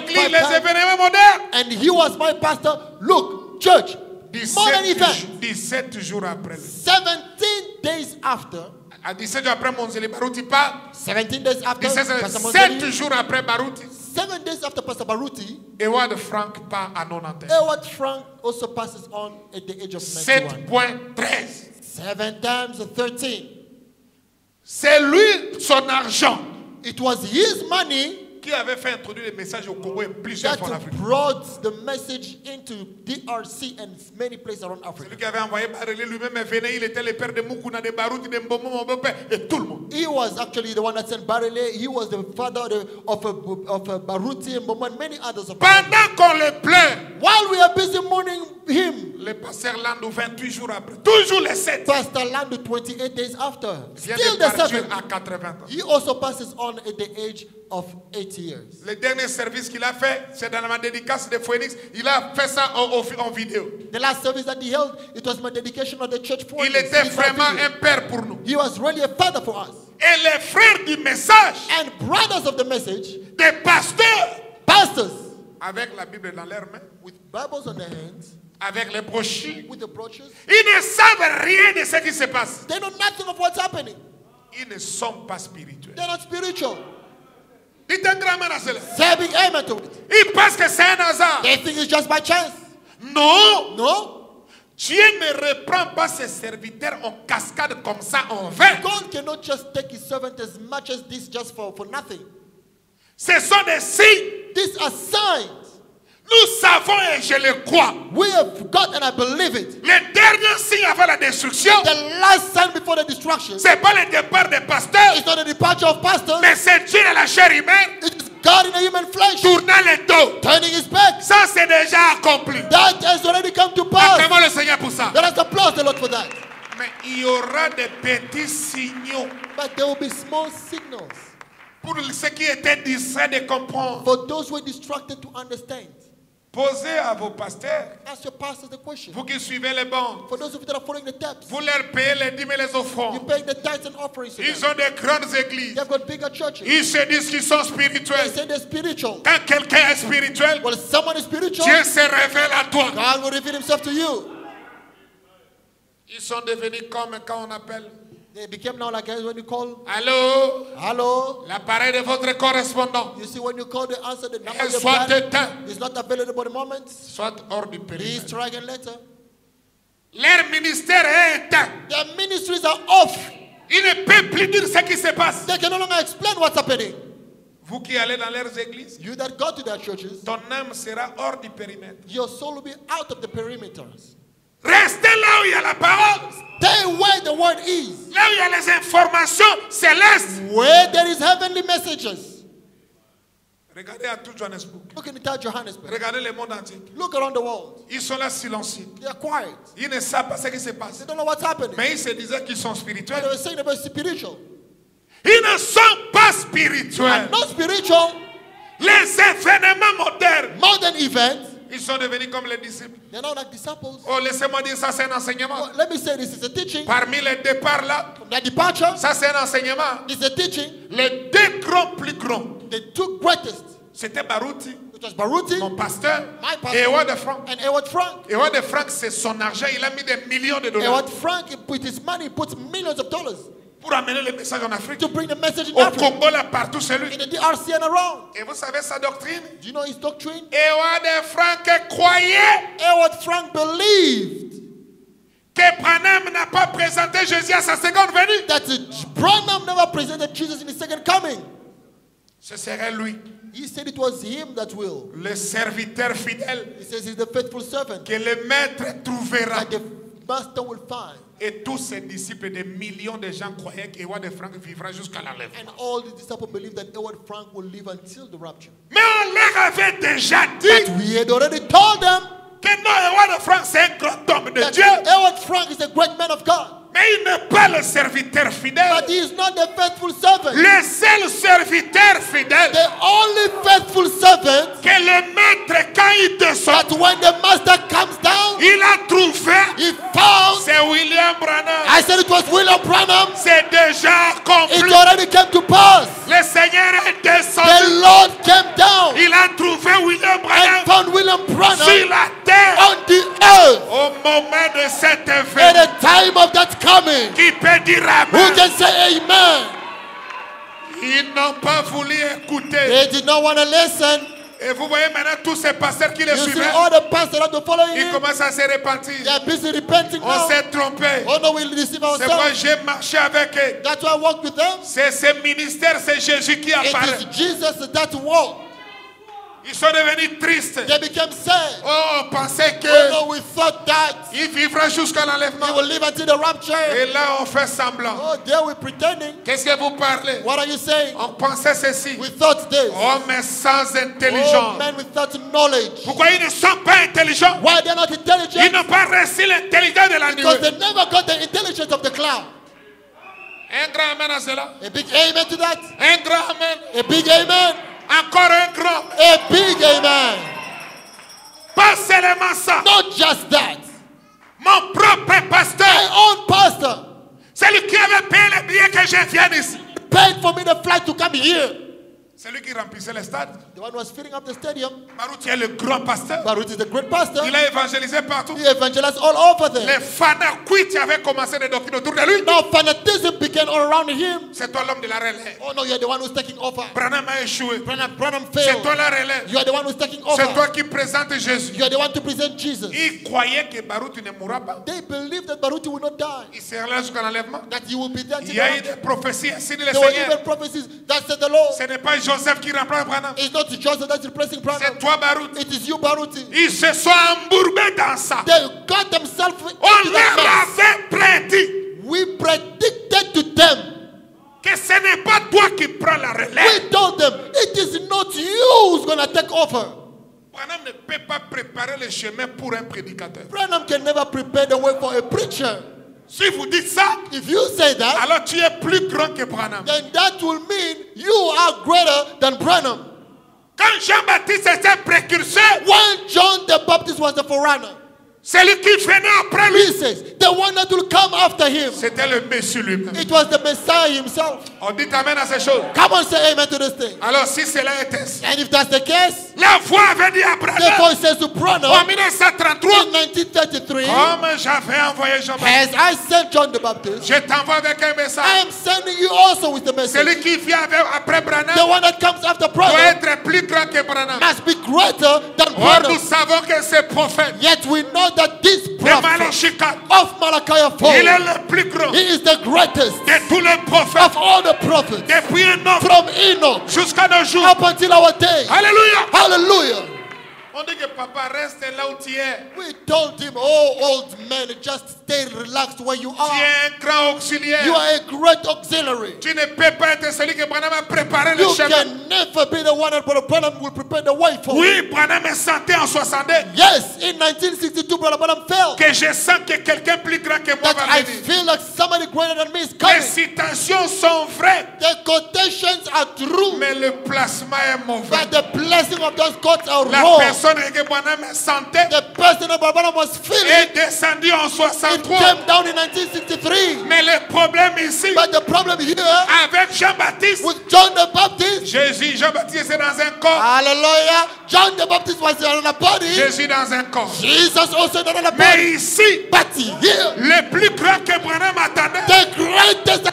église, les événements modernes. And he was my pastor. Look, church, dix-sept jours après. seventeen days after. À dix-sept jours après Monzeli Baruti part. seventeen days after. sept jours après Baruti. Seven days after Pastor Baruti, Ewald Frank part à quatre-vingt-dix. Ewald Frank also passes on at the age of ninety-one. sept point treize. seven times thirteen. C'est lui, son argent. It was his money qui avait fait introduire le message au Congo et plusieurs fois en Afrique. Brought the message into D R C and many places around Africa. Celui qui avait envoyé Barelé lui-même est venu, il était le père de Mukuna, de Baruti, de Mbomo, mon beau-père, et tout le monde. He was actually the one that sent Barelé. He was the father of of, of Baruti and Mbomo and many others. Of Pendant qu'on le pleure, while we are busy mourning him, le pasteur Lando vingt-huit jours après, toujours les sept. Pastor Lando twenty-eight days after, still the seven. À quatre-vingts ans. He also passes on at the age of eighty years. Le dernier service qu'il a fait, c'est dans ma dédicace de Phoenix. Il a fait ça en, en vidéo. The last service that he held, it was my dedication of the church for Il était vraiment un père pour nous. He was really a father for us. Et les frères du message, and brothers of the message, des pasteurs, pastors, avec la Bible dans leurs mains, with Bibles on their hands, avec les brochures, with the brochures, ils ne savent rien de ce qui se passe. They know nothing of what's happening. Ils ne sont pas spirituels. They're not spiritual. Dites un grand amen à cela. Ils pensent que c'est un hasard. They think it's just by chance. Non. Non. Dieu ne reprend pas ses serviteurs en cascade comme ça en vain. God cannot just take his servant as much as this just for, for nothing. Ce sont des signes. These are signs. Nous savons et je le crois. We have got and I believe it. Le dernier signe avant la destruction. The last sign before the destruction. C'est pas le départ des pasteurs. It's not the departure of pastors. Mais c'est Dieu à la chair humaine. It is God in the human flesh. Tournant le dos. Turning his back. Ça c'est déjà accompli. That has already come to pass. Acclamons le Seigneur pour ça. Let us applaud the Lord for that. Mais il y aura des petits signaux. But there will be small signals. Pour ceux qui étaient distraits de comprendre. For those who are distracted to understand. Posez à vos pasteurs, ask your pastors the question. Vous qui suivez les banques, for those of you that are following the depths, vous leur payez les dîmes et les offrandes. You pay the tithes and offerings to them. Ils ont des grandes églises. They've got bigger churches. Ils se disent qu'ils sont spirituels. They say they're spiritual. Quand quelqu'un est spirituel, well, someone is spiritual, Dieu se révèle à toi. God will reveal himself to you. Ils sont devenus comme quand on appelle. They became now like when you call. Allô? Allô? L'appareil de votre correspondant. You see, when you call, they answer the number. Soit éteint. It's not available at the moment. Soit hors du périmètre. Please try again later. Leur ministère est éteint. Their ministries are off. Ils ne peuvent plus dire ce qui se passe. They can no longer explain what's happening. Vous qui allez dans leurs églises, you that go to their churches, ton âme sera hors du périmètre. Your soul will be out of the perimeter. Restez là où il y a la parole. Stay where the word is. Là où il y a les informations célestes. Where there is heavenly messages. Regardez à tout Johannesburg. Look in the Johannesburg. Regardez le monde entier. Look around the world. Ils sont là silencieux. They are quiet. Ils ne savent pas ce qui se passe. They don't know what's happening. Mais ils se disaient qu'ils sont spirituels. They were saying they were spiritual. Ils ne sont pas spirituels. They are not spiritual. Les événements modernes. Modern events. Ils sont devenus comme les disciples. They're not like disciples. Oh, laissez-moi dire, ça c'est un enseignement. Well, let me say this is a teaching. Parmi les départs là, the departure, ça c'est un enseignement. It's a teaching. Les deux grands plus grands. The two greatest. C'était Baruti. It was Baruti. Mon pasteur. My pastor. Et Ewald Frank. And Ewald Frank. Ewald Frank, c'est son argent. Il a mis des millions de dollars. Ewald Frank, with his money, he puts millions of dollars. Pour amener le message en Afrique. To bring the message in Au Africa. Congo, là, partout, c'est lui. In the D R C and around. Et vous savez sa doctrine? Do you know his doctrine? Ewald Frank croyait. Ewald Frank believed. Que Branham n'a pas présenté Jésus à sa seconde venue. That Branham never presented Jesus in his second coming. Ce serait lui. He said it was him that will. Le serviteur fidèle. He says he's the faithful servant. Que le maître trouvera. That the master will find. Et tous ses disciples, des millions de gens croyaient qu'Ewald Frank vivra jusqu'à l'enlèvement. And all the disciples believed that Ewald Frank will live until the rapture. Mais on leur avait déjà dit. But we had already told them. Que non, Ewald Frank c'est un grand homme de Dieu. Ewald Frank is a great man of God. Mais il n'est pas le serviteur fidèle. But he is not the faithful servant. Le seul serviteur fidèle. The only faithful servant. Que le maître quand il descend. But when the master comes down. Il a trouvé. He found. C'est William Branham. I said it was William Branham. C'est déjà accompli. It already came to pass. Le Seigneur est descendu. The Lord came down. Il a trouvé William Branham. And found William Branham. Sur la terre. On the earth. Au moment de cet événement. At the time of that time. Qui peut dire amen? Who can say amen? Ils n'ont pas voulu écouter. They did not want to listen. Et vous voyez maintenant tous ces pasteurs qui les you suivaient. All the pastors that following Ils him. Commencent à se repentir. They are busy repenting On now. S'est trompé. Oh no, we'll receive ourselves. C'est moi j'ai marché avec eux. That's why I walked with them. C'est ce ministère, c'est Jésus qui apparaît. It is Jesus that walked. Ils sont devenus tristes. They became sad. Oh, on pensait que oh, no, we thought that ils vivront jusqu'à l'enlèvement. They will live until the rapture. Et là, on fait semblant. Oh, there we're pretending. Qu'est-ce que vous parlez? What are you saying? On pensait ceci. We thought this. Oh, mais sans intelligence. Oh, man without knowledge. Pourquoi ils ne sont pas intelligents? Why they're not intelligent? Ils n'ont pas reçu l'intelligence de la nuit. Because they never got the intelligence of the cloud. Un grand amen à cela. A big amen to that. Un grand amen. A big amen. Encore un grand. A big amen. Pas seulement ça. Not just that. Mon propre pasteur. My own pastor. Celui qui avait payé le billet que je vienne ici. Paid for me the flight to come here. Celui qui remplissait le stade. The one who was filling up the stadium. Baruti est le grand pasteur. Baruti is the great pastor. Il a évangélisé partout. He evangelized all over there. Les fanatiques avaient commencé des doctrines autour de lui. Now fanaticism began all around him. C'est toi l'homme de la relève. Oh no, you are the one who's taking over. Branham a échoué. Branham, Branham failed. C'est toi la relève. You are the one who's taking over. C'est toi qui présente Jésus. You are the one to present Jesus. Ils croyaient que Baruti ne mourra pas. They believed that Baruti would not die. Il sera là jusqu'à l'enlèvement. That he will be there. Il y a eu des prophéties ainsi de le Seigneur. There were even prophecies that said the Lord. Ce n'est pas Joseph qui remplace Branham. It's not Joseph that's replacing Branham. C'est toi Baruti. It is you Baruti. Ils se sont embourbés dans ça. They got themselves into On leur avait prédit. We predicted to them. Que ce n'est pas toi qui prends la relève. We told them it is not you who's going to take over. Branham ne peut pas préparer le chemin pour un prédicateur. Branham can never prepare the way for a preacher. Si vous dites ça, if you say that, alors tu es plus grand que Branham. Then that will mean you are greater than Branham. Quand Jean-Baptiste était précurseur, when John the Baptist was the forerunner, Celui qui venait après lui. Jesus, the one that will come after him. C'était le Messie lui-même. It was the Messiah himself. On dit amen à ces choses. Come on, say amen to this thing. Alors si cela était. And if that's the case. La voix avait dit à Branham. The voice says to Branham. En mille neuf cent trente-trois. In nineteen thirty-three. Comme j'avais envoyé Jean-Baptiste. As I sent John the Baptist. Je t'envoie avec un message. I am sending you also with the message. Celui qui vient après Branham. The one that comes after Branham. Doit être plus grand que Branham. Must be greater than Branham. Nous savons que ce prophète. Yet we know that this prophet of Malachi four, he is the greatest of all the prophets from Enoch up until our day. Hallelujah! Hallelujah! We told him, oh old man, just stay relaxed where you are. You are a great auxiliary. You can never be the one that Brother Branham will prepare the way for. Yes, in nineteen sixty-two Brother Branham fell. That I feel like somebody greater than me is coming. The quotations are true. But the blessing of those quotes are wrong. The person of Branham was feeling. It came down in nineteen sixty-three. Mais le problème ici, but the problem here, avec Jean-Baptiste, with John the Baptist, Jésus, Jean-Baptiste est dans un corps. Hallelujah. John the Baptist was in a body. Jésus dans un corps. Jesus also in another body. Mais ici, but here, le plus grand que Branham attendait, the greatest.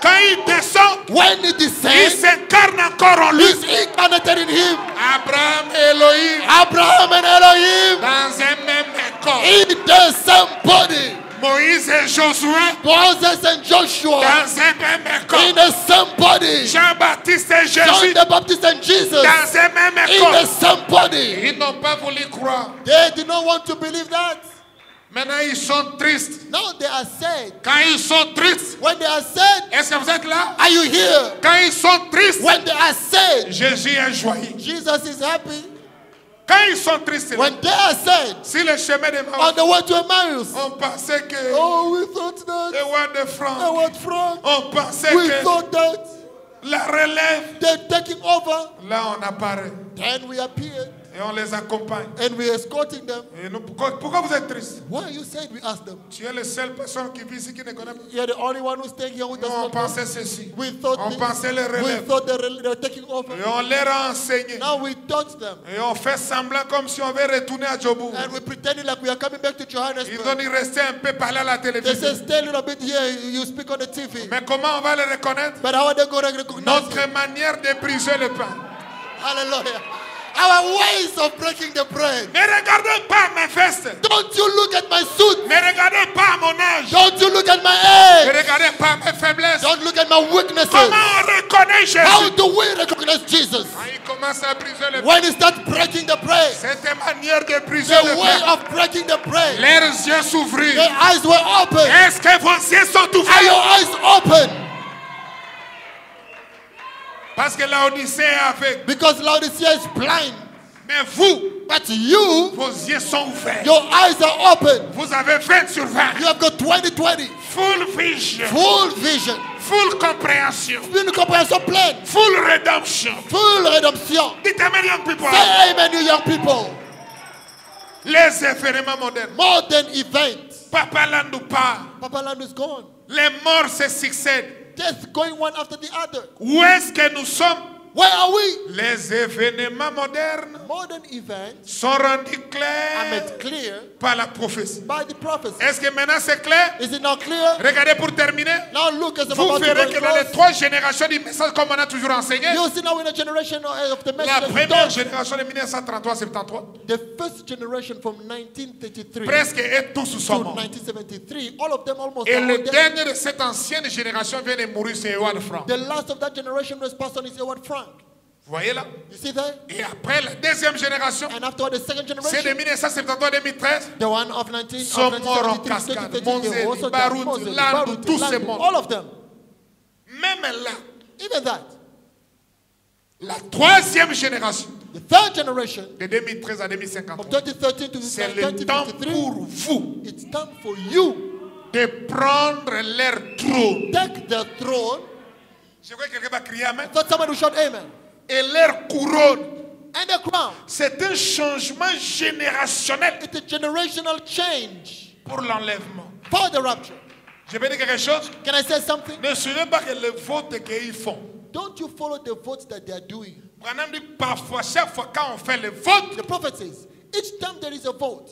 Quand il descend, when he descends, il s'incarne encore en lui. He's incarnated in him. Abraham et Elohim. Abraham and Elohim. Dans un même corps. In the same body. Moïse et Josué. Moses and Joshua. Dans un même corps. In the same body. Jean-Baptiste et Jésus. John the Baptist and Jesus. Dans un même corps. In the same body. Ils n'ont pas voulu croire. They did not want to believe that. Maintenant ils sont tristes. Now they are sad. Quand ils sont tristes, when they are sad, est-ce que vous êtes là? Are you here? Quand ils sont tristes, when they are sad, Jésus est joyeux. Jesus is happy. Quand ils sont tristes, when they are sad, si le chemin d'Emmaüs, on the way to Emmaüs, on pensait que, oh, we thought that, they were the front, they were front, on pensait we que, thought that, la relève, they're taking over. Là on apparaît. Then we appeared. Et on les accompagne. And we escorting them. Et nous, pourquoi, pourquoi vous êtes tristes? Why you said we asked them? Tu es la seule personne qui vit ici qui ne connaît pas. You're the only one who's staying here with us. On pensait ceci. We thought on pensait les relèves. We thought they were taking over. Et on les a enseignés. Now we taught them. Et on fait semblant comme si on veut retourner à Jobourg. And we pretended like we are coming back to Johannesburg. Ils ont dit rester un peu parler à la télévision. They said stay a little bit here. You speak on the T V. Mais comment on va les reconnaître? But how are they going to recognize? Notre manière de briser le pain. Hallelujah. Our ways of breaking the bread. Ne regardez pas mes vestes. Don't you look at my suit. Ne regardez pas mon âge. Don't you look at my age. Ne regardez pas mes faiblesses. Don't look at my weaknesses. Comment on reconnaît Jésus? How do we recognize Jesus? Il commence à briser le pain. When he starts breaking the bread. Cette manière de briser le pain. The way of breaking the bread. Leurs yeux s'ouvrirent. Their eyes were open. Est-ce que vos yeux sont ouverts? Are your eyes open? Parce que Laodicée est avec. Because Laodicée is blind. Mais vous, but you, vos yeux sont ouverts. Your eyes are open. Vous avez vingt sur vingt. You have got twenty twenty. Full vision. Full vision. Full compréhension. Full compréhension pleine. Full redemption. Full redemption. Dites amen, young people. Say amen, you young people. Les événements modernes. Modern events. Papa Lando part. Papa Lando is gone. Les morts se succèdent. Death going one after the other. Où est-ce que nous sommes? Where are we? Les événements modernes Modern events sont rendus clairs par la prophétie. Est-ce que maintenant c'est clair? Is it now clear? Regardez pour terminer. Now look as vous verrez que dans les trois générations du message, comme on a toujours enseigné, you see now in a generation of the message, la première génération de nineteen thirty-three seventy-three, the first generation from nineteen thirty-three, presque et tous sont morts. nineteen seventy-three, all of them almost. Et le dernier de cette ancienne génération vient de mourir, c'est Ewald Frank. The last of that generation was passed on is Ewald Frank. Vous voyez là? You see that? Et après la deuxième génération, c'est de nineteen seventy-three à twenty thirteen, the one of nineteen, sont morts en cascade. Monzé, Baruti, Lando, tous ces morts. Même là, even that, la troisième génération, the third generation, de twenty thirteen à twenty fifteen, c'est le temps pour vous, it's time for you, de prendre leur trône. Take the throne. Je crois que quelqu'un va crier amen. I thought someone would shout amen. Et leur couronne C'est un changement générationnel. It's a generational change. Pour l'enlèvement. For the rapture. Je vais dire quelque chose. Can I say something? Ne suivez pas que les votes qu'ils font. Don't you follow the votes that they are doing? Branham dit parfois, chaque fois quand on fait les votes. The prophet says, each time there is a vote.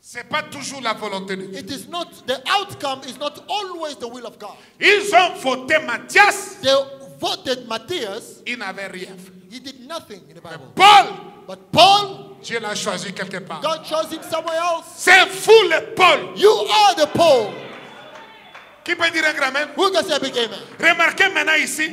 C'est pas toujours la volonté de Dieu. It is not, the outcome is not always the will of God. Ils ont voté Matthias. They voted Matthias. Il n'avait rien fait. He did nothing in the Bible. Paul. But Paul. Dieu l'a choisi quelque part. God chose him somewhere else. C'est vous le Paul. You are the Paul. Qui peut dire un grand amen? Remarquez maintenant ici,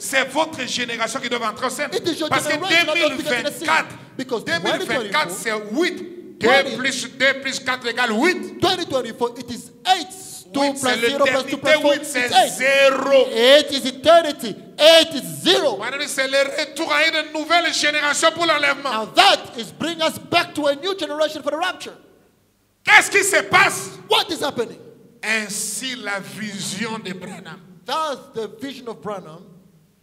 c'est votre génération qui doit entrer en scène. Parce que deux mille vingt-quatre, deux mille vingt-quatre c'est huit. deux plus deux plus quatre égale huit. deux mille vingt-quatre, it is eight. C'est l'éternité, huit c'est zéro. eight is eternity, eight is zero. C'est le retour à une nouvelle génération pour l'enlèvement. Now that is bring us back to a new generation for the rapture. Qu'est-ce qui se passe? What is happening? Ainsi la vision de Branham. That's the vision of Branham.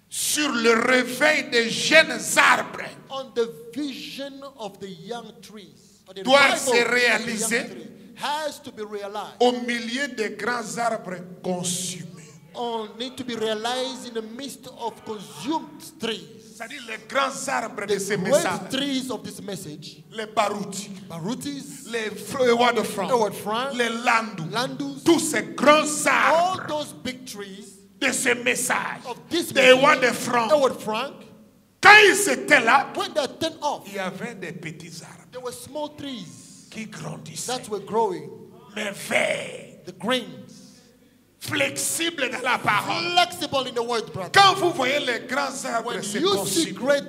Sur le réveil des jeunes arbres. On the vision of the young trees. The doit se réaliser. Has to be realized. Au milieu des grands arbres consumés. On need to be realized in the midst of consumed trees. C'est-à-dire les grands arbres de ces messages. Trees of this message. Les Baruti. Barutis. Les Ewald Frank. Ewald Frank. Les Lando. Landos. Tous ces grands arbres. All those big trees. De ces messages. Of this message. Ewald Frank. Ewald Frank. Quand ils étaient là, when they turned off, il y avait des petits arbres. There were small trees. Qui grandissaient. That were growing. Les verts. The greens. Flexible dans la parole. Flexible in the word, brother. Quand vous voyez les grands arbres se consumer,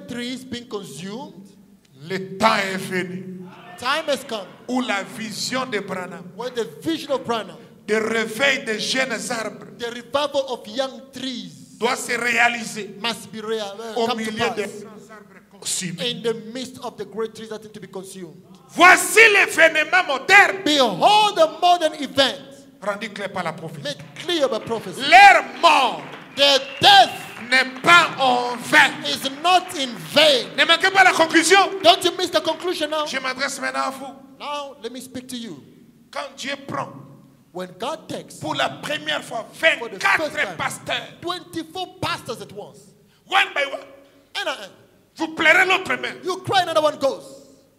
le temps est venu. Time has come. Où la vision de Branham, when the vision of Branham, le réveil des jeunes arbres, the revival of young trees, doit se réaliser. Must be real, uh, au milieu des grands arbres consumés. In the midst of the great trees that need to be consumed. Voici l'événement moderne. Behold the modern event. Rendu clair par la prophétie. Leur mort n'est pas en vain. Is not in vain. Ne manquez pas la conclusion. Don't you miss the conclusion now. Je m'adresse maintenant à vous. Now, let me speak to you. Quand Dieu prend, when God takes, pour la première fois, vingt-quatre pasteurs, twenty-four pastors at once, one by one, and I, vous plairez l'autre main. You cry, another one goes.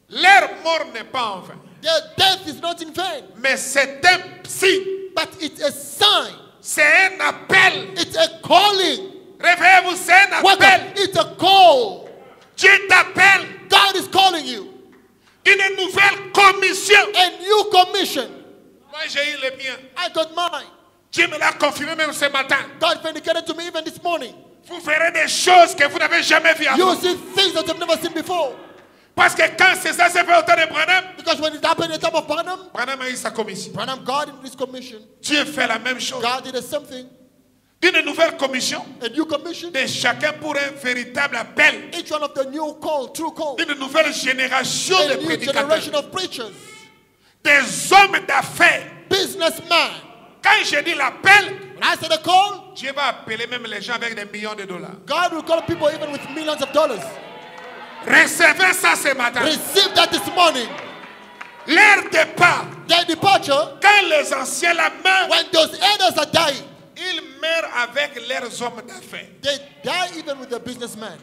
Leur mort n'est pas en vain. Their death is not in vain. Mais c'est un signe. But it's a sign. C'est un appel. It's a calling. Réveillez-vous, c'est un appel. Up. It's a call. Dieu t'appelle. God is calling you. Une nouvelle commission. A new commission. Moi j'ai eu le mien. I got mine. Dieu me l'a confirmé même ce matin. God vindicated to me even this morning. Vous verrez des choses que vous n'avez jamais vues avant. You will see things that you've never seen before. Parce que quand c'est ça s'est fait au temps de Branham, because when it happened at the time of Branham, Branham a eu sa commission. Branham God in this commission. Dieu fait la même chose. God did the same thing. D'une nouvelle commission. A new commission. De chacun pour un véritable appel. Each one of the new call, true call. D'une nouvelle génération a de new prédicateurs. Generation of preachers. Des hommes d'affaires. Businessmen. Quand je dis l'appel, when I say the call, Dieu va appeler même les gens avec des millions de dollars. God will call people even with millions of dollars. Recevez ça ce matin. Receive that this morning. Leur départ. Their departure. Quand les anciens la meurent. When those elders are dying. Ils meurent avec leurs hommes d'affaires. They die even with the businessmen.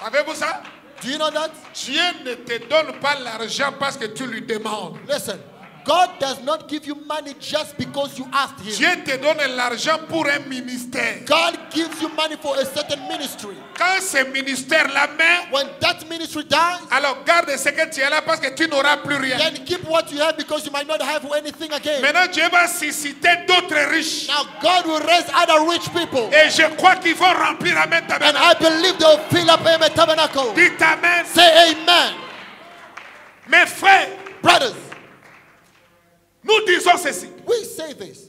Savez-vous ça? Do you know that? Dieu ne te donne pas l'argent parce que tu lui demandes. Listen. God does not give you money just because you asked him. Dieu te donne l'argent pour un ministère. God gives you money for a certain ministry. Quand ce ministère la main, when that ministry dies, alors garde ce que tu as là parce que tu n'auras plus rien. Then keep what you have because you might not have anything again. Maintenant Dieu va susciter d'autres riches. Now God will raise other rich people. Et je crois qu'ils vont remplir un tabernacle. And I believe they will fill up a tabernacle. Dites amen. Say amen. Mes frères, brothers. Nous disons ceci. We say this.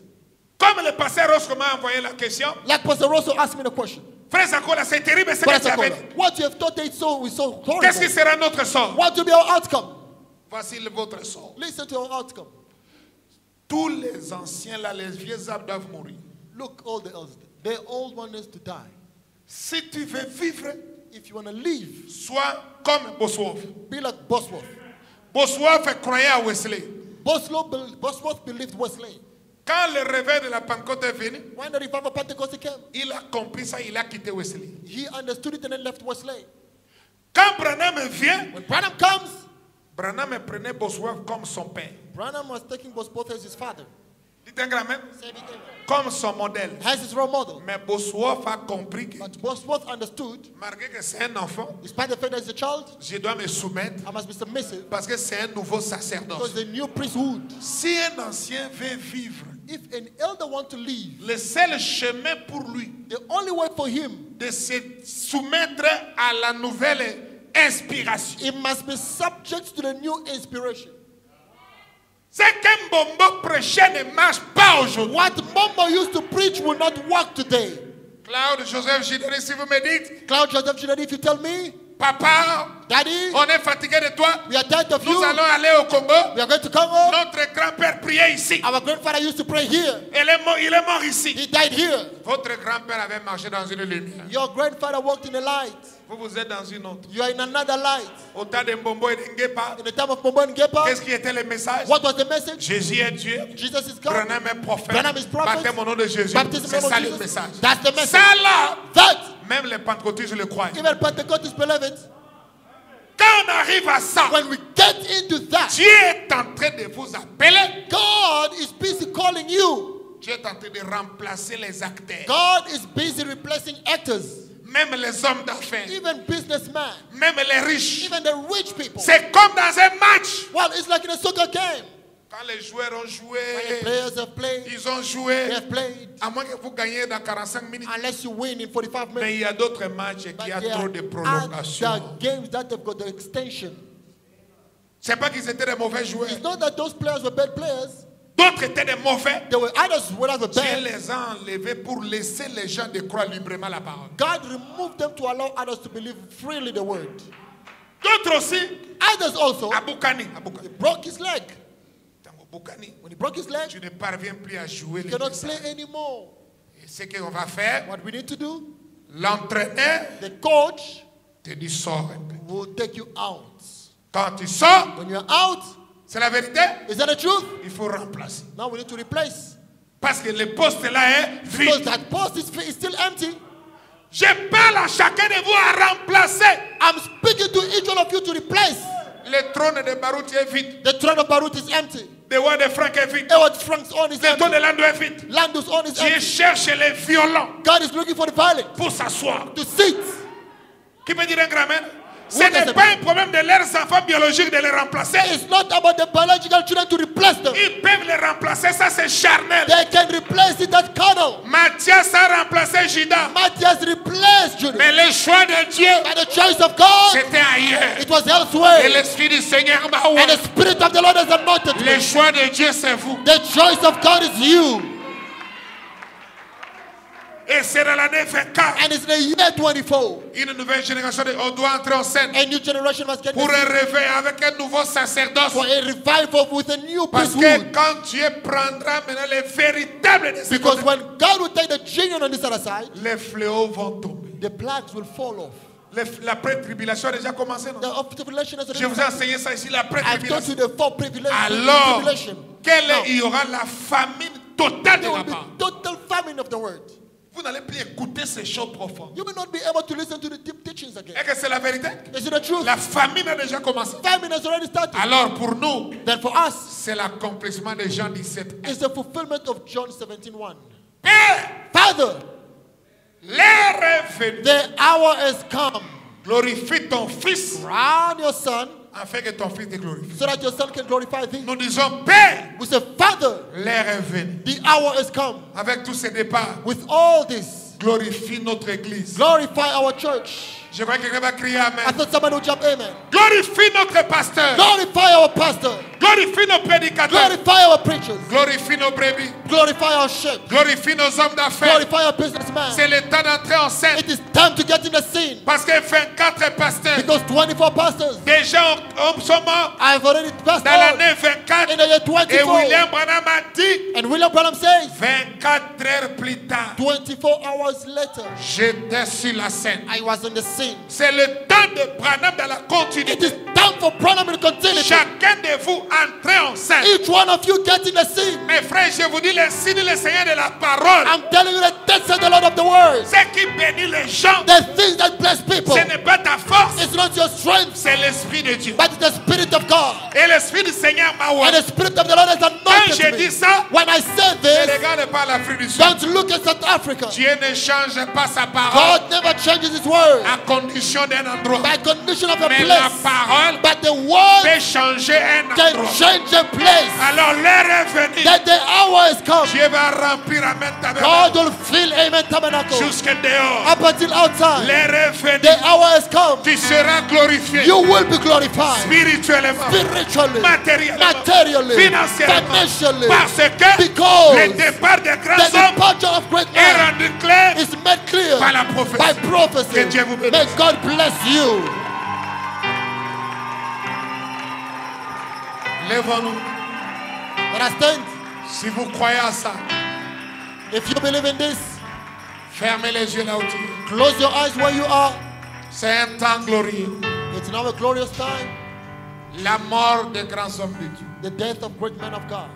Comme le pasteur Rosko m'a envoyé la question. Like Pastor Rosko asked me the question. Frère Zakola, c'est terrible ce que tu avais dit. What you have taught is so we so horrible. Qu'est-ce qui sera notre sort? What will be our outcome? Voici votre sort. Listen to our outcome. Tous les anciens là, les vieux arbres doivent mourir. Look, all the elders, the old one needs to die. Si tu veux vivre, If you want to live, sois comme Bosworth. Be like Bosworth. Bosworth croyait à Wesley. Bosworth, Bosworth believed Wesley. Quand le réveil de la Pentecôte est venu, when the revival of Pentecost came, il a compris ça, il a quitté Wesley. He understood it and then left Wesley. Quand Branham vient, when Branham comes, Branham prenait Bosworth comme son père. Branham was taking Bosworth as his father. Dites un grand même, comme son modèle. As his role model. Mais Bosworth a compris que, but Bosworth understood, malgré que c'est un enfant, despite the fact that he's a child, je dois me soumettre, I must be submissive, parce que c'est un nouveau sacerdoce. Because the new priesthood. Si un ancien veut vivre, if an elder want to live, le seul chemin pour lui, the only way for him, de se soumettre à la nouvelle inspiration, he must be subject to the new inspiration. C'est qu'un bombo prêchait ne marche pas aujourd'hui. What Bombo used to preach will not work today. Claude Joseph Gideri, si vous me dites, Claude Joseph Gideri, if you tell me, Papa, Daddy, on est fatigué de toi. We are tired of Nous you. allons aller au Congo. We are going to Congo. Notre grand-père priait ici. Our grandfather used to pray here. Il est mort, il est mort ici. He died here. Votre grand-père avait marché dans une lumière. Your grandfather walked in a light. Vous vous êtes dans une autre. You are in another light. Au temps de Mbombo et de Ngepa, in the time of Mbombo and Ngepa, qu'est-ce qui était le message? What was the message? Jésus est Dieu. Jesus is God. Branham est prophète. Branham is prophet. Baptême au nom de Jésus. C'est ça le message. That's the message. Ça là, that. Même les Pentecôtistes le croient. Even Pentecôtistes believe it. Quand on arrive à ça, when we get into that, Dieu est en train de vous appeler. God is busy calling you. Dieu est en train de remplacer les acteurs. God is busy replacing actors. Même les hommes d'affaires, même les riches, c'est comme dans un match. Well, it's like in a soccer game. Quand les joueurs ont joué, played, ils ont joué, à moins que vous gagnez dans quarante-cinq minutes. Unless you win in forty-five minutes. Mais il y a d'autres matchs qui ont trop de prolongations. C'est pas qu'ils étaient des mauvais joueurs. It's not that those players were bad players. D'autres étaient des mauvais. Dieu les a enlevés pour laisser les gens de croire librement la parole. God removed them to allow others to believe freely the word. D'autres aussi. Others also. Aboukani. He broke his leg. When he broke his leg, tu ne parviens plus à jouer. You cannot play anymore. Et ce qu'on va faire, what we need to do, l'entraîneur, the coach, te dit sors. Will take you out. Quand tu sors, when you are out. C'est la vérité? Is that the truth? Il faut remplacer. Now we need to replace. Parce que le poste là est vide. Because that post is, is still empty. Je parle à chacun de vous à remplacer. I'm speaking to each one of you to replace. Le trône de Baruti est vide. The throne of Baruti is empty. The word of Frank est vide. Ewald Frank's own is empty. Le trône de Lando est vide. Lando's own is empty. Je cherche les violents. God is looking for the violent. Pour s'asseoir. To sit. Qui peut dire un grand amen? Ce n'est pas un problème de leurs enfants biologiques de les remplacer. It's not about the biological children to replace them. Ils peuvent les remplacer, ça c'est charnel. They can replace it that carnal. Matthias a remplacé Judas. Matthias replaced Judas. Mais le choix de Dieu, by the choice of God, c'était ailleurs. It was elsewhere. Et l'esprit du Seigneur m'a ouvert. And the spirit of the Lord has anointed me. Le choix de Dieu c'est vous. The choice of God is you. Et c'est dans l'année vingt-quatre. And it's the year twenty-four. Une nouvelle génération de, on doit entrer en scène. A new generation must get pour un réveil avec un nouveau sacerdoce. For a revival with a new priesthood. Parce que quand Dieu prendra maintenant les véritables des because when God will take the genuine on this other side, les fléaux vont tomber. The plagues will fall off. Le, la pré-tribulation a déjà commencé, non? Je vous ai enseigné ça ici, la pré-tribulation. Alors, quelle est, il y aura la famine totale de la part. Total famine of the word. Vous n'allez plus écouter ces choses profondes. You may not be able to listen to the deep teachings again. Est-ce que c'est la vérité? Is it the truth? La famine a déjà commencé. Famine has already started. Alors pour nous, then for us, c'est l'accomplissement de Jean dix-sept. It's the fulfillment of John seventeen one. Père, Father, l'heure est venue. The hour has come. Glorifie ton fils. Crown your son. Afin que ton fils te glorifie. So that your son can glorify thee. Nous disons, Père, we say, Father, l'heure est venue. The hour has come. Avec tous ces départs, with all this, glorifie notre église. Glorify our church. Je crois que quelqu'un va crier amen. I thought someone would jump amen. Glorifie notre pasteur. Glorify our pastor. Glorifie nos prédicateurs. Glorify our preachers. Glorifie nos brebis. Glorify our sheep. Glorifie nos hommes d'affaires. Glorify our businessmen. C'est le temps d'entrer en scène. It is time to get in the scene. Parce que vingt-quatre pasteurs. Because twenty-four pastors. Déjà sont morts. I've already passed dans l'année vingt-quatre. In the year twenty-four. Et William Branham a dit. And William Branham says. vingt-quatre heures plus tard. twenty-four hours later. J'étais sur la scène. I was on the scene. C'est le temps de Branham dans la continuité. It is time for Branham to continue. Chacun de vous entrez en scène. Each one of you get in the scene. Mes frères, je vous dis les signes le Seigneur de la parole. I'm telling you the tests of the Lord of the word. Ce qui bénit les gens. The things that bless people. Ce n'est pas ta force. It's not your strength. C'est l'esprit de Dieu. But it's the spirit of God. Et l'esprit du Seigneur m'a ouvert. And the spirit of the Lord has anointed me. Quand je dis ça, when I say this, ne regarde pas l'Afrique du Sud. Don't look at South Africa. Dieu ne change pas sa parole. God never changes His word. À condition d'un endroit. By condition of a place. Mais la parole but the word peut changer un endroit. Change the place. Alors l'heure est venue. That the hour is come. Dieu va remplir amen tabernacle. God will fill amen tabernacle. Jusque dehors. Up until outside. L'heure est venue. The hour is come. Tu seras glorifié. You will be glorified. Spirituellement. Spiritually. Matériellement. Materially. Financièrement. Financially. Parce que. Because. Le départ des grands hommes. The departure of great men. Est rendu clair. Is made clear. Par la prophétie. By prophecy. Que Dieu vous bénisse. May God bless you. Lève-nous. Si vous croyez à ça, if you believe in this, fermez les yeux là où tu es. Close your eyes where you are. C'est un temps glorieux. It's now a glorious time. La mort des grands hommes de Dieu. The death of great men of God.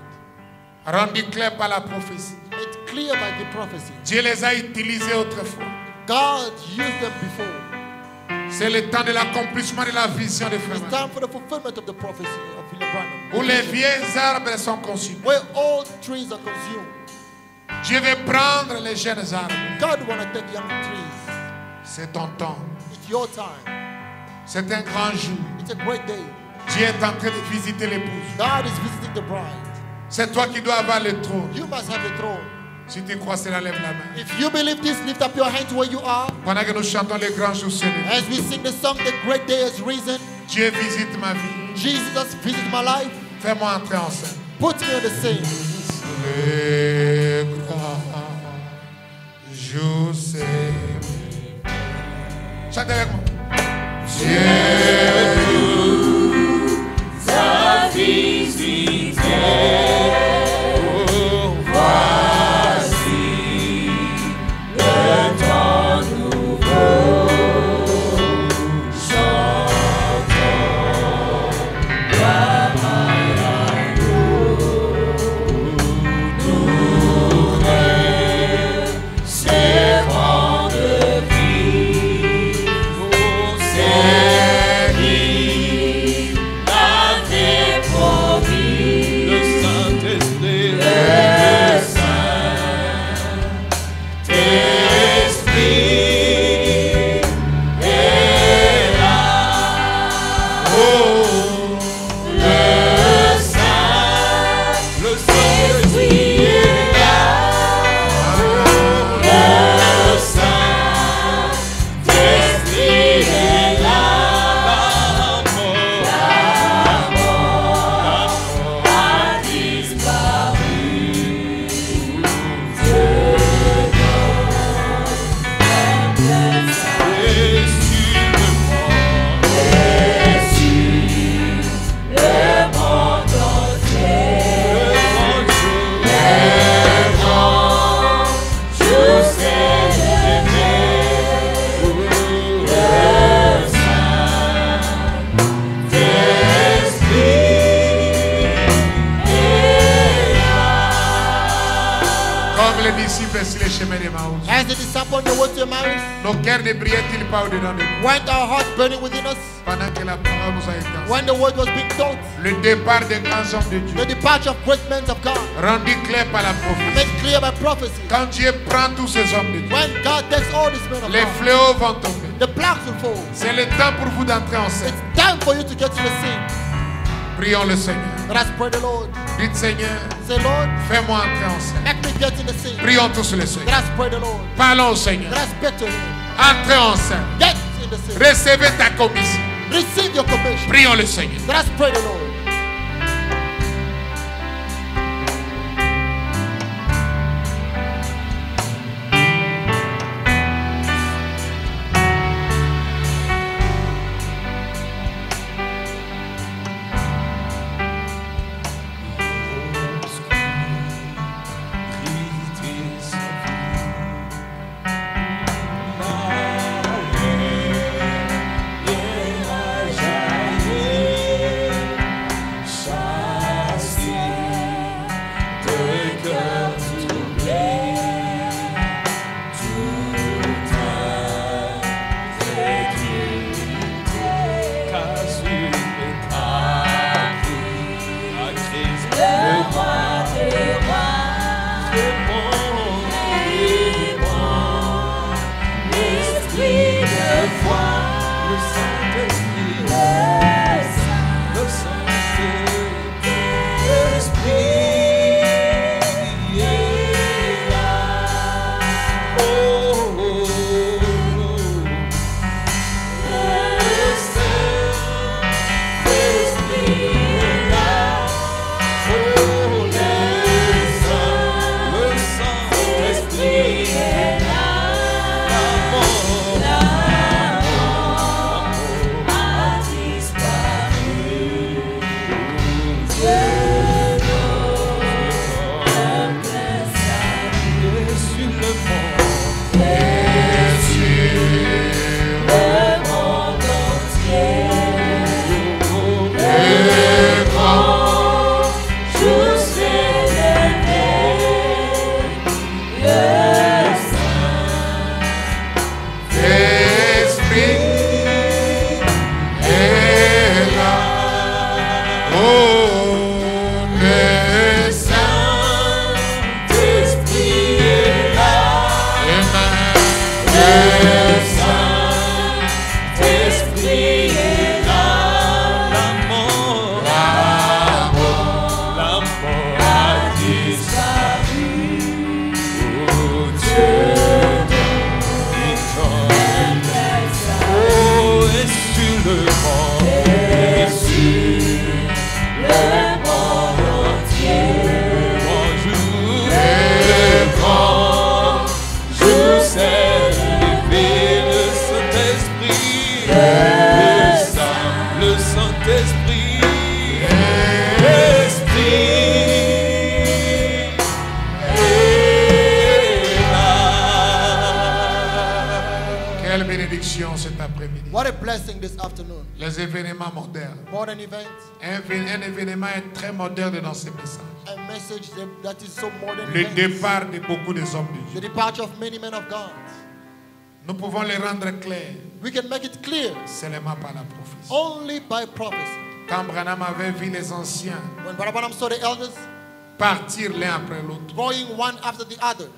Rendu clair par la prophétie. It's clear by the prophecy. Dieu les a utilisés autrefois. God used them before. C'est le temps de l'accomplissement de la vision de Frère Branham. Où les vieux arbres sont consumés. Where old trees are consumed. Dieu veut prendre les jeunes arbres. God wanna take young trees. C'est ton temps. It's your time. C'est un grand jour. It's a great day. Dieu est en train de visiter l'épouse. God is visiting the bride. C'est toi qui dois avoir le trône. You must have the throne. Si tu crois, cela lève la main. If you believe this, lift up your hands where you are. Pendant que nous chantons les grands jours célèbres. As we sing the song, the great day has risen. Dieu visite ma vie. Jesus visit my life. Fais-moi entrer en scène. Put me on the scene. Les grands jours célèbres. Chantez avec moi. Dieu nous a visités. As the disciples the words to Emmaüs, when our hearts burning within us, when the word was being taught, the departure of great men of God, made clear by prophecy. When God takes all these men of God, the plaques will fall. It's time for you to get to the scene. Prions le Seigneur. Let us pray the Lord. Dites Seigneur, fais-moi entrer en scène. Prions tous le Seigneur. Parlons au Seigneur. Entrez en scène. Recevez ta commission. Prions le Seigneur. Les événements modernes. Modern events. Un événement très moderne dans ces messages. A message that is so modern. Le départ de beaucoup des hommes de Dieu. The departure of many men of God. Nous pouvons les rendre clairs. We can make it clear. Seulement par la prophétie. Only by prophecy. Quand Branham avait vu les anciens. When Branham saw the elders. Partir l'un après l'autre. Going one after the other.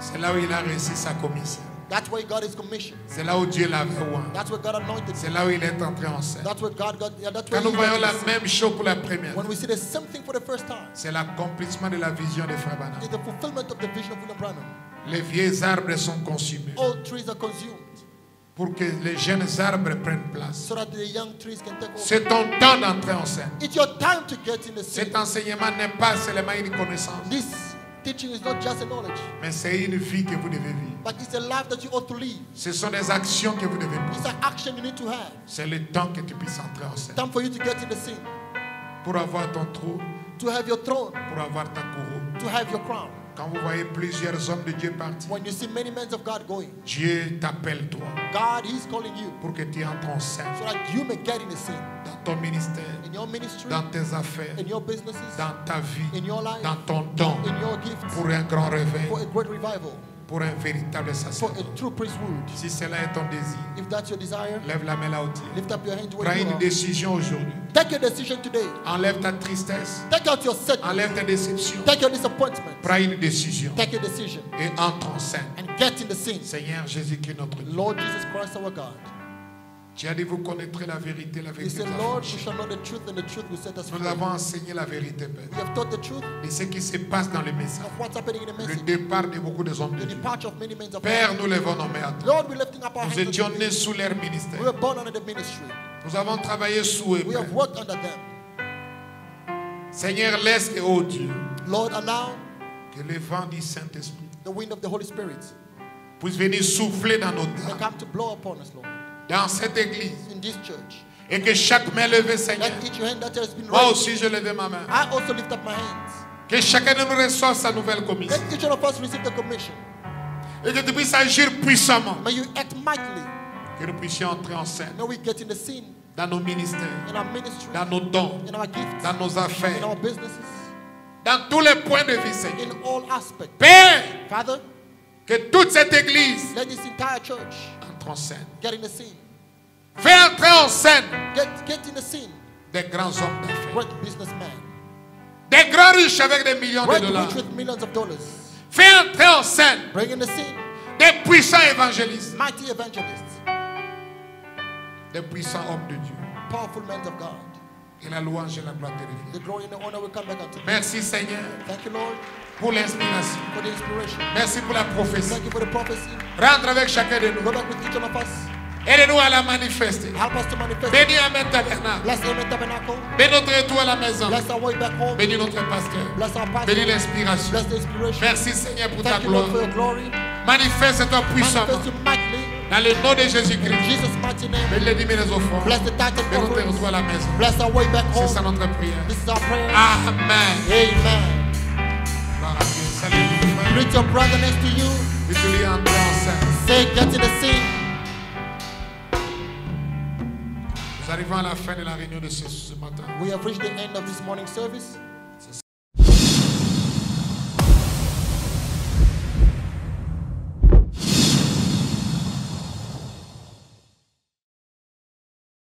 C'est là où il a réussi sa commission. That's where God is commissioned. C'est là où Dieu l'avait oint. That's where God anointed. C'est là où il est entré en scène. That's where God got. Yeah, that's where. Quand nous voyons la même chose pour la première. When we see the same thing for the first time. C'est l'accomplissement de la vision de Frère Branham. It's the fulfillment of the vision of William Branham. Les vieux arbres sont consumés. All trees are consumed. Pour que les jeunes arbres prennent place. So that the young trees can take over. C'est ton temps d'entrer en scène. It's your time to get in the scene. Cet enseignement n'est pas seulement une connaissance. This teaching is not just a knowledge. Mais c'est une vie que vous devez vivre. But it's a life that you ought to live. Ce sont des actions que vous devez prendre. It's an action you need to have. C'est le temps que tu puisses entrer en scène. Time for you to get in the scene. Pour avoir ton trône. To have your throne. Pour avoir ta couronne. To have your crown. Quand vous voyez plusieurs hommes de Dieu partir. When you see many men of God going. Dieu t'appelle toi. God is calling you. Pour que tu entres en scène. So that you may get in the scene. Dans ton ministère. In your ministry. Dans tes affaires. In your businesses. Dans ta vie. In your life. Dans ton don. In your gifts. Pour un grand réveil. For a great revival. Pour un véritable sacerdoce. Si cela est ton désir, if that's your desire, lève la main là haut. Prends une décision aujourd'hui. Take a decision today. Enlève ta tristesse. Take out your sadness. Enlève ta déception. Take your disappointment. Prends une décision. Take a decision. Et entre en scène. And get in the scene. Seigneur Jésus-Christ notre Dieu. Lord Jesus Christ our God. Tu as dit vous connaîtrez la vérité, la vérité. Nous avons enseigné la vérité, Père. Et ce qui se passe dans le message. Le départ de beaucoup des hommes de Dieu. Père, nous levons nos mains à toi. Nous étions nés sous leur ministère. Nous avons travaillé sous eux. Seigneur, laisse que, ô Dieu, que le vent du Saint-Esprit puisse venir souffler dans nos têtes. Dans cette église. In this church. Et que chaque main levée, Seigneur. Moi aussi je levais ma main. I also lift up my hands. Que chacun de nous reçoive sa nouvelle commission. Let each of us receive the commission. Et que tu puisses agir puissamment. May you act mightily. Que nous puissions entrer en scène. Now we get in the scene. Dans nos ministères. In our ministry. Dans nos dons. In our gifts. Dans nos affaires. In our businesses. Dans tous les points de vue, Seigneur. In all aspects. Père. Father. Que toute cette église. Let this entire church. En scène. Get in the scene. Fais entrer en scène. Get, get in the scene. Des grands hommes d'affaires. Des grands riches avec des millions Great de dollars. Fais entrer en scène. Bring in the scene. Des puissants évangélistes. Mighty evangelists. Des puissants hommes de Dieu. Powerful men of God. Et la louange et la gloire te reviennent. Merci Seigneur. Thank you, Lord. Pour l'inspiration. Merci pour la prophétie. Thank you for the prophecy. Rentre avec chacun de nous. Aidez-nous à la manifester. Bénis Amen Tabernacle. Bénis notre retour à la maison. Bénis notre pasteur. Bénis l'inspiration. Merci Seigneur pour ta gloire. Manifeste ton puissance. Dans le nom de Jésus-Christ. Bénis les dîmes et les offrandes. Bénis notre retour à la maison. C'est ça notre prière. Amen. Lift your brother next to you. Say, get in the sea. Nous arrivons à la fin de la réunion de ce matin. We have reached the end of this morning's service.